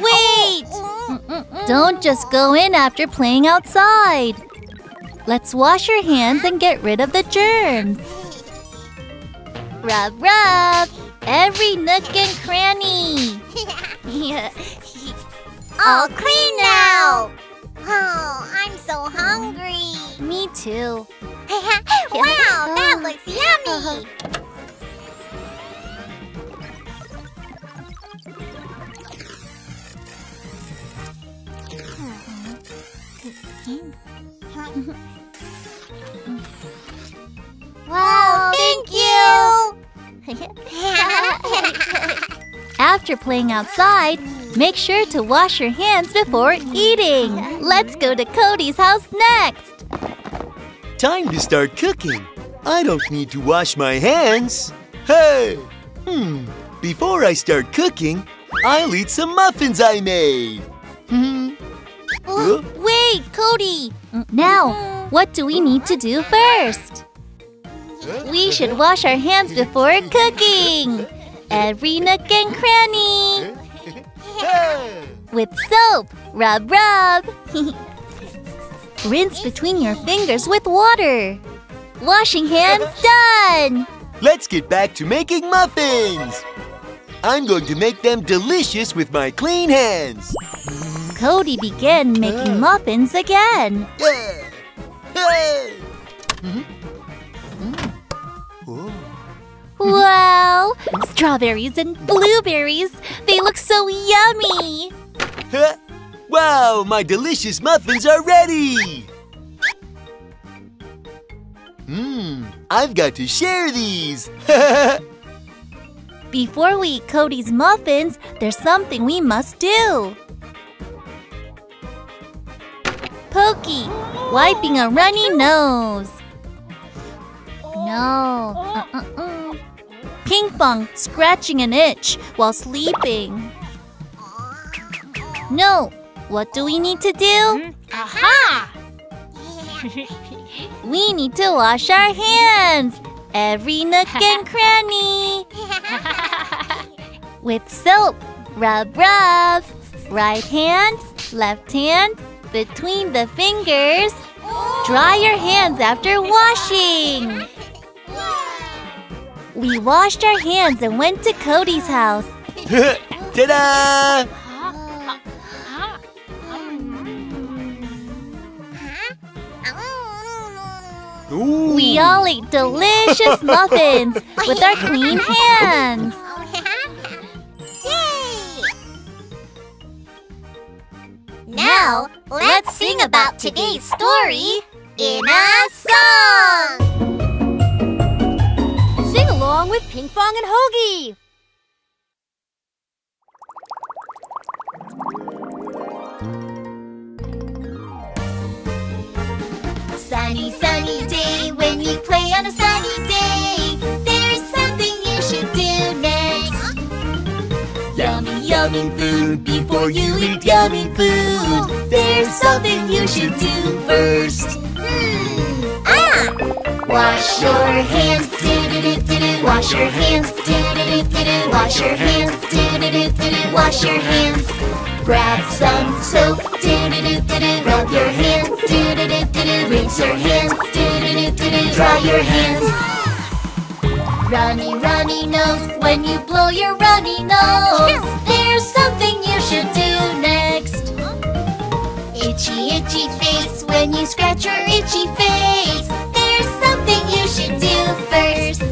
Wait! Don't just go in after playing outside. Let's wash your hands and get rid of the germs. Rub every nook and cranny. All clean now! Oh, I'm so hungry. Me too. Wow, that looks yummy. Wow, thank you. After playing outside, make sure to wash your hands before eating. Let's go to Cody's house next. Time to start cooking. I don't need to wash my hands. Hey! Before I start cooking, I'll eat some muffins I made. Wait, Cody! Now, what do we need to do first? We should wash our hands before cooking. Every nook and cranny. With soap, rub. Rinse between your fingers with water. Washing hands done! Let's get back to making muffins. I'm going to make them delicious with my clean hands. Cody began making muffins again. Wow! Strawberries and blueberries! They look so yummy! Wow! My delicious muffins are ready! I've got to share these! Before we eat Cody's muffins, there's something we must do! Pokey, wiping a runny nose! No! Pinkfong scratching an itch while sleeping. No! What do we need to do? Aha! We need to wash our hands! Every nook and cranny! With soap, rub! Right hand, left hand, between the fingers. Dry your hands after washing! We washed our hands and went to Cody's house. Ta-da! Ooh. We all ate delicious muffins with our clean hands. Now, let's sing about today's story in a song! Sing along with Pinkfong and Hogi! Sunny, sunny day, when you play on a sunny day, there's something you should do next. Yummy, yummy food, before you eat yummy food, there's something you should do first. Wash your hands, do-do-do-do-do, wash your hands, do-do-do-do-do, wash your hands, do-do-do-do-do, wash your hands. Grab some soap, do-do-do-do-do, rub your hands, do-do-do-do-do, rinse your hands, do-do-do-do-do, dry your hands. Runny, runny nose, when you blow your runny nose, there's something you should do next. Itchy, itchy face, when you scratch your itchy face, there's something you should do first.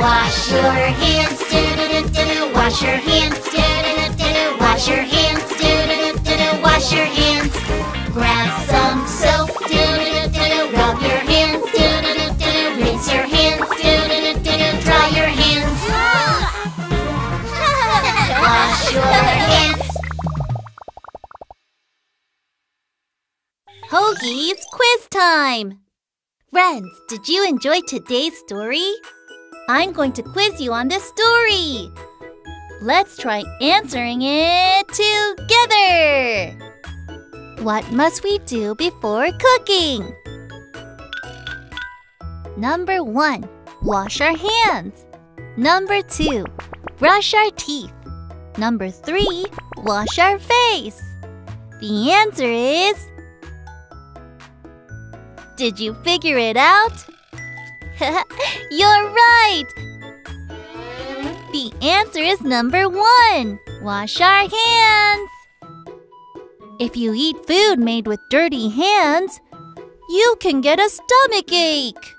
Wash your hands, do-do-do-do-do, wash your hands, do-do-do-do-do, wash your hands, do-do-do-do-do, wash your hands. Grab some soap, do-do-do-do-do, rub your hands, do-do-do-do-do, rinse your hands, do-do-do-do-do, dry your hands. Wash your hands. Hogi's quiz time! Friends, did you enjoy today's story? I'm going to quiz you on this story. Let's try answering it together. What must we do before cooking? Number 1, wash our hands. Number 2, brush our teeth. Number 3, wash our face. The answer is... Did you figure it out? You're right! The answer is number 1. Wash our hands. If you eat food made with dirty hands, you can get a stomach ache.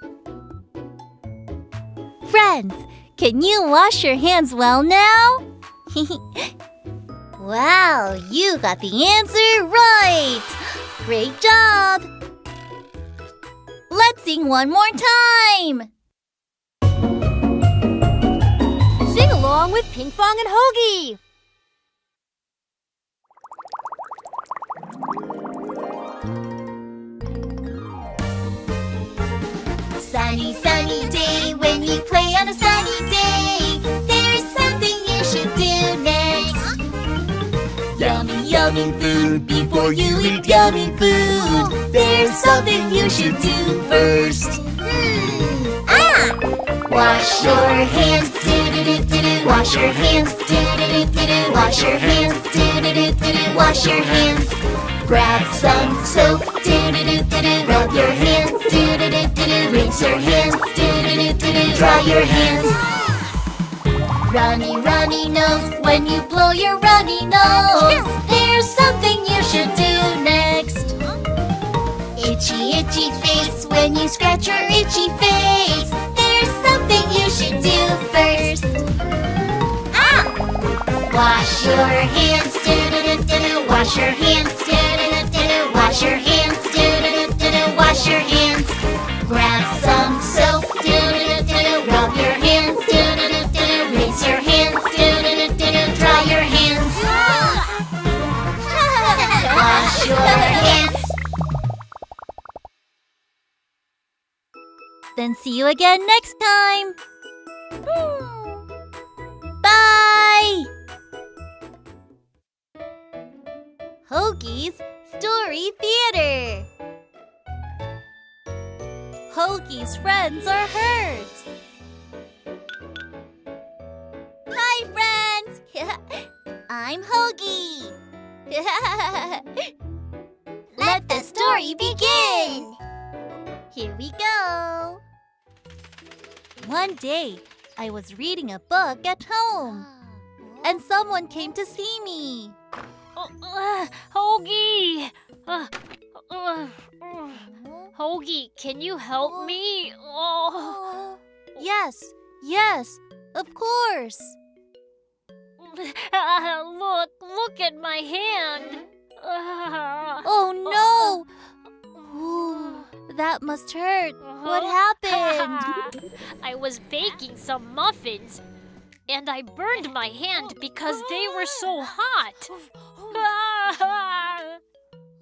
Friends, can you wash your hands well now? Wow, you got the answer right! Great job! Let's sing one more time! Sing along with Pinkfong and Hogi! Sunny, sunny day, when you play on a sunny day, there's something you should do next. Yummy, yummy food, before you eat yummy food, there's something you should do first. Wash your hands, do-do-do-do-do, wash your hands, do-do-do-do-do, wash your hands, do-do-do-do-do, wash your hands. Grab some soap, do-do-do-do-do, rub your hands, do-do-do-do-do, rinse your hands, do-do-do-do-do, dry your hands. Runny, runny nose, when you blow your runny nose, there's something you should do next. Itchy, itchy face, when you scratch your itchy face, there's something you should do first. Wash your hands, do-do-do-do, wash your hands, do-do-do-do, wash your hands, do-do-do-do, wash your hands. Grab some soap, do-do-do-do, rub your hands, do-do-do-do, rinse your hands, do-do-do-do-do, dry your hands. Wash your hands. Then see you again next time. Bye! Hogi's Story Theater. Hogi's friends are hurt. Hi, friends! I'm Hogi! Let the story begin! Here we go! One day, I was reading a book at home, and someone came to see me. Hogi! Hogi, can you help me? Oh. Yes, yes, of course. Look at my hand. Oh no! Ooh, that must hurt. What happened? I was baking some muffins, and I burned my hand because they were so hot.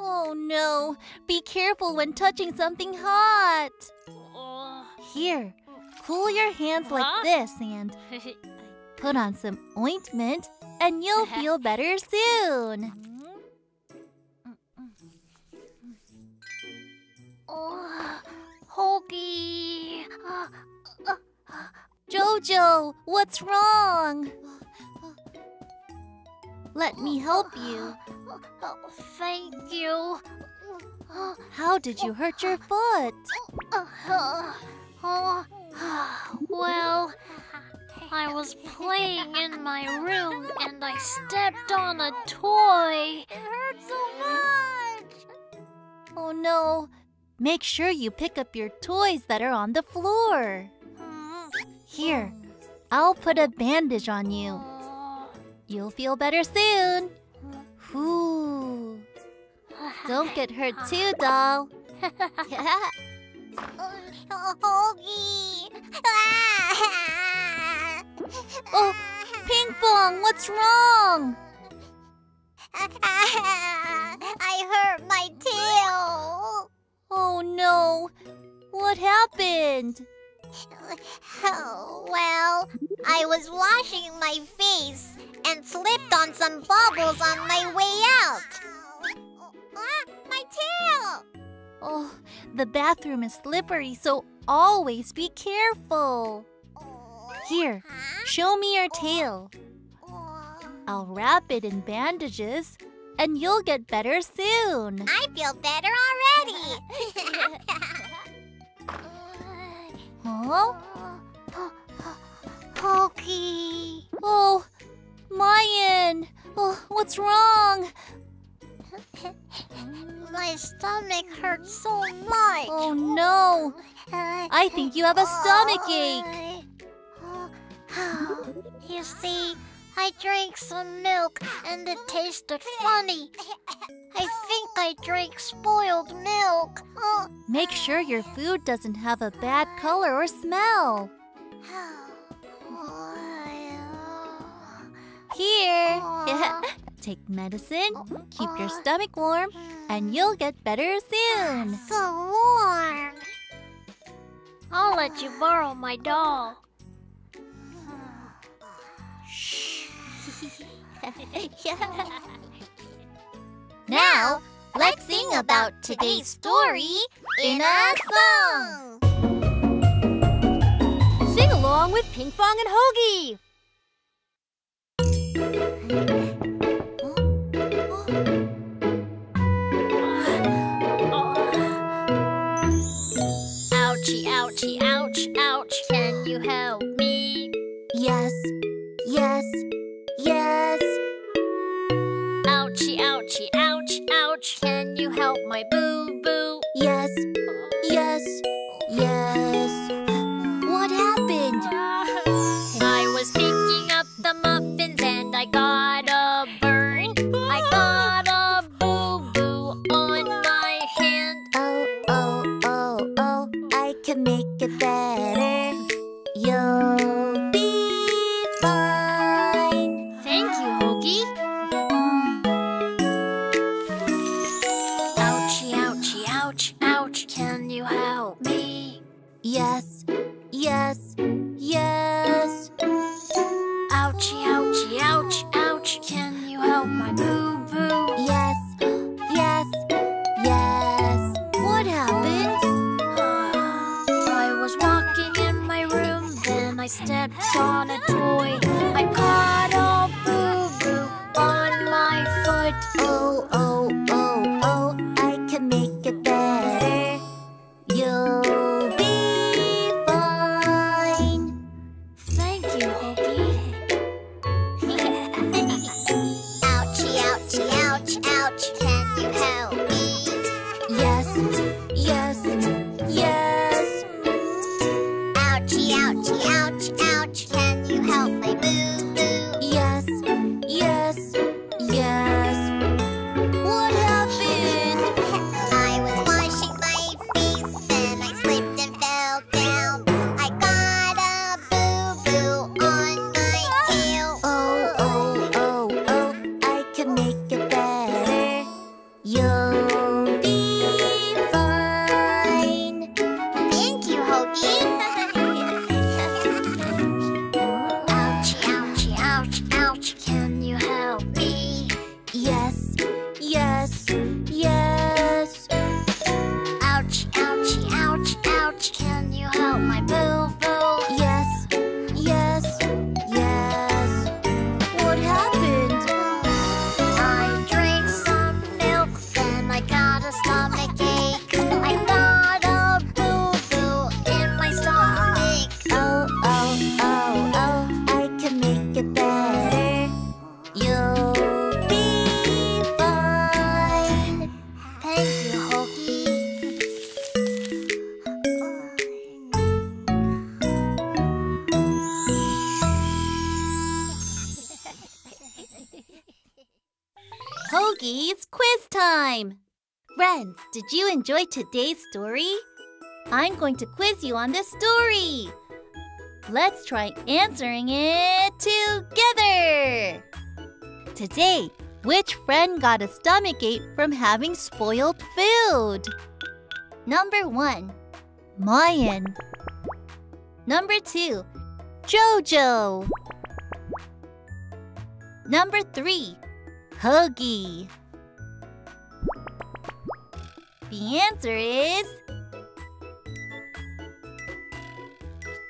Oh no! Be careful when touching something hot. Here, cool your hands like this and put on some ointment, and you'll feel better soon. Oh, Hogi. Jojo, what's wrong? Let me help you. Oh, thank you. How did you hurt your foot? Well, I was playing in my room and I stepped on a toy. It hurt so much. Oh no. Make sure you pick up your toys that are on the floor. Here, I'll put a bandage on you. You'll feel better soon. Whew. Don't get hurt too, doll. Hogi. Oh, Pinkfong, what's wrong? I hurt my tail. Oh no, what happened? Oh, well, I was washing my face and slipped on some bubbles on my way out. My tail! Oh, the bathroom is slippery, so always be careful. Here, show me your tail. I'll wrap it in bandages, and you'll get better soon. I feel better already. Huh? Pokey. Oh, Mayan. Oh, what's wrong? My stomach hurts so much. Oh no. I think you have a stomach ache. You see, I drank some milk and it tasted funny. I think I drank spoiled milk. Make sure your food doesn't have a bad color or smell. Here, take medicine, keep your stomach warm, and you'll get better soon. So warm. I'll let you borrow my doll. Now, let's sing about today's story in a song. Sing along with Pinkfong and Hogi. Ouchie, ouchie, ouch, ouch. Can you help me? Yes, yes, yes. Ouchie, ouchie, ouch, ouch. Can you help my boo-boo? Yes, yes, yes. What happened? I was picking up the muffins and I got a burn. I got a boo-boo on my hand. Oh, oh, oh, oh, I can make it better. You'll be fine. Thank you, Hogi. Can you help me? Yes, yes, yes. Ouchie, ouchie, ouch, ouch. Can you help my boo-boo? Yes, yes, yes. What happened? I was walking in my room, then I stepped on a toy. I caught a boo-boo on my foot. Oh, oh, oh, oh, I can make it better. You'll be fine. Thank you, Hogi. Ouchie, ouchie, ouch, ouch. Can you help me? Yes. much. Can you help my boo boo? Yes, yes, yes. What happened? I drank some milk, then I got a stomachache. I got a boo boo in my stomach. Oh, oh, oh, oh! I can make it better. You'll be fine. Thank you, Hogi. Hogi's quiz time! Friends, did you enjoy today's story? I'm going to quiz you on this story! Let's try answering it together! Today, which friend got a stomachache from having spoiled food? Number 1, Mayan. Number 2, Jojo. Number 3, Hogi. The answer is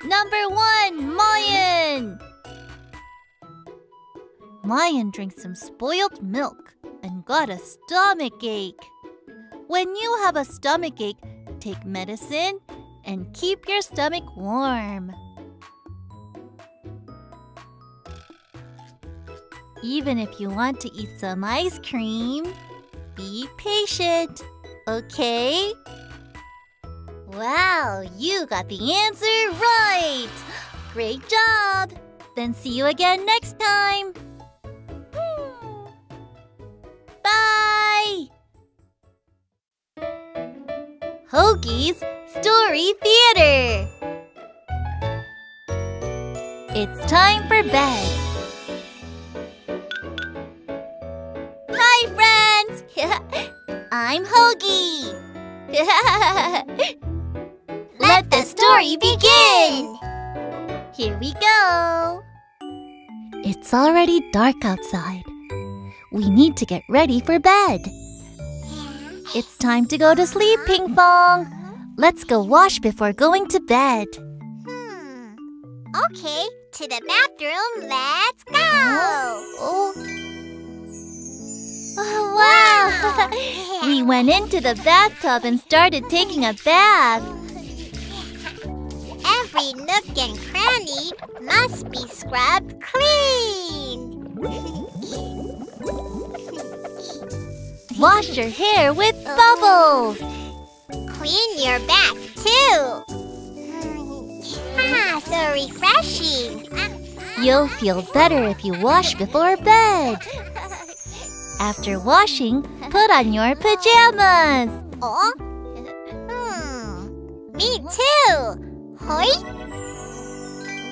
number 1, Mayan. Mayan drank some spoiled milk and got a stomachache. When you have a stomachache, take medicine and keep your stomach warm. Even if you want to eat some ice cream, be patient, okay? Wow, you got the answer right! Great job! Then see you again next time! Bye! Hogi's Story Theater! It's time for bed! I'm Hogi! Let the story begin! Here we go! It's already dark outside. We need to get ready for bed. It's time to go to sleep, Pinkfong! Let's go wash before going to bed. Okay, to the bathroom, let's go! Wow! We went into the bathtub and started taking a bath. Every nook and cranny must be scrubbed clean. Wash your hair with bubbles. Clean your back too. Ah, so refreshing. You'll feel better if you wash before bed. After washing, put on your pajamas. Oh? Me too. Hoi?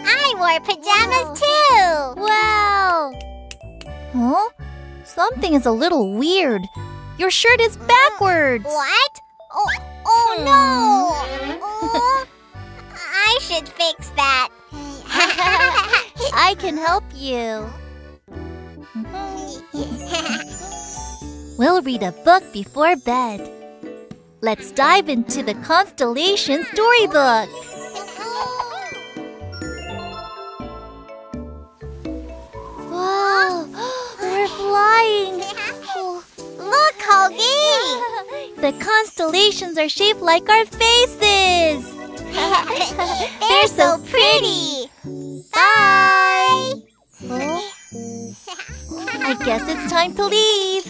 I wore pajamas too. Wow. Huh? Something is a little weird. Your shirt is backwards. What? Oh no. I should fix that. I can help you. We'll read a book before bed. Let's dive into the Constellation Storybook. Wow, we're flying. Look, Hogi! The constellations are shaped like our faces. They're so pretty. Bye! Oh? I guess it's time to leave.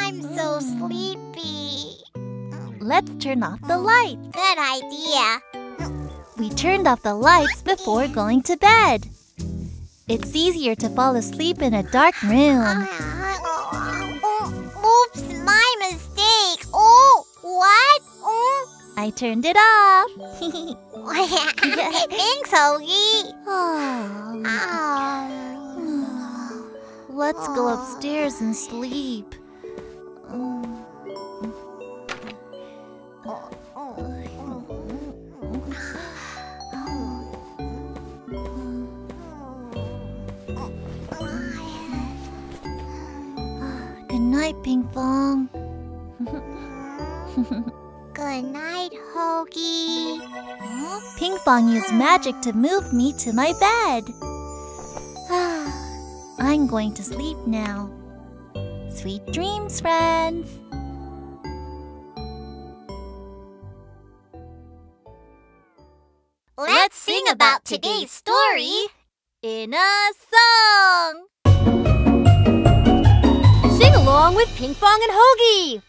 I'm so sleepy. Let's turn off the lights. Good idea. We turned off the lights before going to bed. It's easier to fall asleep in a dark room. Oops, my mistake. Oh, what? Oh. I turned it off. Thanks, Hogi. Let's go upstairs and sleep. Good night, Pinkfong. Good night, Hogi. Huh? Pinkfong used magic to move me to my bed. I'm going to sleep now. Sweet dreams, friends. Let's sing about today's story in a song. Sing along with Pinkfong and Hogi.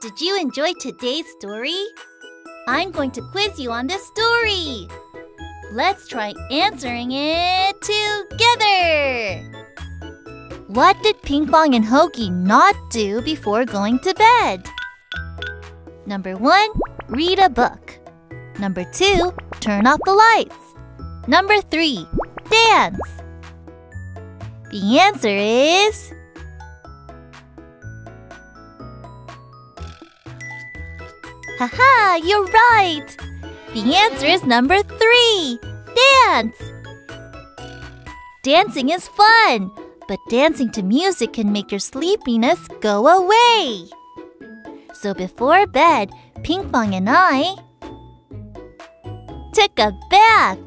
Did you enjoy today's story? I'm going to quiz you on this story. Let's try answering it together. What did Pinkfong and Hogi not do before going to bed? Number 1, read a book. Number 2, turn off the lights. Number 3, dance. The answer is... Haha, you're right! The answer is number 3, dance! Dancing is fun, but dancing to music can make your sleepiness go away. So before bed, Pinkfong and I took a bath,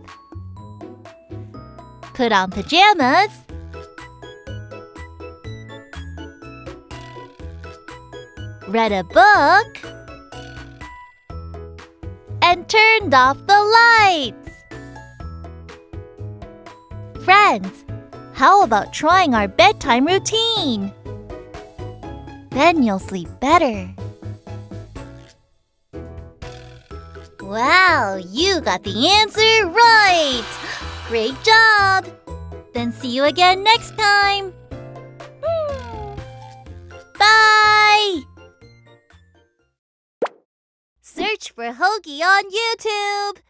put on pajamas, read a book, and turned off the lights. Friends, how about trying our bedtime routine? Then you'll sleep better. Wow, you got the answer right! Great job! Then see you again next time! Bye! Search for Hogi on YouTube!